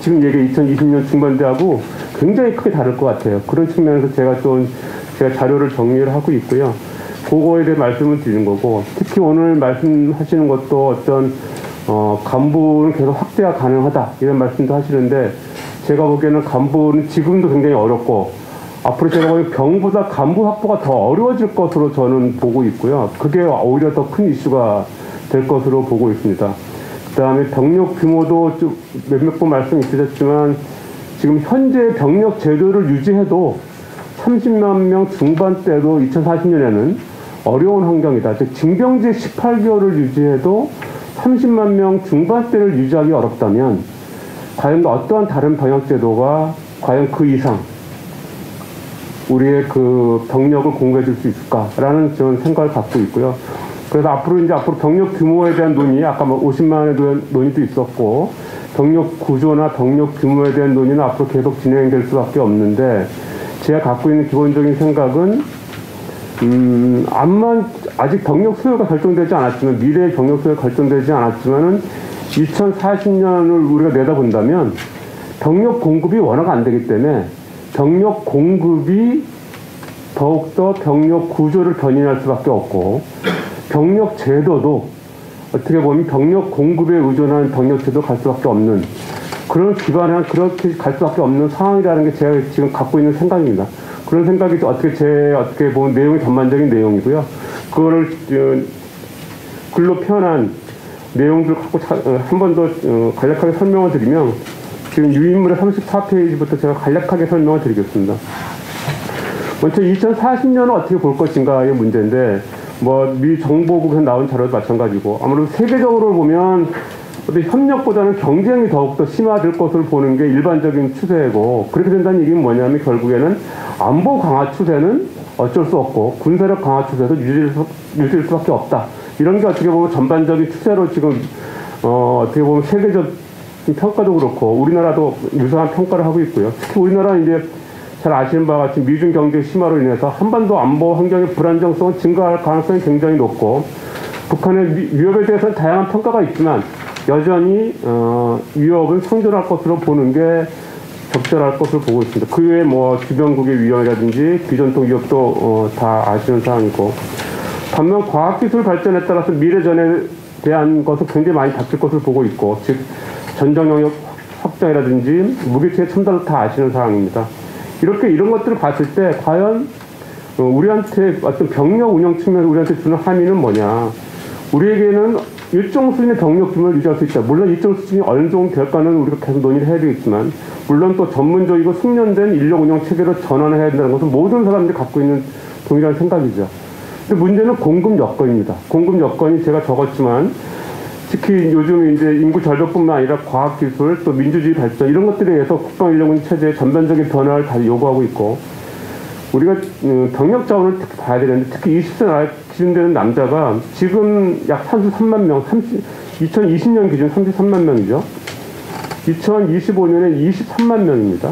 지금 얘기 이천이십 년 중반대하고 굉장히 크게 다를 것 같아요. 그런 측면에서 제가 좀 제가 자료를 정리를 하고 있고요. 그거에 대해 말씀을 드리는 거고 특히 오늘 말씀하시는 것도 어떤 어, 간부는 계속 확대가 가능하다 이런 말씀도 하시는데 제가 보기에는 간부는 지금도 굉장히 어렵고 앞으로 제가 보기에는 병보다 간부 확보가 더 어려워질 것으로 저는 보고 있고요. 그게 오히려 더 큰 이슈가 될 것으로 보고 있습니다. 그 다음에 병력 규모도 좀 몇몇 번 말씀 있으셨지만 지금 현재 병력 제도를 유지해도 삼십만 명 중반대도 이천사십 년에는 어려운 환경이다. 즉 징병제 십팔 개월을 유지해도 삼십만 명 중반대를 유지하기 어렵다면 과연 어떠한 다른 병역 제도가 과연 그 이상 우리의 그 병력을 공급해 줄 수 있을까라는 저는 생각을 갖고 있고요. 그래서 앞으로 이제 앞으로 병력 규모에 대한 논의, 아까 뭐 오십만에 대한 논의도 있었고 병력 구조나 병력 규모에 대한 논의는 앞으로 계속 진행될 수밖에 없는데, 제가 갖고 있는 기본적인 생각은 음, 암만 아직 병력 수요가 결정되지 않았지만, 미래의 병력 수요가 결정되지 않았지만은 이천사십 년을 우리가 내다본다면 병력 공급이 워낙 안 되기 때문에 병력 공급이 더욱더 병력 구조를 견인할 수밖에 없고, 병력 제도도 어떻게 보면 병력 공급에 의존하는 병력 제도 갈 수밖에 없는, 그런 기반에 그렇게 갈 수밖에 없는 상황이라는 게 제가 지금 갖고 있는 생각입니다. 그런 생각이 어떻게 제 어떻게 보면 내용이 전반적인 내용이고요. 그거를 글로 표현한 내용들을 갖고 한 번 더 간략하게 설명을 드리면, 지금 유인물의 삼십사 페이지부터 제가 간략하게 설명을 드리겠습니다. 먼저 이천사십 년은 어떻게 볼 것인가의 문제인데, 뭐 미 정보국에서 나온 자료도 마찬가지고, 아무래도 세계적으로 보면 어떤 협력보다는 경쟁이 더욱더 심화될 것을 보는 게 일반적인 추세고, 그렇게 된다는 얘기는 뭐냐면 결국에는 안보 강화 추세는 어쩔 수 없고 군사력 강화 추세도 유지될, 수, 유지될 수밖에 없다. 이런 게 어떻게 보면 전반적인 추세로 지금 어, 어떻게 보면 세계적 평가도 그렇고 우리나라도 유사한 평가를 하고 있고요. 특히 우리나라는 이제 잘 아시는 바와 같이 미중 경쟁 심화로 인해서 한반도 안보 환경의 불안정성은 증가할 가능성이 굉장히 높고, 북한의 위협에 대해서는 다양한 평가가 있지만 여전히 어, 위협은 상존할 것으로 보는 게 적절할 것으로 보고 있습니다. 그 외에 뭐 주변국의 위협이라든지 비전통 위협도 어, 다 아시는 사항이고, 반면 과학기술 발전에 따라서 미래전에 대한 것은 굉장히 많이 바뀔 것을 보고 있고, 즉 전쟁 영역 확장이라든지 무기체계 첨단도 다 아시는 사항입니다. 이렇게 이런 것들을 봤을 때 과연 우리한테 어떤 병력 운영 측면에서 우리한테 주는 함의는 뭐냐. 우리에게는 일정 수준의 병력 규모를 유지할 수 있다. 물론 일정 수준이 어느 정도 될까는 우리가 계속 논의를 해야 되겠지만, 물론 또 전문적이고 숙련된 인력 운영 체계로 전환을 해야 된다는 것은 모든 사람들이 갖고 있는 동일한 생각이죠. 근데 문제는 공급 여건입니다. 공급 여건이 제가 적었지만, 특히 요즘 이제 인구 절벽뿐만 아니라 과학기술, 또 민주주의 발전, 이런 것들에 의해서 국방인력군 체제의 전반적인 변화를 다 요구하고 있고, 우리가 병력 자원을 특히 봐야 되는데, 특히 이십 세 나라 기준되는 남자가 지금 약 삼십삼만 명, 이천이십 년 기준 삼십삼만 명이죠. 이천이십오 년에 이십삼만 명입니다.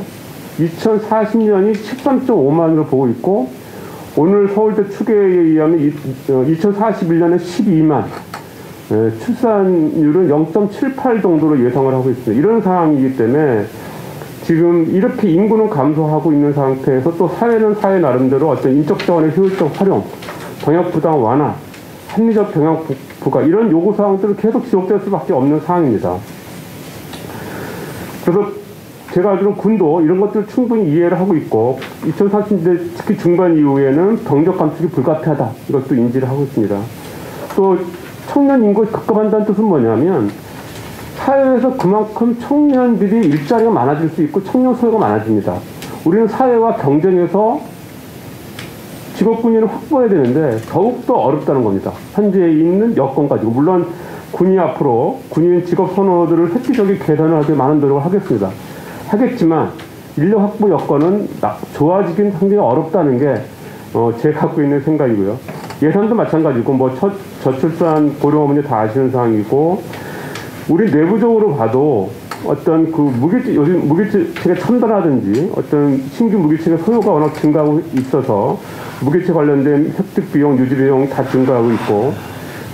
이천사십 년이 십삼 점 오만으로 보고 있고, 오늘 서울대 추계에 의하면 이천사십일 년에 십이만, 예, 출산율은 영 점 칠팔 정도로 예상을 하고 있습니다. 이런 상황이기 때문에 지금 이렇게 인구는 감소하고 있는 상태에서 또 사회는 사회 나름대로 어떤 인적 자원의 효율적 활용, 병역 부담 완화, 합리적 병역 부과, 이런 요구 사항들은 계속 지속될 수밖에 없는 상황입니다. 그래서 제가 알기로는 군도 이런 것들을 충분히 이해를 하고 있고, 이천사십 년대 특히 중반 이후에는 병력 감축이 불가피하다, 이것도 인지를 하고 있습니다. 또 청년 인구에 급감한다는 뜻은 뭐냐면, 사회에서 그만큼 청년들이 일자리가 많아질 수 있고 청년 수요가 많아집니다. 우리는 사회와 경쟁에서 직업군인을 확보해야 되는데 더욱더 어렵다는 겁니다. 현재 있는 여건 가지고. 물론 군이 앞으로 군인 직업 선호들을 획기적인 개선을 하기 위해 많은 노력을 하겠습니다. 하겠지만 인력 확보 여건은 좋아지긴 상당히 어렵다는 게 어, 제가 갖고 있는 생각이고요. 예산도 마찬가지고, 뭐 첫, 저출산 고령 어머니 다 아시는 사항이고, 우리 내부적으로 봐도 어떤 그 무기체, 요즘 무기체계 첨단하든지 어떤 신규 무기체계 소요가 워낙 증가하고 있어서 무기체 관련된 획득 비용, 유지 비용 다 증가하고 있고,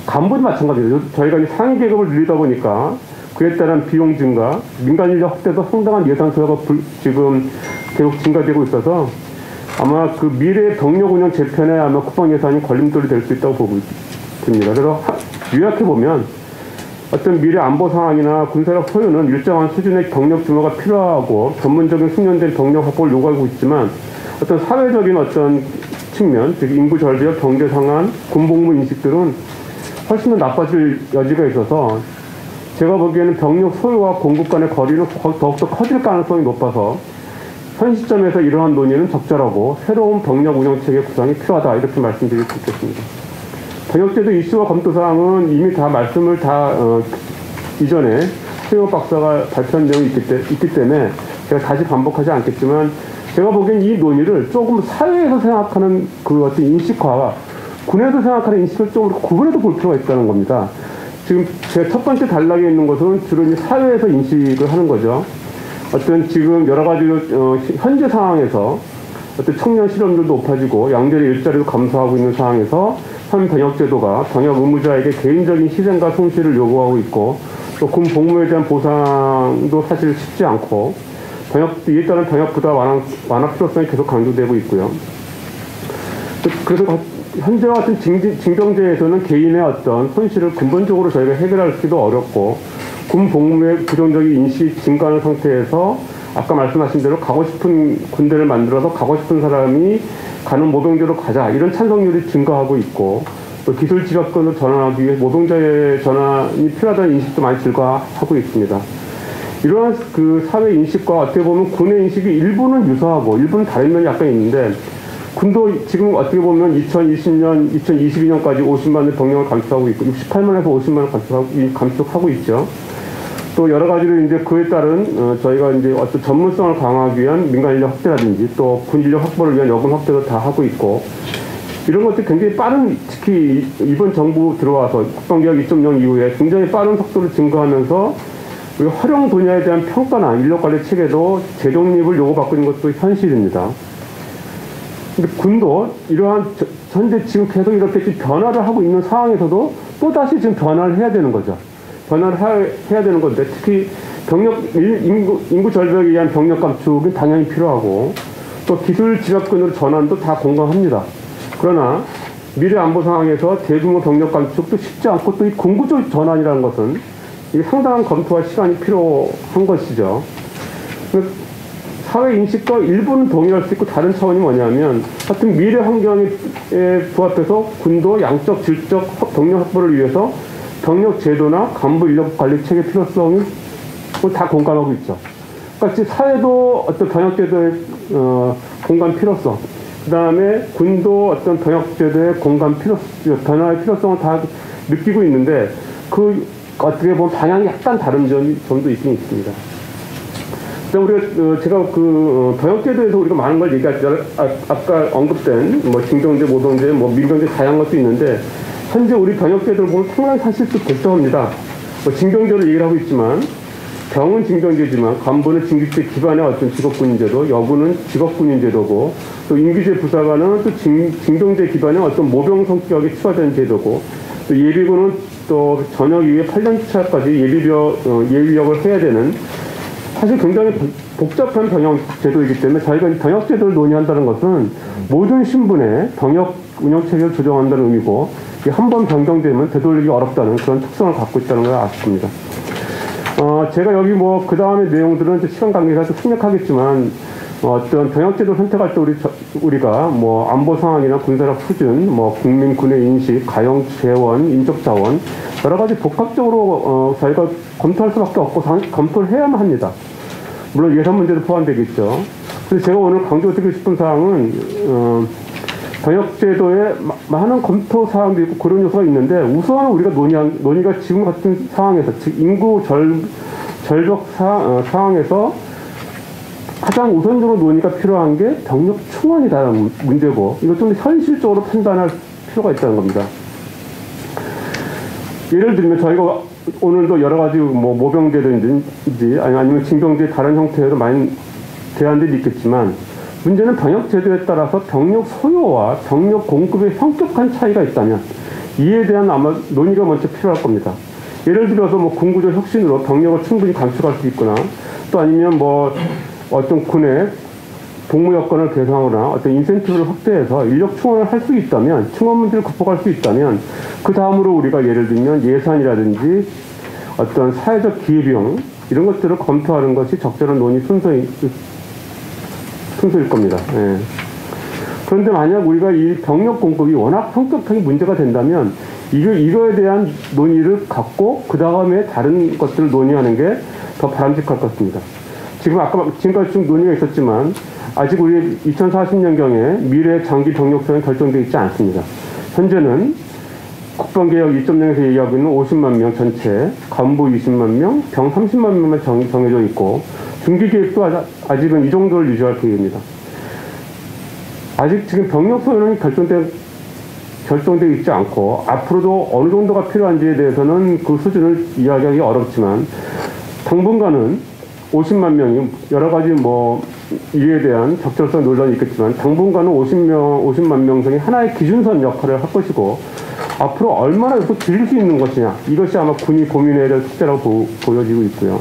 간부도 마찬가지예요. 저희가 이제 상위 계급을 늘리다 보니까 그에 따른 비용 증가, 민간 인력 확대도 상당한 예산 소요가 불, 지금 계속 증가되고 있어서 아마 그 미래의 병력 운영 재편에 아마 국방 예산이 걸림돌이 될 수 있다고 보고 있습니다. 그래서 요약해보면 어떤 미래 안보 상황이나 군사력 소요는 일정한 수준의 병력 규모가 필요하고 전문적인 숙련된 병력 확보를 요구하고 있지만, 어떤 사회적인 어떤 측면, 즉 인구 절벽, 경제 상황, 군복무 인식들은 훨씬 더 나빠질 여지가 있어서, 제가 보기에는 병력 소요와 공급 간의 거리는 더욱더 커질 가능성이 높아서 현 시점에서 이러한 논의는 적절하고 새로운 병력 운영체계 구상이 필요하다, 이렇게 말씀드릴 수 있겠습니다. 병역제도 이슈와 검토사항은 이미 다 말씀을 다 어, 이전에 최병욱 박사가 발표한 내용이 있기, 때, 있기 때문에 제가 다시 반복하지 않겠지만, 제가 보기엔 이 논의를 조금 사회에서 생각하는 그 어떤 인식화와 군에서 생각하는 인식을 좀 구분해서 볼 필요가 있다는 겁니다. 지금 제 첫 번째 단락에 있는 것은 주로 이제 사회에서 인식을 하는 거죠. 어떤 지금 여러 가지 어, 현재 상황에서 어떤 청년 실업률도 높아지고 양질의 일자리도 감소하고 있는 상황에서 현병역제도가 병역 의무자에게 개인적인 희생과 손실을 요구하고 있고 또 군 복무에 대한 보상도 사실 쉽지 않고 병역, 이에 따른 병역 부담 완화, 완화 필요성이 계속 강조되고 있고요. 그래서 현재와 같은 징, 징병제에서는 개인의 어떤 손실을 근본적으로 저희가 해결하기도 어렵고 군 복무의 부정적인 인식 증가하는 상태에서 아까 말씀하신 대로 가고 싶은 군대를 만들어서 가고 싶은 사람이 가는 모병제로 가자 이런 찬성률이 증가하고 있고 또 기술 지역권을 전환하기 위해 모병제의 전환이 필요하다는 인식도 많이 증가하고 있습니다. 이러한 그 사회 인식과 어떻게 보면 군의 인식이 일부는 유사하고 일부는 다른 면이 약간 있는데 군도 지금 어떻게 보면 이천이십 년, 이천이십이 년까지 오십만의 병력을 감축하고 있고 육십팔만에서 오십만을 감축하고, 감축하고 있죠. 또 여러 가지로 이제 그에 따른 어, 저희가 이제 어떤 전문성을 강화하기 위한 민간 인력 확대라든지 또 군 인력 확보를 위한 여군 확대도 다 하고 있고 이런 것들이 굉장히 빠른, 특히 이번 정부 들어와서 국방개혁 이 점 영 이후에 굉장히 빠른 속도로 증가하면서 우리 활용 분야에 대한 평가나 인력 관리 체계도 재정립을 요구받고 있는 것도 현실입니다. 근데 군도 이러한 저, 현재 지금 계속 이렇게 변화를 하고 있는 상황에서도 또다시 지금 변화를 해야 되는 거죠. 변화를 하, 해야 되는 건데 특히 병력 인구, 인구 절벽에 의한 병력 감축은 당연히 필요하고 또 기술 집약군으로 전환도 다 공감합니다. 그러나 미래 안보 상황에서 대규모 병력 감축도 쉽지 않고 또 이 군구조 전환이라는 것은 이 상당한 검토와 시간이 필요한 것이죠. 사회 인식과 일부는 동일할 수 있고 다른 차원이 뭐냐면 하여튼 미래 환경에 부합해서 군도 양적 질적 병력 확보를 위해서 병력 제도나 간부 인력 관리 체계 필요성을 다 공감하고 있죠. 그러니까 사회도 어떤 병역 제도의 어, 공감 필요성, 그 다음에 군도 어떤 병역 제도의 공감 필요, 변화의 필요성을 다 느끼고 있는데 그 어떻게 보면 방향이 약간 다른 점이 점도 있긴 있습니다. 우리가 제가 그 병역 제도에서 우리가 많은 걸 얘기하죠. 아, 아까 언급된 뭐 징병제, 모병제, 뭐 민병제 다양한 것도 있는데. 현재 우리 병역제도를 보면 상당히 사실도 복잡합니다. 뭐 징병제로 얘기를 하고 있지만 병은 징병제지만 간부는 징집제 기반의 어떤 직업군인제도, 여군은 직업군인제도고 또 임기제 부사관은 또 징, 징병제 기반의 어떤 모병 성격이 추가된 제도고 또 예비군은 또 전역 이후에 팔 년 차까지 예비병, 어, 예비역을 해야 되는 사실 굉장히 복잡한 병역제도이기 때문에 저희가 병역제도를 논의한다는 것은 모든 신분의 병역 운영체계를 조정한다는 의미고 한 번 변경되면 되돌리기 어렵다는 그런 특성을 갖고 있다는 걸 아쉽습니다. 어, 제가 여기 뭐 그 다음에 내용들은 이제 시간 관계가 좀 생략하겠지만 어, 어떤 병역제도 선택할 때 우리 저, 우리가 뭐 안보 상황이나 군사력 수준, 뭐 국민 군의 인식, 가용 재원, 인적 자원 여러 가지 복합적으로 어, 저희가 검토할 수밖에 없고 당, 검토를 해야만 합니다. 물론 예산 문제도 포함되겠죠. 그래서 제가 오늘 강조드리고 싶은 사항은 어, 병역제도에 많은 검토 사항도 있고 그런 요소가 있는데 우선 우리가 논의한, 논의가 지금 같은 상황에서 즉 인구 절, 절벽 사, 어, 상황에서 가장 우선적으로 논의가 필요한 게 병력 충원이라는 문제고 이것 좀 현실적으로 판단할 필요가 있다는 겁니다. 예를 들면 저희가 오늘도 여러 가지 뭐 모병제든지 아니면 징병제 다른 형태로 많이 대안들이 있겠지만 문제는 병역 제도에 따라서 병력 소요와 병력 공급의 성격한 차이가 있다면 이에 대한 아마 논의가 먼저 필요할 겁니다. 예를 들어서 뭐 군구조 혁신으로 병력을 충분히 감축할 수 있거나 또 아니면 뭐 어떤 군의 복무 여건을 개선하거나 어떤 인센티브를 확대해서 인력 충원을 할 수 있다면 충원 문제를 극복할 수 있다면 그 다음으로 우리가 예를 들면 예산이라든지 어떤 사회적 기회비용 이런 것들을 검토하는 것이 적절한 논의 순서인 순서일 겁니다. 예. 그런데 만약 우리가 이 병력 공급이 워낙 성격적인 문제가 된다면 이거, 이거에 대한 논의를 갖고 그 다음에 다른 것들을 논의하는 게 더 바람직할 것 같습니다. 지금 아까 지금까지 좀 논의가 있었지만 아직 우리 이천사십 년경에 미래 장기 병력성이 결정되어 있지 않습니다. 현재는 국방개혁 이 점 영에서 얘기하고 있는 오십만 명 전체, 간부 이십만 명, 병 삼십만 명만 정, 정해져 있고 중기 계획도 아직은 이 정도를 유지할 계획입니다. 아직 지금 병력 소요는 결정된 결정되어 있지 않고 앞으로도 어느 정도가 필요한지에 대해서는 그 수준을 이야기하기 어렵지만 당분간은 오십만 명이 여러 가지 뭐 이에 대한 적절성 논란이 있겠지만 당분간은 오십만 명성이 하나의 기준선 역할을 할 것이고 앞으로 얼마나 계속 줄일 수 있는 것이냐 이것이 아마 군이 고민해야 될 숙제라고 보, 보여지고 있고요.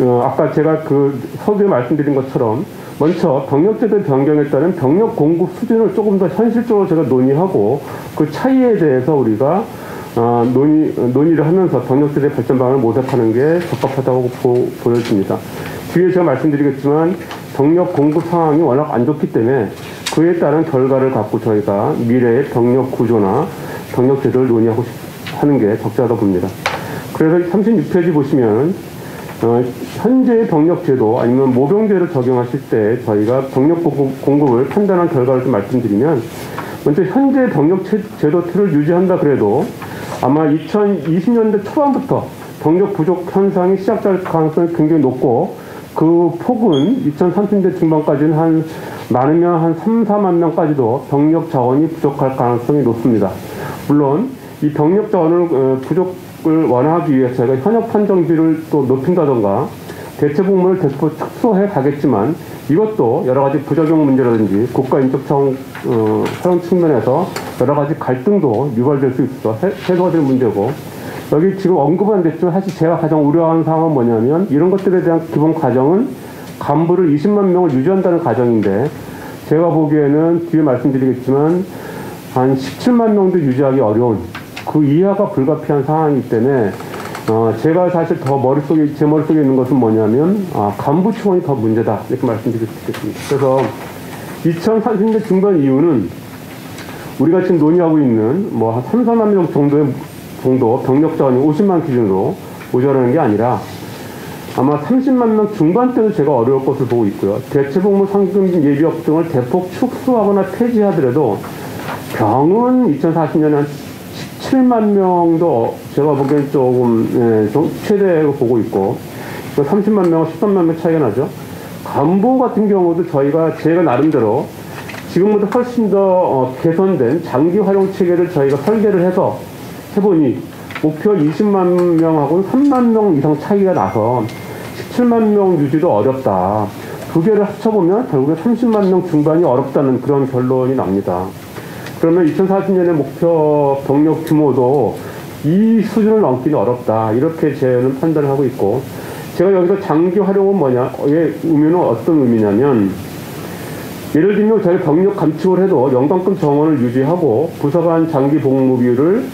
어, 아까 제가 그 서두에 말씀드린 것처럼 먼저 병력제도 변경에 따른 병력 공급 수준을 조금 더 현실적으로 제가 논의하고 그 차이에 대해서 우리가 어, 논의, 논의를 하면서 병력제도의 발전 방안을 모색하는 게 적합하다고 보, 보여집니다. 뒤에 제가 말씀드리겠지만 병력 공급 상황이 워낙 안 좋기 때문에 그에 따른 결과를 갖고 저희가 미래의 병력 구조나 병력 제도를 논의하고 하는 게 적절하다 봅니다. 그래서 삼십육 페이지 보시면 어, 현재의 병력 제도 아니면 모병제를 적용하실 때 저희가 병력 공급, 공급을 판단한 결과를 좀 말씀드리면 먼저 현재 병력 제도 틀을 유지한다 그래도 아마 이천이십 년대 초반부터 병력 부족 현상이 시작될 가능성이 굉장히 높고 그 폭은 이천삼십 년대 중반까지는 한 많으면 한 삼, 사만 명까지도 병력 자원이 부족할 가능성이 높습니다. 물론 이 병력 자원을 부족을 완화하기 위해서 저희가 현역 판정비를 또 높인다던가 대체 복무를 대폭 축소해 가겠지만 이것도 여러 가지 부작용 문제라든지 국가인적 차원 어, 사용 측면에서 여러 가지 갈등도 유발될 수 있어 해소가 될 문제고 여기 지금 언급은 안 됐지만 사실 제가 가장 우려하는 상황은 뭐냐면 이런 것들에 대한 기본 가정은 간부를 이십만 명을 유지한다는 가정인데 제가 보기에는 뒤에 말씀드리겠지만 한 십칠만 명도 유지하기 어려운 그 이하가 불가피한 상황이기 때문에 어 제가 사실 더 머릿속에 제 머릿속에 있는 것은 뭐냐면 아 간부 충원이 더 문제다 이렇게 말씀드리겠습니다. 그래서 이천삼십 년대 중반 이후는 우리가 지금 논의하고 있는 뭐 한 삼, 사만 명 정도의 정도 병력 자원이 오십만 기준으로 모자라는 게 아니라 아마 삼십만 명 중반대도 제가 어려울 것을 보고 있고요. 대체복무 상금 예비역 등을 대폭 축소하거나 폐지하더라도 병은 이천사십 년에 한 십칠만 명도 제가 보기엔 조금 예, 최대로 보고 있고 삼십만 명과 십삼만 명 차이가 나죠. 간부 같은 경우도 저희가 제가 나름대로 지금보다 훨씬 더 개선된 장기 활용 체계를 저희가 설계를 해서 해보니 목표 이십만 명하고는 삼만 명 이상 차이가 나서 십칠만 명 유지도 어렵다. 두 개를 합쳐보면 결국에 삼십만 명 중반이 어렵다는 그런 결론이 납니다. 그러면 이천사십 년의 목표 병력 규모도 이 수준을 넘기는 어렵다. 이렇게 저는 판단을 하고 있고 제가 여기서 장기 활용은 뭐냐의 의미는 어떤 의미냐면 예를 들면 저희 병력 감축을 해도 연간급 정원을 유지하고 부서 간 장기 복무 비율을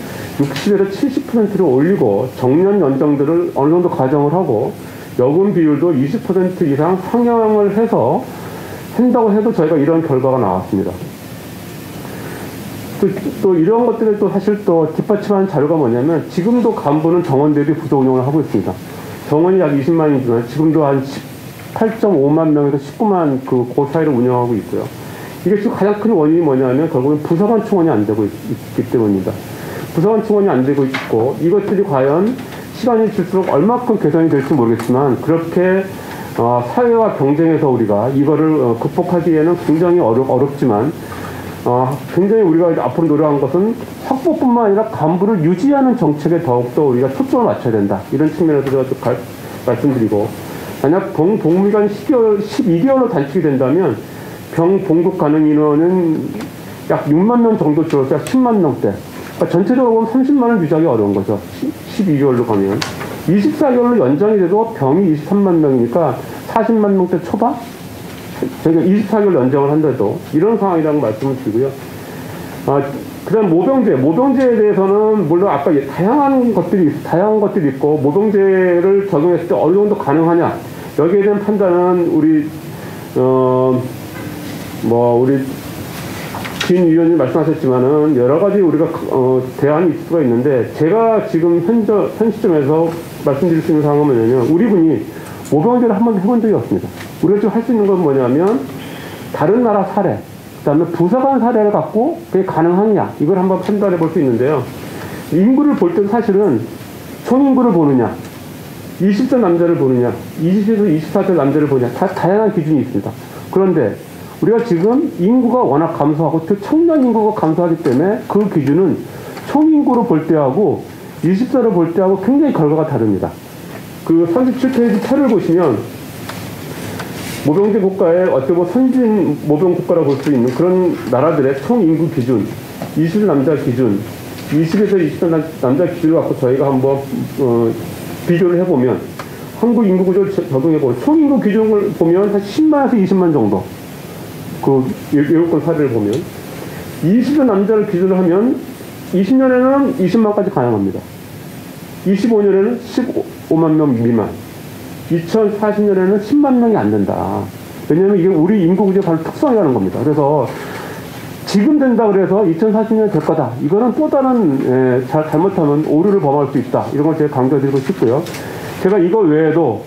육십에서 칠십 퍼센트로 올리고 정년 연장들을 어느 정도 가정을 하고 여군 비율도 이십 퍼센트 이상 상향을 해서 한다고 해도 저희가 이런 결과가 나왔습니다. 또, 또 이런 것들에 또 사실 또 뒷받침하는 자료가 뭐냐면 지금도 간부는 정원 대비 부서 운영을 하고 있습니다. 정원이 약 이십만이지만 지금도 한 십팔 점 오만 명에서 십구만 그, 그 사이를 운영하고 있고요. 이게 지금 가장 큰 원인이 뭐냐면 결국은 부서 간 충원이 안 되고 있, 있기 때문입니다. 부서관 충원이 안 되고 있고 이것들이 과연 시간이 질수록 얼마큼 개선이 될지 모르겠지만 그렇게 어, 사회와 경쟁에서 우리가 이거를 어, 극복하기에는 굉장히 어렵, 어렵지만 어, 굉장히 우리가 앞으로 노력한 것은 확보뿐만 아니라 간부를 유지하는 정책에 더욱더 우리가 초점을 맞춰야 된다. 이런 측면에서 제가 또 갈, 말씀드리고 만약 동, 복무기간이 십 개월, 십이 개월로 단축이 된다면 병 공급 가능 인원은 약 육만 명 정도 줄어서 약 십만 명대 전체적으로 보면 삼십만 원 유지하기 어려운 거죠. 십이 개월로 가면. 이십사 개월로 연장이 돼도 병이 이십삼만 명이니까 사십만 명대 초반? 그러니까 이십사 개월 연장을 한다도 이런 상황이라는 말씀을 드리고요. 아, 그 다음 모병제. 모병제에 대해서는 물론 아까 다양한 것들이, 다양한 것들이 있고 모병제를 적용했을 때 어느 정도 가능하냐. 여기에 대한 판단은 우리, 어, 뭐, 우리, 진 위원님 말씀하셨지만은 여러 가지 우리가 어, 대안이 있을 수가 있는데 제가 지금 현재 현 시점에서 말씀드릴 수 있는 상황은 뭐냐면 우리 군이 모병제를 한 번도 해본 적이 없습니다. 우리가 지금 할 수 있는 건 뭐냐면 다른 나라 사례, 그다음에 부서간 사례를 갖고 그게 가능하냐 이걸 한번 판단해 볼 수 있는데요. 인구를 볼 때는 사실은 총인구를 보느냐, 이십 대 남자를 보느냐, 이십 세에서 이십사 세 남자를 보느냐 다 다양한 기준이 있습니다. 그런데 우리가 지금 인구가 워낙 감소하고 특히 청년 인구가 감소하기 때문에 그 기준은 총인구로 볼 때하고 이십사로 볼 때하고 굉장히 결과가 다릅니다. 그 삼십칠 페이지 팔을 보시면 모병제 국가의 어떻게 보면 선진 모병 국가라고 볼 수 있는 그런 나라들의 총인구 기준, 이십 남자 기준, 이십에서 이십사 남자 기준을 갖고 저희가 한번 어, 비교를 해보면 한국 인구 구조를 적용해보면 총인구 기준을 보면 한 십만에서 이십만 정도. 그 외국권 사례를 보면 이십여 남자를 기준으로 하면 이십 년에는 이십만까지 가능합니다. 이십오 년에는 십오만 명 미만, 이천사십 년에는 십만 명이 안 된다. 왜냐하면 이게 우리 인구구조의 바로 특성이라는 겁니다. 그래서 지금 된다 그래서 이천사십 년에 될 거다. 이거는 또 다른 에, 잘, 잘못하면 오류를 범할 수 있다. 이런 걸 제가 강조드리고 싶고요. 제가 이거 외에도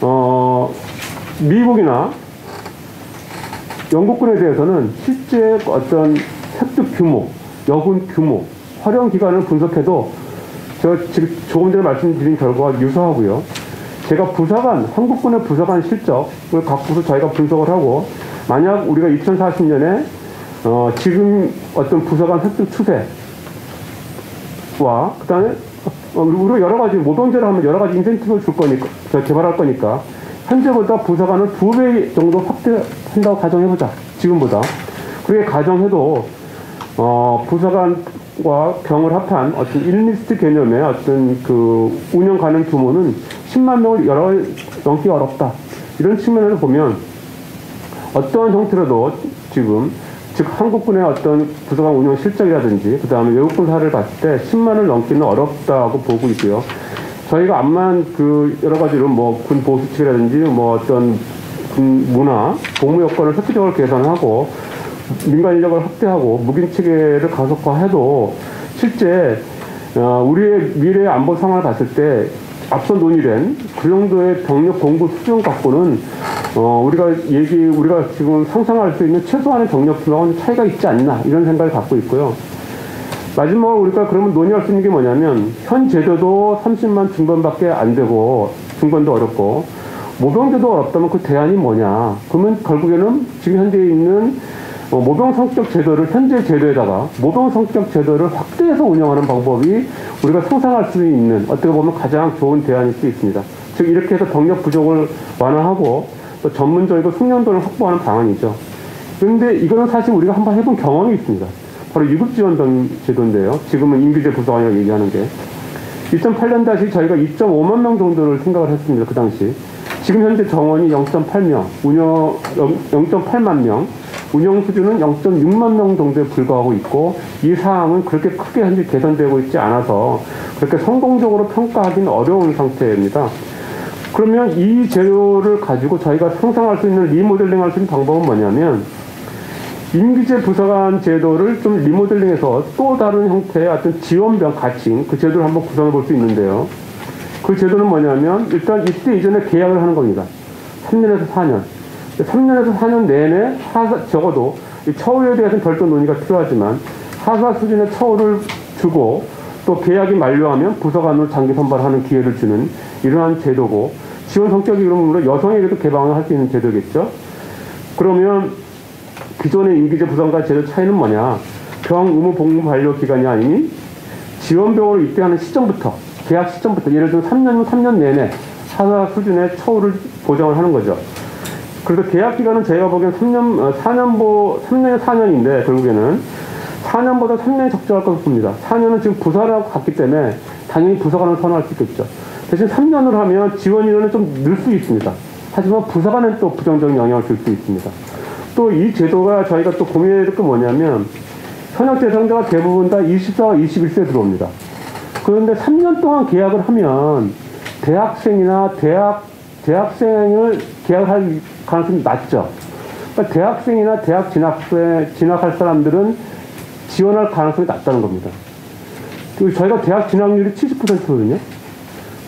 어, 미국이나 영국군에 대해서는 실제 어떤 획득 규모, 여군 규모, 활용 기간을 분석해도 제가 지금 조금 전에 말씀드린 결과와 유사하고요. 제가 부사관, 한국군의 부사관 실적을 갖고서 저희가 분석을 하고 만약 우리가 이천사십 년에 어, 지금 어떤 부사관 획득 추세와 그 다음에 우리가 여러 가지 모병제를 하면 여러 가지 인센티브를 줄 거니까 개발할 거니까 현재보다 부사관을 두 배 정도 확대한다고 가정해보자. 지금보다. 그렇게 가정해도 어, 부사관과 병을 합한 어떤 일리스트 개념의 어떤 그 운영 가능 규모는 십만 명을 여러 넘기 어렵다. 이런 측면에서 보면 어떠한 형태로도 지금 즉 한국군의 어떤 부사관 운영 실적이라든지 그 다음에 외국군 사례를 봤을 때 십만을 넘기는 어렵다고 보고 있고요. 저희가 암만 그 여러 가지로 뭐 군 보수칙이라든지 뭐 어떤 군 문화, 복무 여건을 획기적으로 개선하고 민간 인력을 확대하고 무기 체계를 가속화해도 실제 우리의 미래의 안보 상황을 봤을 때 앞서 논의된 그 정도의 병력 공급 수준 갖고는 어 우리가 얘기 우리가 지금 상상할 수 있는 최소한의 병력 규모는 차이가 있지 않나 이런 생각을 갖고 있고요. 마지막으로 우리가 그러면 논의할 수 있는 게 뭐냐면 현 제도도 삼십만 중반밖에 안 되고 중반도 어렵고 모병제도 어렵다면 그 대안이 뭐냐. 그러면 결국에는 지금 현재 있는 모병 성격 제도를 현재 제도에다가 모병 성격 제도를 확대해서 운영하는 방법이 우리가 상상할 수 있는 어떻게 보면 가장 좋은 대안일 수 있습니다. 즉 이렇게 해서 병력 부족을 완화하고 또 전문적이고 숙련도를 확보하는 방안이죠. 그런데 이거는 사실 우리가 한번 해본 경험이 있습니다. 바로 유급지원병 제도인데요. 지금은 임기제 부사관이라고 얘기하는 게 이천팔 년 다시 저희가 이점오만 명 정도를 생각을 했습니다. 그 당시 지금 현재 정원이 영점팔 명, 운영 영점팔만 명, 운영 수준은 영점육만 명 정도에 불과하고 있고 이 사항은 그렇게 크게 현재 개선되고 있지 않아서 그렇게 성공적으로 평가하기는 어려운 상태입니다. 그러면 이 제도를 가지고 저희가 상상할 수 있는 리모델링할 수 있는 방법은 뭐냐면 임기제 부사관 제도를 좀 리모델링해서 또 다른 형태의 어떤 지원병 가칭 그 제도를 한번 구성해 볼 수 있는데요. 그 제도는 뭐냐면 일단 이때 이전에 계약을 하는 겁니다. 삼 년에서 사 년. 삼 년에서 사 년 내내 하사, 적어도 이 처우에 대해서는 별도 논의가 필요하지만 하사 수준의 처우를 주고 또 계약이 만료하면 부서관으로 장기 선발하는 기회를 주는 이러한 제도고 지원 성격이 그러므로 여성에게도 개방을 할 수 있는 제도겠죠. 그러면 기존의 임기제 부서관과 제도 차이는 뭐냐. 병 의무 복무 완료 기간이 아닌 지원병으로 입대하는 시점부터 계약 시점부터 예를 들어 삼 년이면 삼 년 내내 하사 수준의 처우를 보장을 하는 거죠. 그래서 계약 기간은 저희가 보기엔 삼 년, 사 년보, 삼 년에 사 년인데, 결국에는 사 년보다 삼 년이 적절할 것 같습니다. 사 년은 지금 부사라고 갔기 때문에, 당연히 부사관을 선호할 수 있겠죠. 대신 삼 년을 하면 지원 인원은 좀 늘 수 있습니다. 하지만 부사관은 또 부정적인 영향을 줄 수 있습니다. 또 이 제도가 저희가 또 고민해야 될 게 뭐냐면, 현역 대상자가 대부분 다 이십사와 이십일 세 들어옵니다. 그런데 삼 년 동안 계약을 하면, 대학생이나 대학, 대학생을 계약할 가능성이 낮죠. 그러니까 대학생이나 대학 진학에 진학할 사람들은 지원할 가능성이 낮다는 겁니다. 그리고 저희가 대학 진학률이 칠십 퍼센트거든요.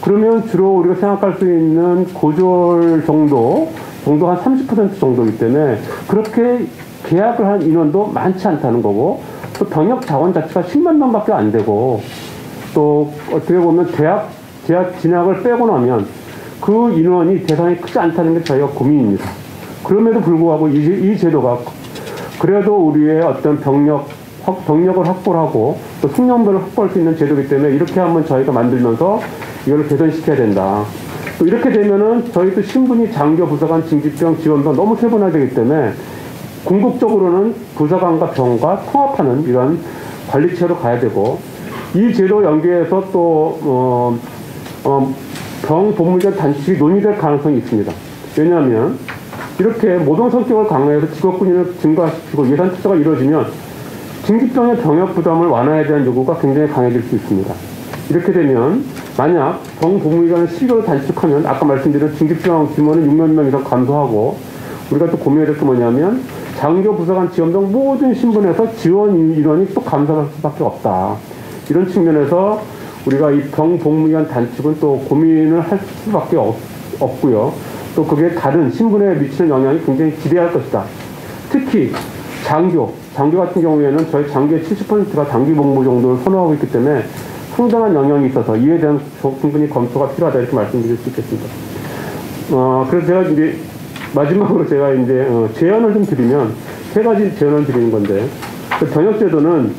그러면 주로 우리가 생각할 수 있는 고졸 정도, 정도 한 삼십 퍼센트 정도이기 때문에 그렇게 계약을 한 인원도 많지 않다는 거고 또 병역 자원 자체가 십만 명밖에 안 되고 또 어떻게 보면 대학, 대학 진학을 빼고 나면 그 인원이 대상이 크지 않다는 게 저희가 고민입니다. 그럼에도 불구하고 이, 이 제도가 그래도 우리의 어떤 병력, 병력을 확보를 하고 또 숙련도를 확보할 수 있는 제도이기 때문에 이렇게 한번 저희가 만들면서 이걸 개선시켜야 된다. 또 이렇게 되면은 저희도 신분이 장교, 부사관, 징집병, 지원병 너무 세분화되기 때문에 궁극적으로는 부사관과 병과 통합하는 이런 관리체로 가야 되고, 이 제도 연계에서 또 어, 어, 병 보물전 단식이 논의될 가능성이 있습니다. 왜냐하면 이렇게 모동 성격을 강화해서 직업군인을 증가시키고 예산 투자가 이루어지면 징집병의 병역 부담을 완화해야 되는 요구가 굉장히 강해질 수 있습니다. 이렇게 되면 만약 병 복무기간을 십 개월로 단축하면 아까 말씀드린 징집병 규모는 육만 명 이상 감소하고, 우리가 또 고민해야 될 게 뭐냐면 장교, 부사관, 지원병 모든 신분에서 지원 인원이 또 감소할 수밖에 없다. 이런 측면에서 우리가 이 병 복무기간 단축은 또 고민을 할 수밖에 없, 없고요. 또 그게 다른 신분에 미치는 영향이 굉장히 지대할 것이다. 특히 장교, 장교 같은 경우에는 저희 장교의 칠십 퍼센트가 단기 복무 정도를 선호하고 있기 때문에 상당한 영향이 있어서 이에 대한 충분히 검토가 필요하다, 이렇게 말씀드릴 수 있겠습니다. 어, 그래서 제가 이제 마지막으로 제가 이제 어, 제안을 좀 드리면, 세 가지 제안을 드리는 건데, 그 병역제도는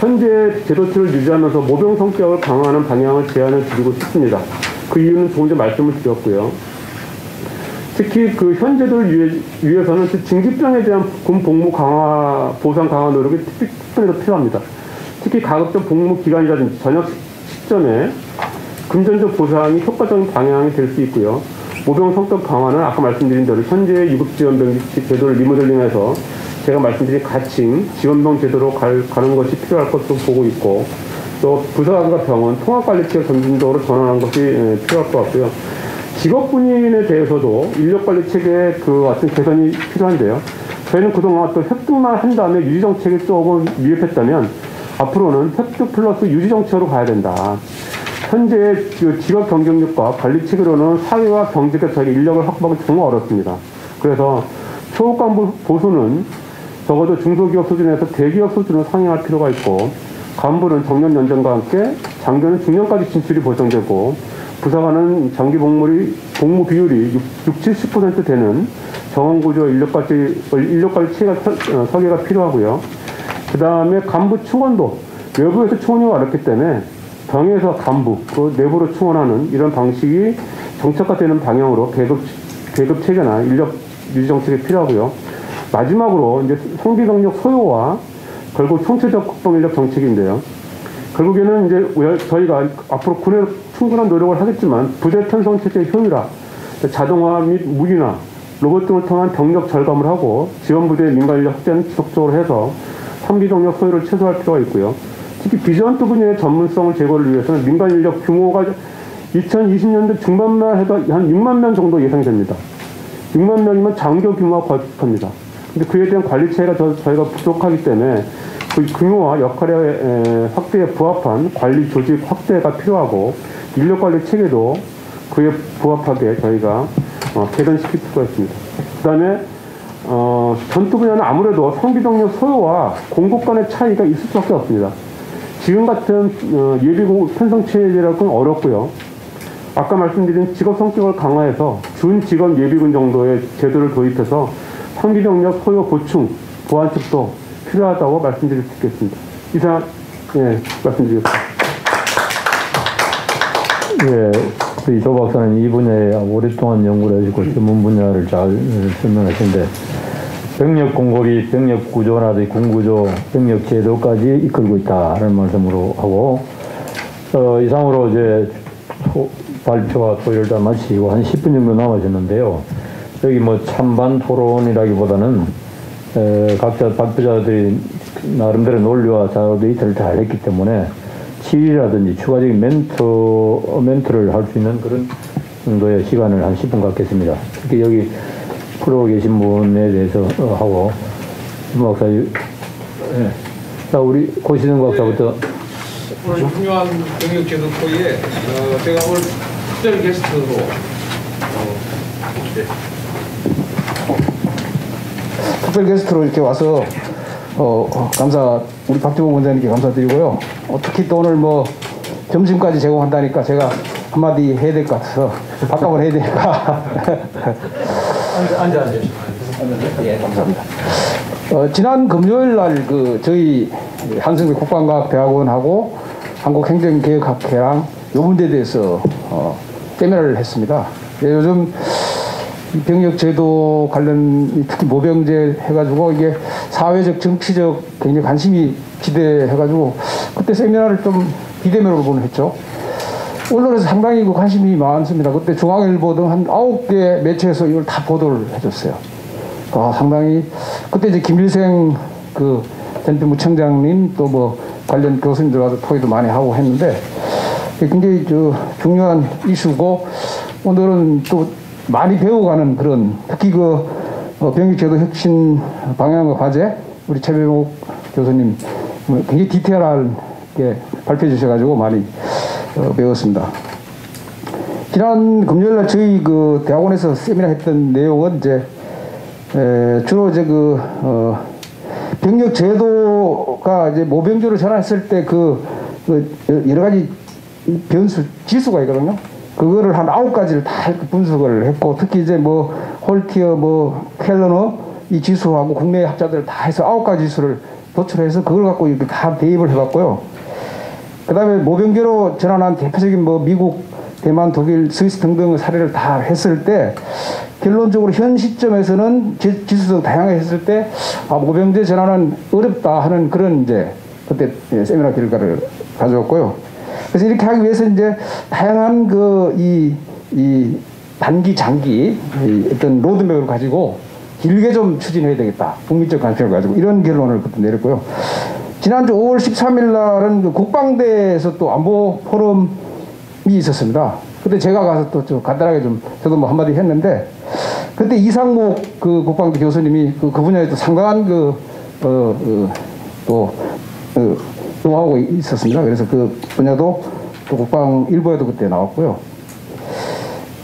현재 제도틀을 유지하면서 모병 성격을 강화하는 방향을 제안을 드리고 싶습니다. 그 이유는 조금 전 말씀을 드렸고요. 특히 그 현재를 위해서는 징집병에 대한 군 복무 강화, 보상 강화 노력이 특별히 필요합니다. 특히 가급적 복무 기간이라든지 전역 시점에 금전적 보상이 효과적인 방향이 될 수 있고요. 모병 성격 강화는 아까 말씀드린 대로 현재의 유급 지원병 제도를 리모델링해서 제가 말씀드린 가칭 지원병 제도로 갈, 가는 것이 필요할 것으로 보고 있고, 또 부사관과 병원 통합관리체계 점진적으로 전환하는 것이 필요할 것 같고요. 직업군인에 대해서도 인력관리체계의 그 어떤 개선이 필요한데요. 저희는 그동안 또 획득만 한 다음에 유지정책에 조금 미흡했다면 앞으로는 획득 플러스 유지정책으로 가야 된다. 현재의 직업 경쟁력과 관리체계로는 사회와 경제계 차이 인력을 확보하기 정말 어렵습니다. 그래서 초급간부 보수는 적어도 중소기업 수준에서 대기업 수준을 상향할 필요가 있고, 간부는 정년 연장과 함께 장교는 중년까지 진출이 보장되고, 부사관은 장기 복무리, 복무 비율이 육, 칠십 퍼센트 되는 정원구조 인력까지, 인력까지 체계가 어, 설계가 필요하고요. 그 다음에 간부 충원도 외부에서 충원이 어렵기 때문에 병에서 간부, 그 내부로 충원하는 이런 방식이 정착화되는 방향으로 계급, 계급 체계나 인력 유지 정책이 필요하고요. 마지막으로 이제 성비병력 소요와 결국 총체적 국방인력 정책인데요. 결국에는 이제 저희가 앞으로 군에 충분한 노력을 하겠지만 부대 편성 체제의 효율화, 자동화 및 무기나 로봇 등을 통한 병력 절감을 하고 지원 부대의 민간 인력 확대는 지속적으로 해서 성비 병력 소요를 최소화할 필요가 있고요. 특히 비전투 분야의 전문성을 제고를 위해서는 민간 인력 규모가 이천이십 년대 중반만 해도 한 육만 명 정도 예상이 됩니다. 육만 명이면 장교 규모와 거의 비슷합니다. 근데 그에 대한 관리 체계가 저희가 부족하기 때문에 그 규모와 역할의 확대에 부합한 관리 조직 확대가 필요하고, 인력 관리 체계도 그에 부합하게 저희가 어, 개선시킬 수가 있습니다. 그 다음에 어, 전투 분야는 아무래도 성비병력 소요와 공급 간의 차이가 있을 수밖에 없습니다. 지금 같은 어, 예비군 편성 체제라고는 어렵고요. 아까 말씀드린 직업 성격을 강화해서 준직업 예비군 정도의 제도를 도입해서 성비병력 소요 보충, 보완책도 필요하다고 말씀드릴 수 있겠습니다. 이상, 예, 말씀드리겠습니다. 예, 이조 박사님 이 분야에 오랫동안 연구를 해주고 전문 분야를 잘 설명하신데, 병력 공급이 병력 구조나 군구조, 병력 제도까지 이끌고 있다는 말씀으로 하고, 어, 이상으로 이제 소, 발표와 토의를 다 마치고 한 십 분 정도 남아졌는데요. 여기 뭐 찬반 토론이라기보다는 에, 각자 발표자들이 나름대로 논리와 자료 데이터를 잘 했기 때문에 질의라든지 추가적인 멘토, 멘토를 할 수 있는 그런 정도의 시간을 한 십 분 갖겠습니다. 특히 여기 풀어 계신 분에 대해서 하고, 박사, 네. 자, 우리 고시는 박사부터. 네. 오늘 중요한 병역제도 토의에 어, 제가 오늘 특별 게스트로 어, 네. 특별 게스트로 이렇게 와서 어, 감사, 우리 박주호 원장님께 감사드리고요. 어, 특히 또 오늘 뭐 점심까지 제공한다니까 제가 한마디 해야 될 것 같아서 밥값을 해야 되니까. 앉아 앉아. 예, 감사합니다. 어, 지난 금요일 날 그 저희 한성대 국방과학대학원하고 한국행정개혁학회랑 요 문제에 대해서 어, 세미나를 했습니다. 예, 요즘 병역제도 관련 특히 모병제 해가지고 이게 사회적 정치적 굉장히 관심이 기대해가지고 그때 세미나를 좀 비대면으로 보는 했죠. 언론에서 상당히 그 관심이 많습니다. 그때 중앙일보 등 한 아홉 개 매체에서 이걸 다 보도를 해줬어요. 아, 상당히 그때 이제 김일생 그 전 부총장님 또 뭐 관련 교수님들 와서 토의도 많이 하고 했는데 굉장히 저 중요한 이슈고 오늘은 또 많이 배워가는 그런 특히 그 병역제도 혁신 방향과 과제 우리 최병욱 교수님 굉장히 디테일하게 발표해 주셔가지고 많이 어, 배웠습니다. 지난 금요일날 저희 그 대학원에서 세미나 했던 내용은 이제 에, 주로 이제 그 어, 병역 제도가 이제 모병제로 전환했을 때 그 그 여러 가지 변수 지수가 있거든요. 그거를 한 아홉 가지를 다 분석을 했고 특히 이제 뭐 홀티어 뭐 켈러너 이 지수하고 국내 학자들 다 해서 아홉 가지 지수를 도출해서 그걸 갖고 이렇게 다 대입을 해봤고요. 그 다음에 모병제로 전환한 대표적인 뭐 미국, 대만, 독일, 스위스 등등의 사례를 다 했을 때 결론적으로 현 시점에서는 지, 지수도 다양하게 했을 때 아, 모병제 전환은 어렵다 하는 그런 이제 그때 세미나 결과를 가져왔고요. 그래서 이렇게 하기 위해서 이제 다양한 그 이, 이 단기, 장기 이 어떤 로드맵을 가지고 길게 좀 추진해야 되겠다. 국민적 관심을 가지고 이런 결론을 그때 내렸고요. 지난주 오월 십삼일 날은 그 국방대에서 또 안보 포럼이 있었습니다. 그때 제가 가서 또 좀 간단하게 좀 저도 뭐 한마디 했는데 그때 이상목 그 국방대 교수님이 그, 그 분야에 또 상당한 그, 어, 어, 또, 어, 노하우가 있었습니다. 그래서 그 분야도 또 국방일보에도 그때 나왔고요.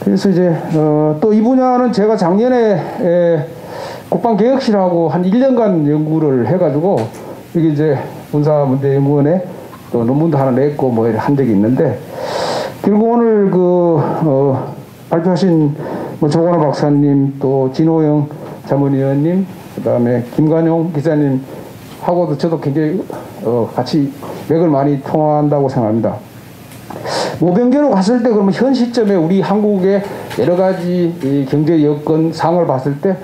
그래서 이제 어, 또 이 분야는 제가 작년에 에, 국방개혁실하고 한 일 년간 연구를 해가지고 이게 이제 군사문제연구원에 또 논문도 하나 냈고 뭐 한 적이 있는데 결국 오늘 그 어 발표하신 뭐 조관호 박사님 또 진호영 자문위원님 그다음에 김관용 기자님 하고도 저도 굉장히 어 같이 맥을 많이 통한다고 생각합니다. 모병제로 갔을 때 그러면 현 시점에 우리 한국의 여러 가지 이 경제 여건 상황을 봤을 때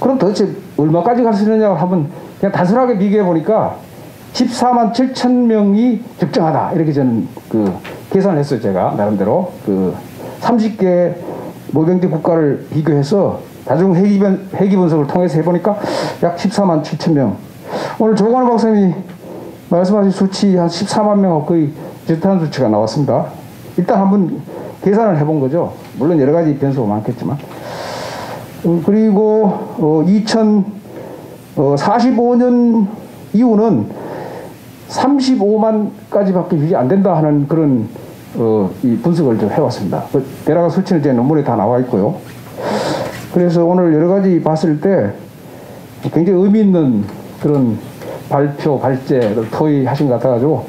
그럼 도대체 얼마까지 갈 수 있느냐 하면 그냥 단순하게 비교해 보니까 십사만 칠천 명이 적정하다. 이렇게 저는 그 계산을 했어요. 제가 나름대로. 그 삼십 개 모병제 국가를 비교해서 다중 회기변, 회기분석을 통해서 해보니까 약 십사만 칠천 명. 오늘 조관호 박사님이 말씀하신 수치 한 십사만 명하고 거의 비슷한 수치가 나왔습니다. 일단 한번 계산을 해본 거죠. 물론 여러 가지 변수가 많겠지만. 그리고 어, 이천사십오 년 이후는 삼십오만까지밖에 유지 안 된다 하는 그런 어, 이 분석을 좀 해왔습니다. 그 대략의 수치는 제 논문에 다 나와 있고요. 그래서 오늘 여러 가지 봤을 때 굉장히 의미 있는 그런 발표, 발제를 토의하신 것 같아가지고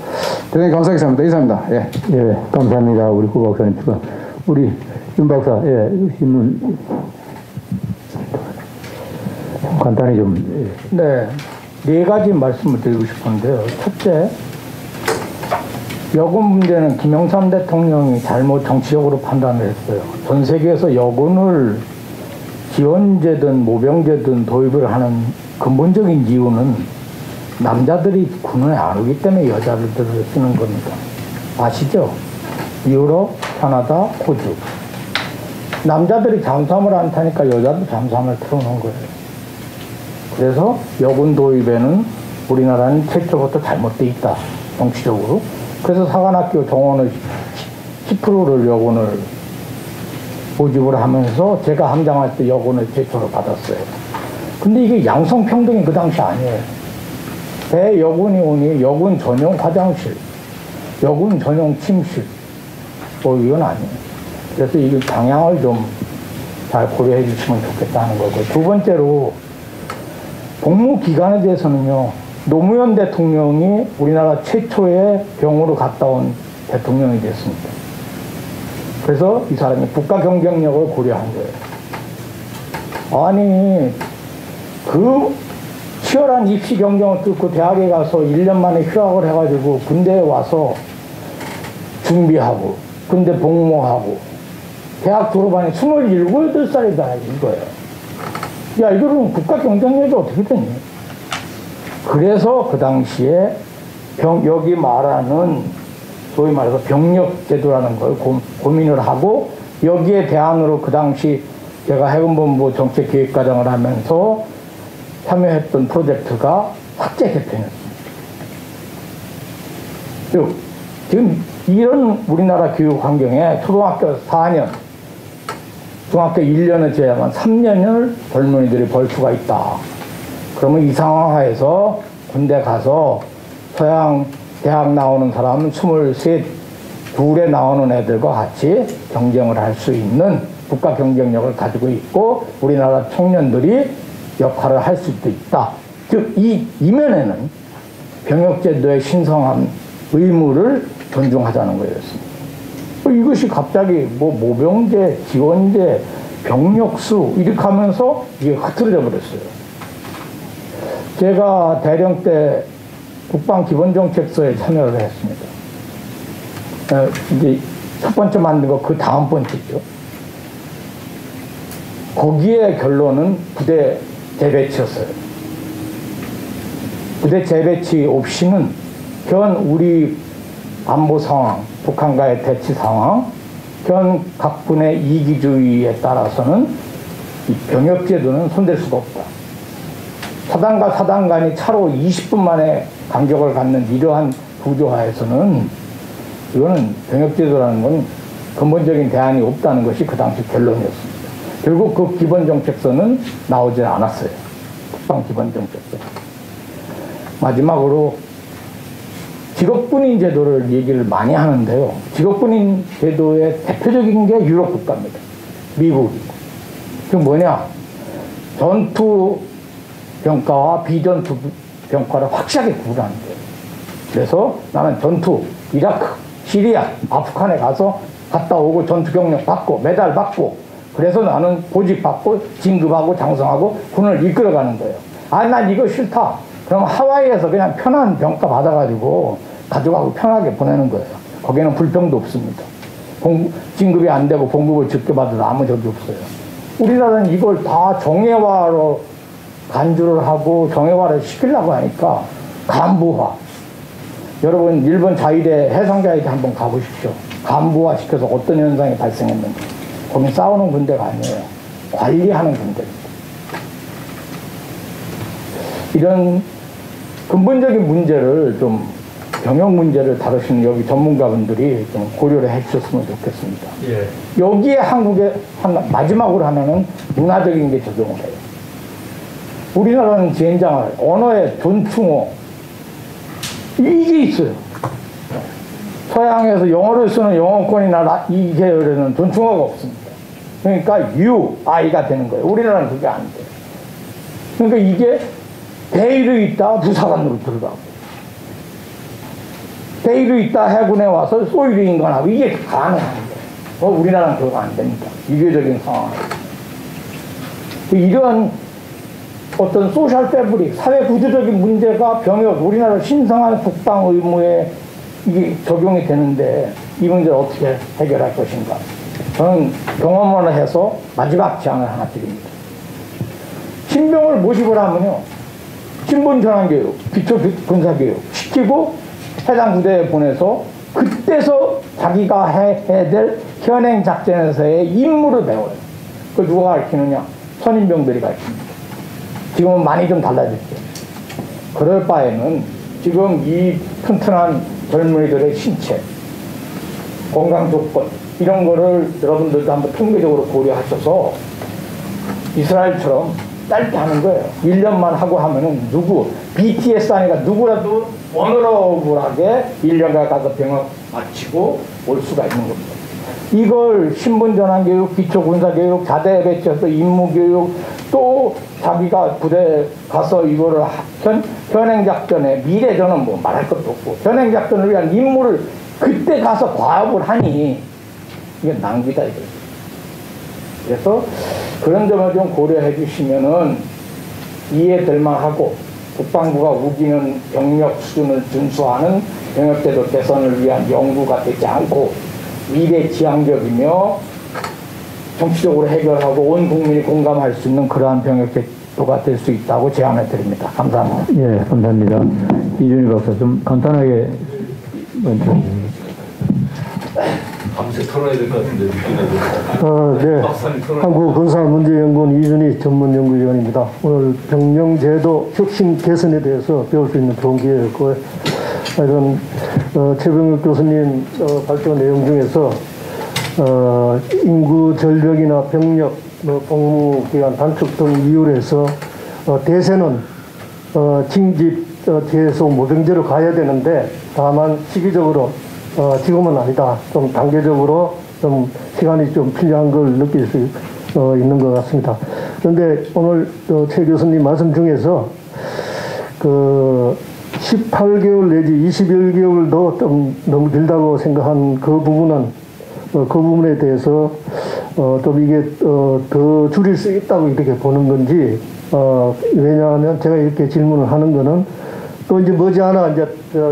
대단히 감사하게 생각합니다. 이상입니다. 예. 예, 감사합니다. 우리 고 박사님. 우리 윤 박사, 예, 신문. 간단히 좀. 네. 네 가지 말씀을 드리고 싶은데요. 첫째, 여군 문제는 김영삼 대통령이 잘못 정치적으로 판단을 했어요. 전 세계에서 여군을 지원제든 모병제든 도입을 하는 근본적인 이유는 남자들이 군에 안 오기 때문에 여자들을 쓰는 겁니다. 아시죠? 유럽, 캐나다, 호주. 남자들이 잠수함을 안 타니까 여자도 잠수함을 태우는 거예요. 그래서 여군 도입에는 우리나라는 최초부터 잘못돼 있다, 정치적으로. 그래서 사관학교 정원의 십 퍼센트를 여군을 모집을 하면서 제가 함장할 때 여군을 최초로 받았어요. 근데 이게 양성평등이 그 당시 아니에요. 대여군이 오니 여군 전용 화장실, 여군 전용 침실, 뭐 이건 아니에요. 그래서 이 방향을 좀 잘 고려해 주시면 좋겠다는 거고. 두 번째로 복무 기간에 대해서는요, 노무현 대통령이 우리나라 최초의 병으로 갔다 온 대통령이 됐습니다. 그래서 이 사람이 국가 경쟁력을 고려한 거예요. 아니, 그 치열한 입시 경쟁을 뚫고 대학에 가서 일 년 만에 휴학을 해가지고 군대에 와서 준비하고 군대 복무하고 대학 졸업하니 스물일곱, 여덟 살이다 이거예요. 야, 이거는 국가 경쟁력이 어떻게 되니? 그래서 그 당시에 병, 여기 말하는 소위 말해서 병력 제도라는 걸 고, 고민을 하고 여기에 대안으로 그 당시 제가 해군본부 정책기획과장을 하면서 참여했던 프로젝트가 학제 개편이었습니다. 지금 이런 우리나라 교육 환경에 초등학교 사 년, 중학교 일 년을 제외하면 삼 년을 젊은이들이 벌 수가 있다. 그러면 이 상황 하에서 군대 가서 서양 대학 나오는 사람은 스물셋, 둘에 나오는 애들과 같이 경쟁을 할 수 있는 국가 경쟁력을 가지고 있고 우리나라 청년들이 역할을 할 수도 있다. 즉, 이 이면에는 병역제도의 신성한 의무를 존중하자는 거였습니다. 이것이 갑자기 뭐 모병제, 지원제, 병력수 이렇게 하면서 이게 흐트러져 버렸어요. 제가 대령 때 국방기본정책서에 참여를 했습니다. 이제 첫 번째 만든 거 그 다음 번째죠. 거기에 결론은 부대 재배치였어요. 부대 재배치 없이는 현 우리 안보 상황, 북한과의 대치 상황, 현 각군의 이기주의에 따라서는 이 병역제도는 손댈 수가 없다. 사단과 사단간이 차로 이십 분 만에 간격을 갖는 이러한 구조화에서는 이거는 병역제도라는 건 근본적인 대안이 없다는 것이 그 당시 결론이었습니다. 결국 그 기본정책서는 나오질 않았어요. 국방기본정책서. 마지막으로 직업군인 제도를 얘기를 많이 하는데요. 직업군인 제도의 대표적인 게 유럽 국가입니다. 미국이고. 그 뭐냐? 전투 병과와 비전투 병과를 확실하게 구분하는 거예요. 그래서 나는 전투, 이라크, 시리아, 아프간에 가서 갔다 오고 전투 경력 받고 메달 받고 그래서 나는 보직 받고 진급하고 장성하고 군을 이끌어가는 거예요. 아, 난 이거 싫다. 그럼 하와이에서 그냥 편한 병가 받아가지고 가져가고 편하게 보내는 거예요. 거기는 불평도 없습니다. 공, 진급이 안 되고 봉급을 적게 받아도 아무 적이 없어요. 우리나라는 이걸 다 정예화로 간주를 하고 정예화를 시키려고 하니까 간부화. 여러분 일본 자위대 해상자위대 한번 가보십시오. 간부화 시켜서 어떤 현상이 발생했는지. 거기 싸우는 군대가 아니에요. 관리하는 군대입니다. 이런 근본적인 문제를 좀 병역 문제를 다루시는 여기 전문가분들이 좀 고려를 해주셨으면 좋겠습니다. 예. 여기에 한국의 하나, 마지막으로 하나는 문화적인 게 적용을 해요. 우리나라는 젠장을 언어의 존충어 이게 있어요. 서양에서 영어를 쓰는 영어권이나 이 계열에는 존충어가 없습니다. 그러니까 you, I가 되는 거예요. 우리나라는 그게 안 돼요. 그러니까 이게 대의로 있다 부사관으로 들어가고 대의로 있다 해군에 와서 소위로 인간하고 이게 가능합니다. 어, 우리나라는 그거 안 됩니다. 비교적인 상황. 이런 어떤 소셜 패브릭, 사회 구조적인 문제가 병역, 우리나라 신성한 국방 의무에 이게 적용이 되는데 이 문제를 어떻게 해결할 것인가. 저는 경험을 해서 마지막 제안을 하나 드립니다. 신병을 모집을 하면요. 신분 전환 교육, 기초 군사 교육 시키고 해당 부대에 보내서 그때서 자기가 해야 될 현행 작전에서의 임무를 배워요. 그걸 누가 가르치느냐? 선임병들이 가르칩니다. 지금은 많이 좀 달라졌죠. 그럴 바에는 지금 이 튼튼한 젊은이들의 신체, 건강 조건 이런 거를 여러분들도 한번 통계적으로 고려하셔서 이스라엘처럼 짧게 하는 거예요. 일 년만 하고 하면은 누구, 비티에스 하니까 누구라도 원어러블하게 일 년간 가서 병역 마치고 올 수가 있는 겁니다. 이걸 신분전환교육, 기초군사교육, 자대 배치해서 임무교육, 또 자기가 부대에 가서 이거를 현, 현행작전에 미래 저는 뭐 말할 것도 없고 현행작전을 위한 임무를 그때 가서 과업을 하니 이게 낭비다 이거예요. 그래서 그런 점을 좀 고려해 주시면은 이에 걸망하고 국방부가 우기는 병력 수준을 준수하는 병역제도 개선을 위한 연구가 되지 않고 미래지향적이며 정치적으로 해결하고 온 국민이 공감할 수 있는 그러한 병역제도가 될 수 있다고 제안해 드립니다. 감사합니다. 예, 감사합니다. 이준희 박사, 좀 간단하게 먼저. 밤새 털어야 될 것 같은데 아, 네. 한국군사문제연구원 이준희 전문연구위원입니다. 오늘 병영제도 혁신 개선에 대해서 배울 수 있는 좋은 기회였고요. 이런 어, 최병욱 교수님 어, 발표 내용 중에서 어, 인구 전력이나 병력, 뭐, 복무기간 단축 등 이유로 해서 어, 대세는 어, 징집, 어, 계속 모병제로 가야 되는데 다만 시기적으로 어, 지금은 아니다. 좀 단계적으로 좀 시간이 좀 필요한 걸 느낄 수 어, 있는 것 같습니다. 그런데 오늘 어, 최 교수님 말씀 중에서 그 십팔 개월 내지 이십일 개월도 좀 너무 길다고 생각한 그 부분은 어, 그 부분에 대해서 어, 좀 이게 어, 더 줄일 수 있다고 이렇게 보는 건지 어, 왜냐하면 제가 이렇게 질문을 하는 거는 또 이제 머지않아 이제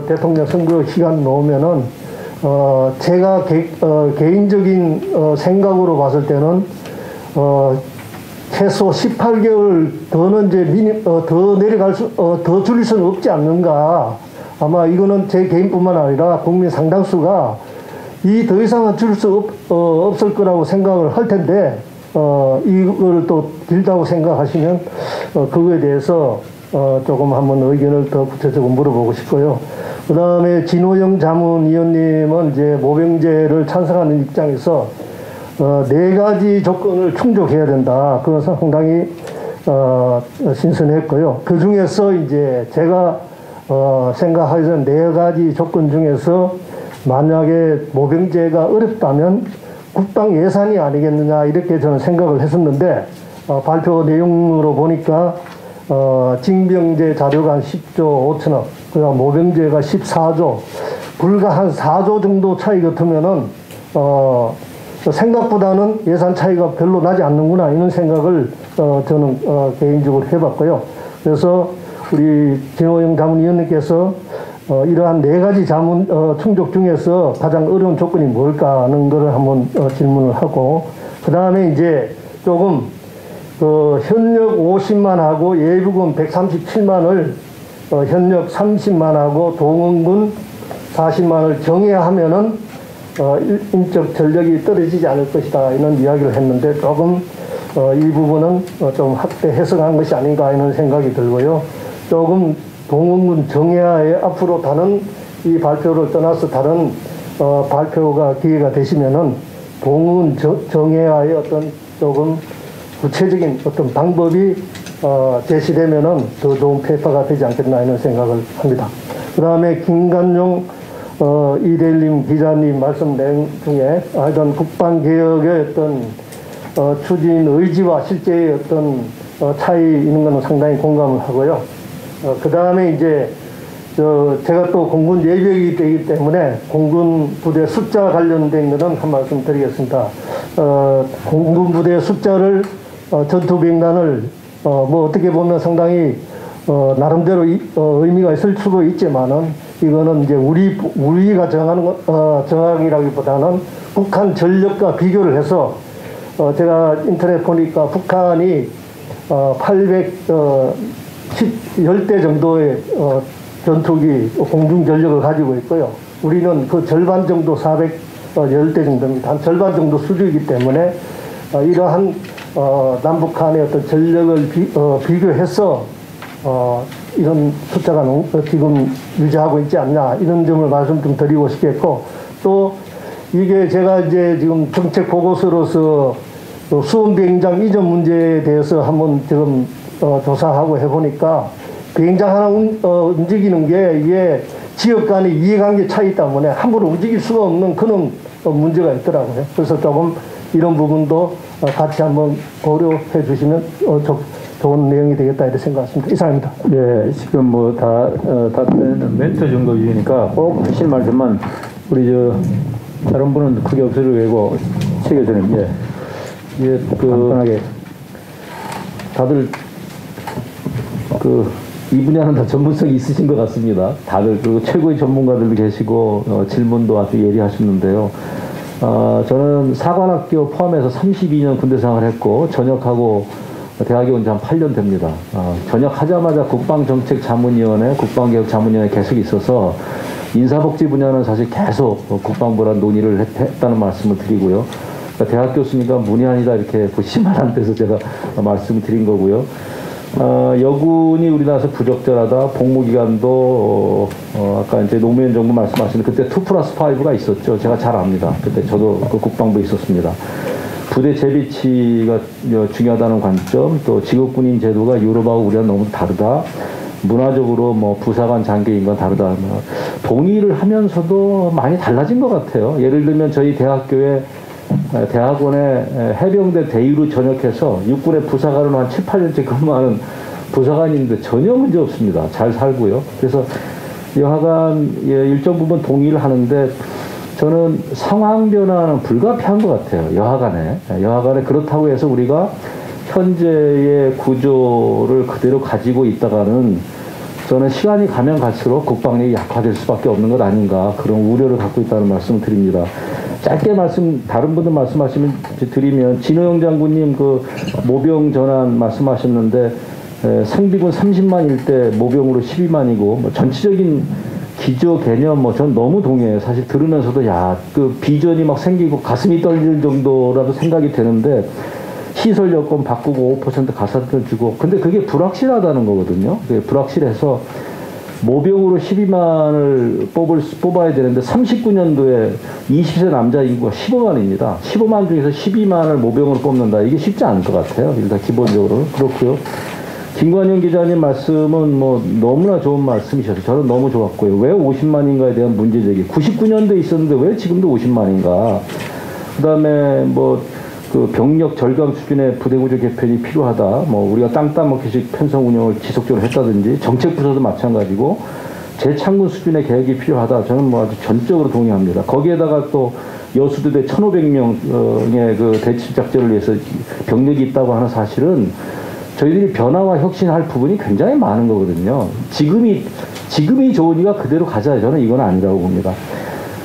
대통령 선거 시간 놓으면은 어, 제가 개, 어, 개인적인 어, 생각으로 봤을 때는 어, 최소 십팔 개월 더는 이제 미니, 어, 더 내려갈 수, 어, 더 줄일 수는 없지 않는가. 아마 이거는 제 개인뿐만 아니라 국민 상당수가 이 더 이상은 줄 수 없, 어, 없을 거라고 생각을 할 텐데 어, 이걸 또 길다고 생각하시면 어, 그거에 대해서 어, 조금 한번 의견을 더 구체적으로 물어보고 싶고요. 그 다음에 진호영 자문위원님은 이제 모병제를 찬성하는 입장에서 어, 네 가지 조건을 충족해야 된다. 그것은 상당히 어, 신선했고요. 그 중에서 이제 제가 어, 생각하는 네 가지 조건 중에서 만약에 모병제가 어렵다면 국방 예산이 아니겠느냐 이렇게 저는 생각을 했었는데 어, 발표 내용으로 보니까 어, 징병제 자료가 한 십 조 오천억, 그다음 모병제가 십사 조, 불과 한 사 조 정도 차이 같으면은, 어, 생각보다는 예산 차이가 별로 나지 않는구나, 이런 생각을, 어, 저는, 어, 개인적으로 해봤고요. 그래서 우리 진호영 자문위원님께서, 어, 이러한 네 가지 자문, 어, 충족 중에서 가장 어려운 조건이 뭘까 하는 거를 한번, 어, 질문을 하고, 그 다음에 이제 조금, 어, 현역 오십만하고 예비군 백삼십칠만을 어, 현역 삼십만하고 동원군 사십만을 정해하면은 어, 인적 전력이 떨어지지 않을 것이다 이런 이야기를 했는데 조금 어, 이 부분은 어, 좀 확대 해석한 것이 아닌가 이런 생각이 들고요. 조금 동원군 정해하에 앞으로 다른 이 발표를 떠나서 다른 어, 발표가 기회가 되시면은 동원 정해하에 어떤 조금 구체적인 어떤 방법이 어, 제시되면은 더 좋은 페이퍼가 되지 않겠나 이런 생각을 합니다. 그 다음에 김관용 어, 이데일리 기자님 말씀 내용 중에 하여튼 국방개혁의 어떤 어, 추진 의지와 실제의 어떤 어, 차이 있는 거는 상당히 공감을 하고요. 어, 그 다음에 이제 저 제가 또 공군 예비역이 되기 때문에 공군 부대 숫자 관련된 거는 한 말씀 드리겠습니다. 어, 공군 부대 숫자를 어, 전투병단을 어, 뭐 어떻게 보면 상당히 어, 나름대로 이, 어, 의미가 있을 수도 있지만은 이거는 이제 우리 우리가 정하는 것, 어, 정하기라기보다는 북한 전력과 비교를 해서 어, 제가 인터넷 보니까 북한이 어, 팔백십 대 정도의 어, 전투기 공중 전력을 가지고 있고요. 우리는 그 절반 정도 사백십 대 정도입니다. 한 절반 정도 수준이기 때문에 어, 이러한 어, 남북한의 어떤 전력을 비, 어, 비교해서 어, 이런 숫자가 너무, 어, 지금 유지하고 있지 않냐 이런 점을 말씀 좀 드리고 싶겠고 또 이게 제가 이제 지금 정책 보고서로서 어, 수원 비행장 이전 문제에 대해서 한번 지금 어, 조사하고 해보니까 비행장 하나 운, 어, 움직이는 게 이게 지역 간의 이해관계 차이 때문에 함부로 움직일 수가 없는 그런 어, 문제가 있더라고요. 그래서 조금 이런 부분도 같이 한번 고려해 주시면 어, 조, 좋은 내용이 되겠다 이렇게 생각합니다. 이상입니다. 네, 지금 뭐 다 어, 답변은 멘트 정도 주시니까 꼭 하실 말씀만 우리 저 다른 분은 크게 없어도 되고 최 교수님 예, 예, 그 간단하게 다들 그 이 분야는 다 전문성이 있으신 것 같습니다. 다들 그리고 최고의 전문가들도 계시고 어, 질문도 아주 예리하셨는데요. 어, 저는 사관학교 포함해서 삼십이 년 군대 생활을 했고 전역하고 대학에 온 지 한 팔 년 됩니다. 어, 전역하자마자 국방정책 자문위원회, 국방개혁 자문위원회 계속 있어서 인사복지 분야는 사실 계속 국방부랑 논의를 했, 했다는 말씀을 드리고요. 그러니까 대학 교수니까 문의 아니다 이렇게 보시만한 데서 제가 말씀을 드린 거고요. 어, 여군이 우리나라에서 부적절하다, 복무기간도, 어, 어, 아까 이제 노무현 정부 말씀하신 그때 투 플러스 파이브가 있었죠. 제가 잘 압니다. 그때 저도 그 국방부에 있었습니다. 부대 재배치가 중요하다는 관점, 또 직업군인 제도가 유럽하고 우리랑 너무 다르다. 문화적으로 뭐 부사관 장교인과 다르다. 동의를 하면서도 많이 달라진 것 같아요. 예를 들면 저희 대학교에 대학원에 해병대 대위로 전역해서 육군의 부사관으로 한 칠, 팔 년째 근무하는 부사관인데 전혀 문제 없습니다. 잘 살고요. 그래서 여하간 일정 부분 동의를 하는데 저는 상황 변화는 불가피한 것 같아요. 여하간에. 여하간에 그렇다고 해서 우리가 현재의 구조를 그대로 가지고 있다가는 저는 시간이 가면 갈수록 국방력이 약화될 수밖에 없는 것 아닌가 그런 우려를 갖고 있다는 말씀을 드립니다. 짧게 말씀, 다른 분들 말씀하시면 드리면, 진호영 장군님 그 모병 전환 말씀하셨는데, 에, 생비군 삼십만일 때 모병으로 십이만이고, 뭐 전체적인 기조 개념, 뭐 전 너무 동의해요. 사실 들으면서도 야, 그 비전이 막 생기고 가슴이 떨릴 정도라도 생각이 되는데, 시설 여건 바꾸고 오 퍼센트 가산을 주고, 근데 그게 불확실하다는 거거든요. 그게 불확실해서, 모병으로 십이만을 뽑을, 뽑아야 되는데 삼십구 년도에 이십 세 남자 인구가 십오만입니다. 십오만 중에서 십이만을 모병으로 뽑는다. 이게 쉽지 않을 것 같아요. 일단 기본적으로. 그렇고요. 김관용 기자님 말씀은 뭐 너무나 좋은 말씀이셨어요. 저는 너무 좋았고요. 왜 오십만인가에 대한 문제제기. 구십구 년도에 있었는데 왜 지금도 오십만인가. 그 다음에 뭐 그 병력 절감 수준의 부대구조 개편이 필요하다. 뭐 우리가 땅따먹기식 편성 운영을 지속적으로 했다든지 정책 부서도 마찬가지고 재창군 수준의 계획이 필요하다. 저는 뭐 아주 전적으로 동의합니다. 거기에다가 또 여수대대 천오백 명의 그 대치 작전을 위해서 병력이 있다고 하는 사실은 저희들이 변화와 혁신할 부분이 굉장히 많은 거거든요. 지금이 지금이 좋으니까 그대로 가자. 저는 이건 아니라고 봅니다.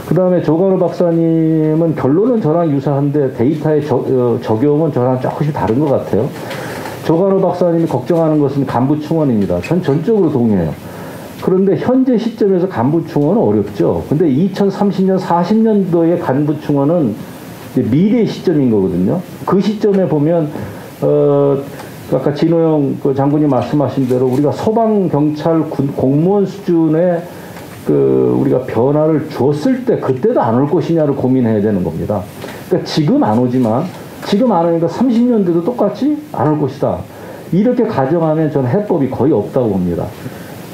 그 다음에 조관호 박사님은 결론은 저랑 유사한데 데이터의 저, 어, 적용은 저랑 조금씩 다른 것 같아요. 조관호 박사님이 걱정하는 것은 간부 충원입니다. 전 전적으로 동의해요. 그런데 현재 시점에서 간부 충원은 어렵죠. 근데 이천삼십 년, 사십 년도의 간부 충원은 미래 시점인 거거든요. 그 시점에 보면 어, 아까 진호영 장군님 말씀하신 대로 우리가 소방, 경찰, 군, 공무원 수준의 그 우리가 변화를 줬을 때 그때도 안 올 것이냐를 고민해야 되는 겁니다. 그러니까 지금 안 오지만 지금 안 오니까 삼십 년대도 똑같이 안 올 것이다. 이렇게 가정하면 저는 해법이 거의 없다고 봅니다.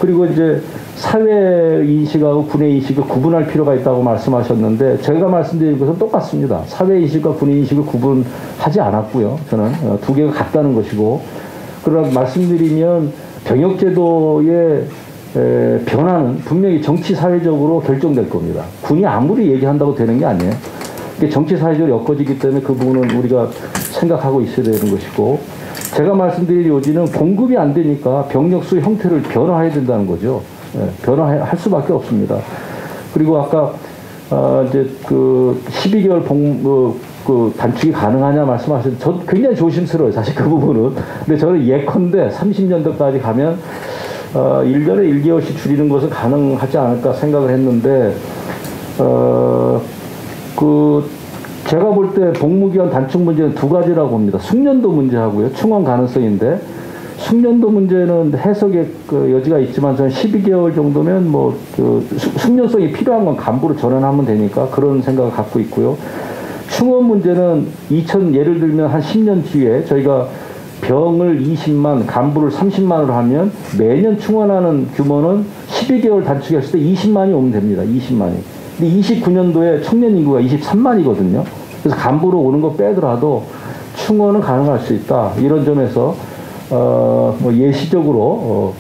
그리고 이제 사회인식하고 군의인식을 구분할 필요가 있다고 말씀하셨는데 제가 말씀드린 것은 똑같습니다. 사회인식과 군의인식을 구분하지 않았고요. 저는 두 개가 같다는 것이고 그러나 말씀드리면 병역제도의 에, 변화는 분명히 정치 사회적으로 결정될 겁니다. 군이 아무리 얘기한다고 되는 게 아니에요. 이게 정치 사회적으로 엮어지기 때문에 그 부분은 우리가 생각하고 있어야 되는 것이고 제가 말씀드린 요지는 공급이 안 되니까 병력수 형태를 변화해야 된다는 거죠. 예, 변화할 수밖에 없습니다. 그리고 아까 아, 이제 그 십이 개월 봉, 그, 그 단축이 가능하냐 말씀하신 저 굉장히 조심스러워요. 사실 그 부분은. 근데 저는 예컨대 삼십 년대까지 가면 어, 일 년에 일 개월씩 줄이는 것은 가능하지 않을까 생각을 했는데, 어, 그, 제가 볼 때 복무기간 단축 문제는 두 가지라고 봅니다. 숙련도 문제하고요. 충원 가능성인데, 숙련도 문제는 해석의 그 여지가 있지만, 저는 십이 개월 정도면 뭐, 그, 숙련성이 필요한 건 간부로 전환하면 되니까 그런 생각을 갖고 있고요. 충원 문제는 이천, 예를 들면 한 십 년 뒤에 저희가 병을 이십만, 간부를 삼십만으로 하면 매년 충원하는 규모는 십이 개월 단축했을 때 이십만이 오면 됩니다. 이십만이. 근데 이십구 년도에 청년 인구가 이십삼만이거든요. 그래서 간부로 오는 거 빼더라도 충원은 가능할 수 있다. 이런 점에서 어, 뭐 예시적으로 어,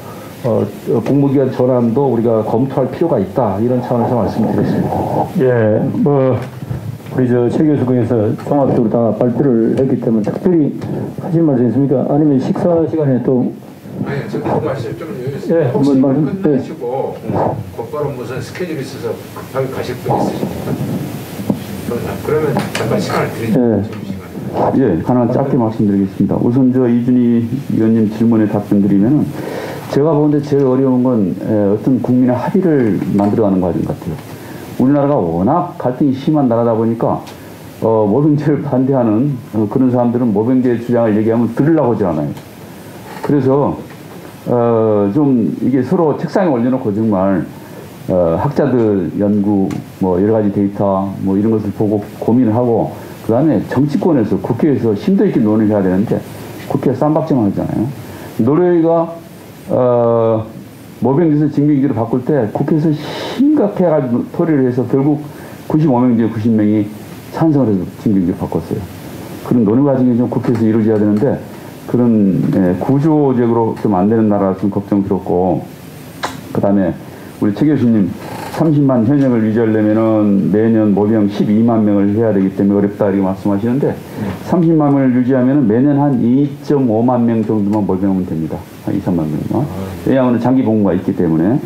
어, 복무기간 전환도 우리가 검토할 필요가 있다. 이런 차원에서 말씀드렸습니다. 예, 뭐. 우리 저 최 교수께서 종합적으로 다 발표를 했기 때문에 특별히 하실 말씀 있습니까? 아니면 식사 시간에 또 아니, 지금 말씀 좀 여유있어요. 예, 혹시 말씀, 끝내시고 예. 곧바로 무슨 스케줄이 있어서 급하게 가실 분 있으십니까? 그러면 잠깐 시간을 드리죠. 예. 예, 하나 짧게 말씀드리겠습니다. 우선 저 이준희 위원님 질문에 답변드리면은 제가 보는데 제일 어려운 건 어떤 국민의 합의를 만들어가는 과정 같아요. 우리나라가 워낙 갈등이 심한 나라다 보니까 어, 모병제를 반대하는 어, 그런 사람들은 모병제 주장을 얘기하면 들으려고 하지 않아요. 그래서 어, 좀 이게 서로 책상에 올려놓고 정말 어, 학자들 연구 뭐 여러 가지 데이터 뭐 이런 것을 보고 고민을 하고 그 다음에 정치권에서 국회에서 심도 있게 논의를 해야 되는데 국회가 쌈박질만 하잖아요. 노르웨이가 어, 모병제에서 징병제로 바꿀 때 국회에서 심각해 가지고 토의를 해서 결국 구십오 명 중에 구십 명이 찬성을 해서 징병제로 바꿨어요. 그런 논의 과정이 좀 국회에서 이루어져야 되는데 그런 예, 구조적으로 좀 안 되는 나라가 좀 걱정스럽고 그 다음에 우리 최 교수님 삼십만 현역을 유지하려면은 매년 모병 십이만 명을 해야 되기 때문에 어렵다 이렇게 말씀하시는데 삼십만 명을 유지하면은 매년 한 이 점 오만 명 정도만 모병하면 됩니다. 한 이, 삼만 명만. 왜냐하면 장기 복무가 있기 때문에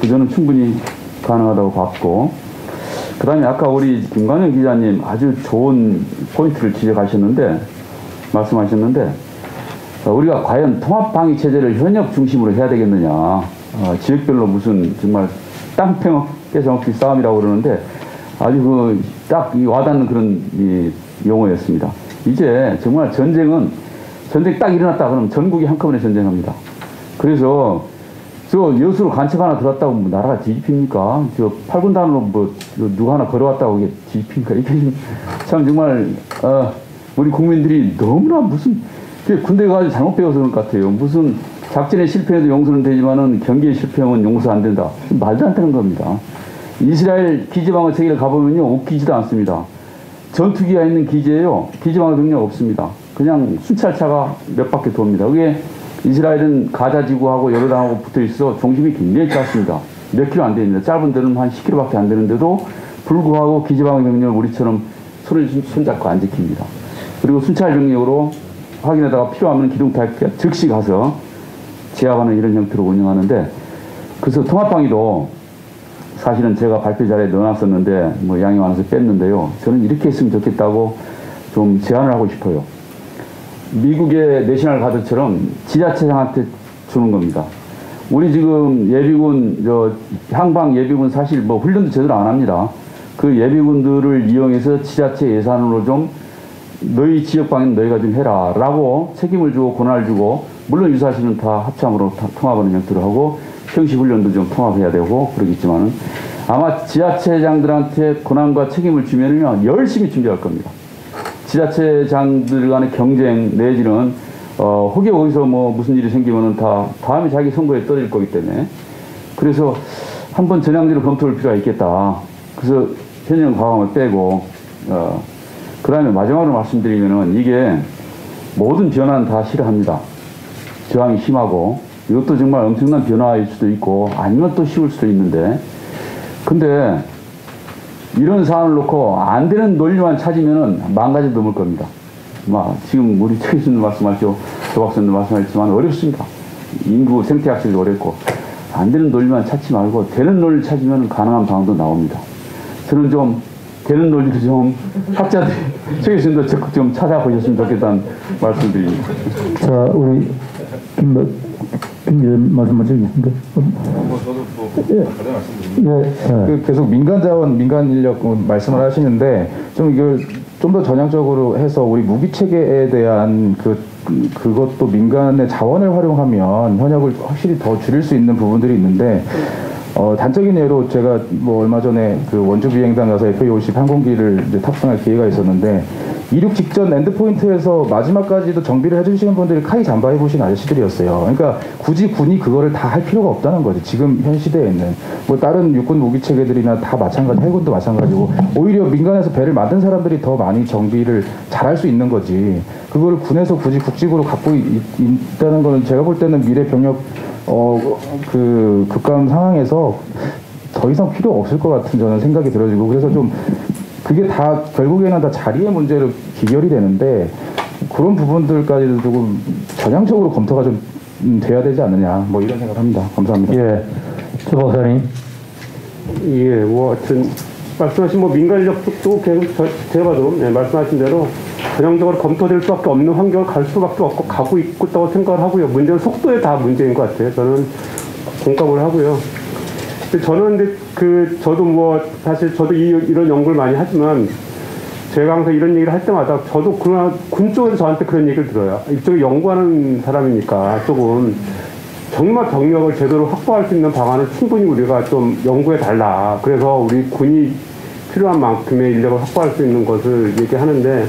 그거는 충분히 가능하다고 봤고 그 다음에 아까 우리 김관용 기자님 아주 좋은 포인트를 지적하셨는데 말씀하셨는데 우리가 과연 통합방위체제를 현역 중심으로 해야 되겠느냐. 어, 지역별로 무슨 정말 땅평 깨서먹기 싸움이라고 그러는데 아주 그 딱 이 와닿는 그런 이 용어였습니다. 이제 정말 전쟁은 전쟁 딱 일어났다 그러면 전국이 한꺼번에 전쟁합니다. 그래서 저 여수로 간첩 하나 들어왔다고 뭐 나라가 뒤집힙니까? 저 팔 군단으로 뭐 누가 하나 걸어왔다고 이게 뒤집힙니까? 이게 참 정말 어, 우리 국민들이 너무나 무슨 군대 가서 잘못 배워서 그런 것 같아요. 무슨 작전에 실패해도 용서는 되지만은 경기에 실패하면 용서 안 된다. 말도 안 되는 겁니다. 이스라엘 기지방어 체계를 가보면요, 웃기지도 않습니다. 전투기가 있는 기지에요, 기지방어 병력 없습니다. 그냥 순찰차가 몇 바퀴 돕니다. 그게 이스라엘은 가자지구하고 요르단하고 붙어 있어 중심이 굉장히 짧습니다. 몇 킬로 안 됩니다. 짧은 데는 한 십 킬로미터밖에 안 되는데도 불구하고 기지방어 병력을 우리처럼 손을 손잡고 안 지킵니다. 그리고 순찰 병력으로 확인하다가 필요하면 기동타격기가 즉시 가서 제압하는 이런 형태로 운영하는데 그래서 통합방위도 사실은 제가 발표 자리에 넣어놨었는데 뭐 양이 많아서 뺐는데요. 저는 이렇게 했으면 좋겠다고 좀 제안을 하고 싶어요. 미국의 내셔널 가드처럼 지자체장한테 주는 겁니다. 우리 지금 예비군, 저 향방 예비군 사실 뭐 훈련도 제대로 안 합니다. 그 예비군들을 이용해서 지자체 예산으로 좀 너희 지역방위는 너희가 좀 해라 라고 책임을 주고 권한을 주고 물론 유사시는 다 합참으로 다 통합하는 형태로 하고 형식훈련도 좀 통합해야 되고 그러겠지만은 아마 지자체장들한테 권한과 책임을 주면은요 열심히 준비할 겁니다. 지자체장들 간의 경쟁 내지는 어 혹여 거기서 뭐 무슨 일이 생기면은 다 다음에 자기 선거에 떨어질 거기 때문에 그래서 한번 전향적으로 검토할 필요가 있겠다. 그래서 현역 과감을 빼고 어. 그 다음에 마지막으로 말씀드리면은 이게 모든 변화는 다 싫어합니다. 저항이 심하고 이것도 정말 엄청난 변화일 수도 있고 아니면 또 쉬울 수도 있는데 근데 이런 사안을 놓고 안 되는 논리만 찾으면은 망가져 넘을 겁니다. 막 지금 우리 최 교수님도 말씀하시고 조 박사님도 말씀하셨지만 어렵습니다. 인구 생태학습도 어렵고 안 되는 논리만 찾지 말고 되는 논리를 찾으면 가능한 방도 나옵니다. 저는 좀 되는 논리를 좀 학자들, 최 교수님도 적극 좀 찾아보셨으면 좋겠다는 말씀드립니다. 자, 우리 김 말씀 먼저 해주십니까? 뭐 저도 뭐 예. 가장 말씀드립니다. 예. 그 계속 민간 자원, 민간 인력 말씀을 하시는데 좀 이걸 좀 더 전향적으로 해서 우리 무기 체계에 대한 그 그것도 민간의 자원을 활용하면 현역을 확실히 더 줄일 수 있는 부분들이 있는데. 어, 단적인 예로 제가 뭐 얼마 전에 그 원주 비행단 가서 에프 오십 항공기를 이제 탑승할 기회가 있었는데 이륙 직전 엔드포인트에서 마지막까지도 정비를 해주시는 분들이 카이 잠바해 보신 아저씨들이었어요. 그러니까 굳이 군이 그거를 다 할 필요가 없다는 거지. 지금 현 시대에 있는 뭐 다른 육군 무기 체계들이나 다 마찬가지, 해군도 마찬가지고 오히려 민간에서 배를 만든 사람들이 더 많이 정비를 잘할 수 있는 거지. 그거를 군에서 굳이 국직으로 갖고 있, 있다는 거는 제가 볼 때는 미래 병력 어, 그 급감 상황에서 더 이상 필요 없을 것 같은 저는 생각이 들어지고 그래서 좀 그게 다 결국에는 다 자리의 문제로 귀결이 되는데 그런 부분들까지도 조금 전향적으로 검토가 좀 돼야 되지 않느냐, 뭐 이런 생각을 합니다. 감사합니다. 예, 최 박사님. 예, 뭐 하여튼 말씀하신 뭐 민간인력 쪽도 계속 저, 제가 봐도 예, 말씀하신 대로 전형적으로 검토될 수밖에 없는 환경을 갈 수밖에 없고 가고 있다고 생각을 하고요. 문제는 속도에 다 문제인 것 같아요. 저는 공감을 하고요. 근데 저는 근데 그 저도 뭐 사실 저도 이, 이런 연구를 많이 하지만 제가 항상 이런 얘기를 할 때마다 저도 그러나 군 쪽에서 저한테 그런 얘기를 들어요. 이쪽에 연구하는 사람이니까 조금 정말 경력을 제대로 확보할 수 있는 방안을 충분히 우리가 좀 연구해달라. 그래서 우리 군이 필요한 만큼의 인력을 확보할 수 있는 것을 얘기하는데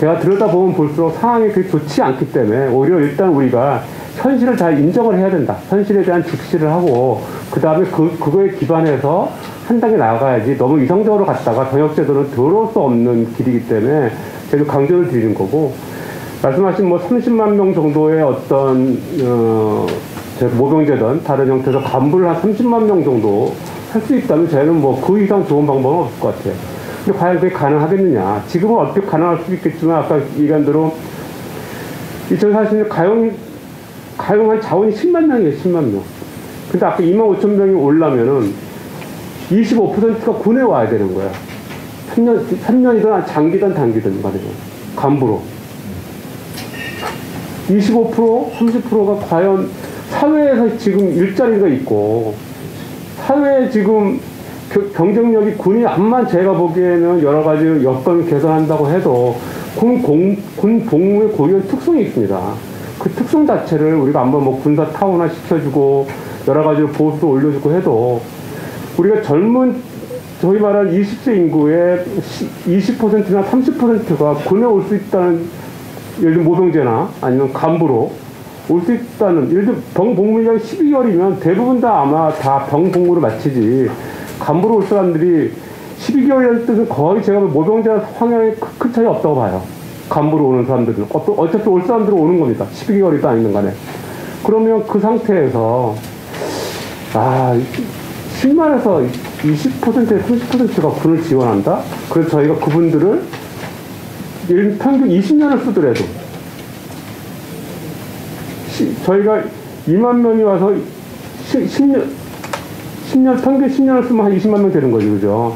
제가 들여다보면 볼수록 상황이 그렇게 좋지 않기 때문에 오히려 일단 우리가 현실을 잘 인정을 해야 된다. 현실에 대한 직시를 하고 그다음에 그, 그거에 기반해서 한 단계 나아가야지 너무 이성적으로 갔다가 전역제도는 들어올 수 없는 길이기 때문에 계속 강조를 드리는 거고 말씀하신 뭐 삼십만 명 정도의 어떤 어, 모병제든 다른 형태에서 간부를 한 삼십만 명 정도 할 수 있다면 저희는 뭐 그 이상 좋은 방법은 없을 것 같아요. 근데 과연 그게 가능하겠느냐. 지금은 어떻게 가능할 수 있겠지만 아까 얘기한 대로 이천사십 년 가용, 가용한 자원이 십만 명이에요. 십만 명. 근데 아까 이만 오천 명이 올라면은 이십오 퍼센트가 군에 와야 되는 거야. 삼 년, 삼 년이든 장기든 단기든 말이죠. 간부로. 이십오 퍼센트, 삼십 퍼센트가 과연 사회에서 지금 일자리가 있고, 사회에 지금 경쟁력이 군이 암만 제가 보기에는 여러 가지 여건을 개선한다고 해도 군, 공, 군 복무의 고유한 특성이 있습니다. 그 특성 자체를 우리가 한번 뭐 군사 타원화 시켜주고, 여러 가지로 보수를 올려주고 해도 우리가 젊은 저희 말한 이십 세 인구의 이십 퍼센트나 삼십 퍼센트가 군에 올 수 있다는 예를 들면 모병제나 아니면 간부로 올 수 있다는 예를 들면 병복무기간 십이 개월이면 대부분 다 아마 다 병복무를 마치지 간부로 올 사람들이 십이 개월이라는 뜻은 거의 제가 모병제나 황양에 큰 차이 없다고 봐요. 간부로 오는 사람들은 어차피 올 사람들은 오는 겁니다. 십이 개월이든 아니든 간에. 그러면 그 상태에서 아... 십만에서 이십 퍼센트에서 삼십 퍼센트가 군을 지원한다? 그래서 저희가 그분들을 평균 이십 년을 쓰더라도 시, 저희가 이만 명이 와서 시, 십 년, 십 년, 평균 십 년을 쓰면 한 이십만 명 되는 거죠. 그죠?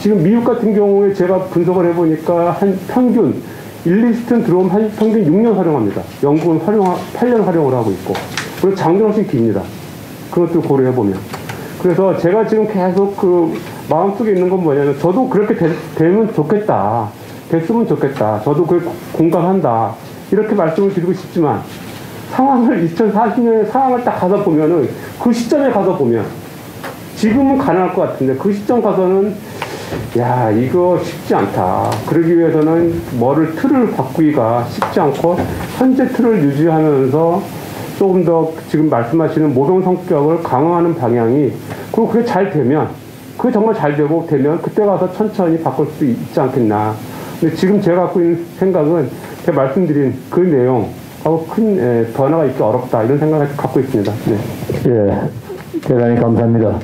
지금 미국 같은 경우에 제가 분석을 해보니까 한 평균 일, 이 스턴 들어오면 한 평균 육 년 활용합니다. 영국은 활용, 팔 년 활용을 하고 있고. 그리고 장기는 훨씬 깁니다. 그것도 고려해보면. 그래서 제가 지금 계속 그 마음속에 있는 건 뭐냐면 저도 그렇게 되, 되면 좋겠다. 됐으면 좋겠다. 저도 그게 공감한다. 이렇게 말씀을 드리고 싶지만 상황을 이천사십 년에 상황을 딱 가서 보면은 그 시점에 가서 보면 지금은 가능할 것 같은데 그 시점 가서는 야 이거 쉽지 않다. 그러기 위해서는 뭐를 틀을 바꾸기가 쉽지 않고 현재 틀을 유지하면서 조금 더 지금 말씀하시는 모병 성격을 강화하는 방향이 그리고 그게 잘 되면 그게 정말 잘 되고 되면 그때 가서 천천히 바꿀 수 있지 않겠나. 근데 지금 제가 갖고 있는 생각은 제가 말씀드린 그 내용하고 큰 예, 변화가 있기 어렵다 이런 생각을 갖고 있습니다. 네. 예, 대단히 감사합니다.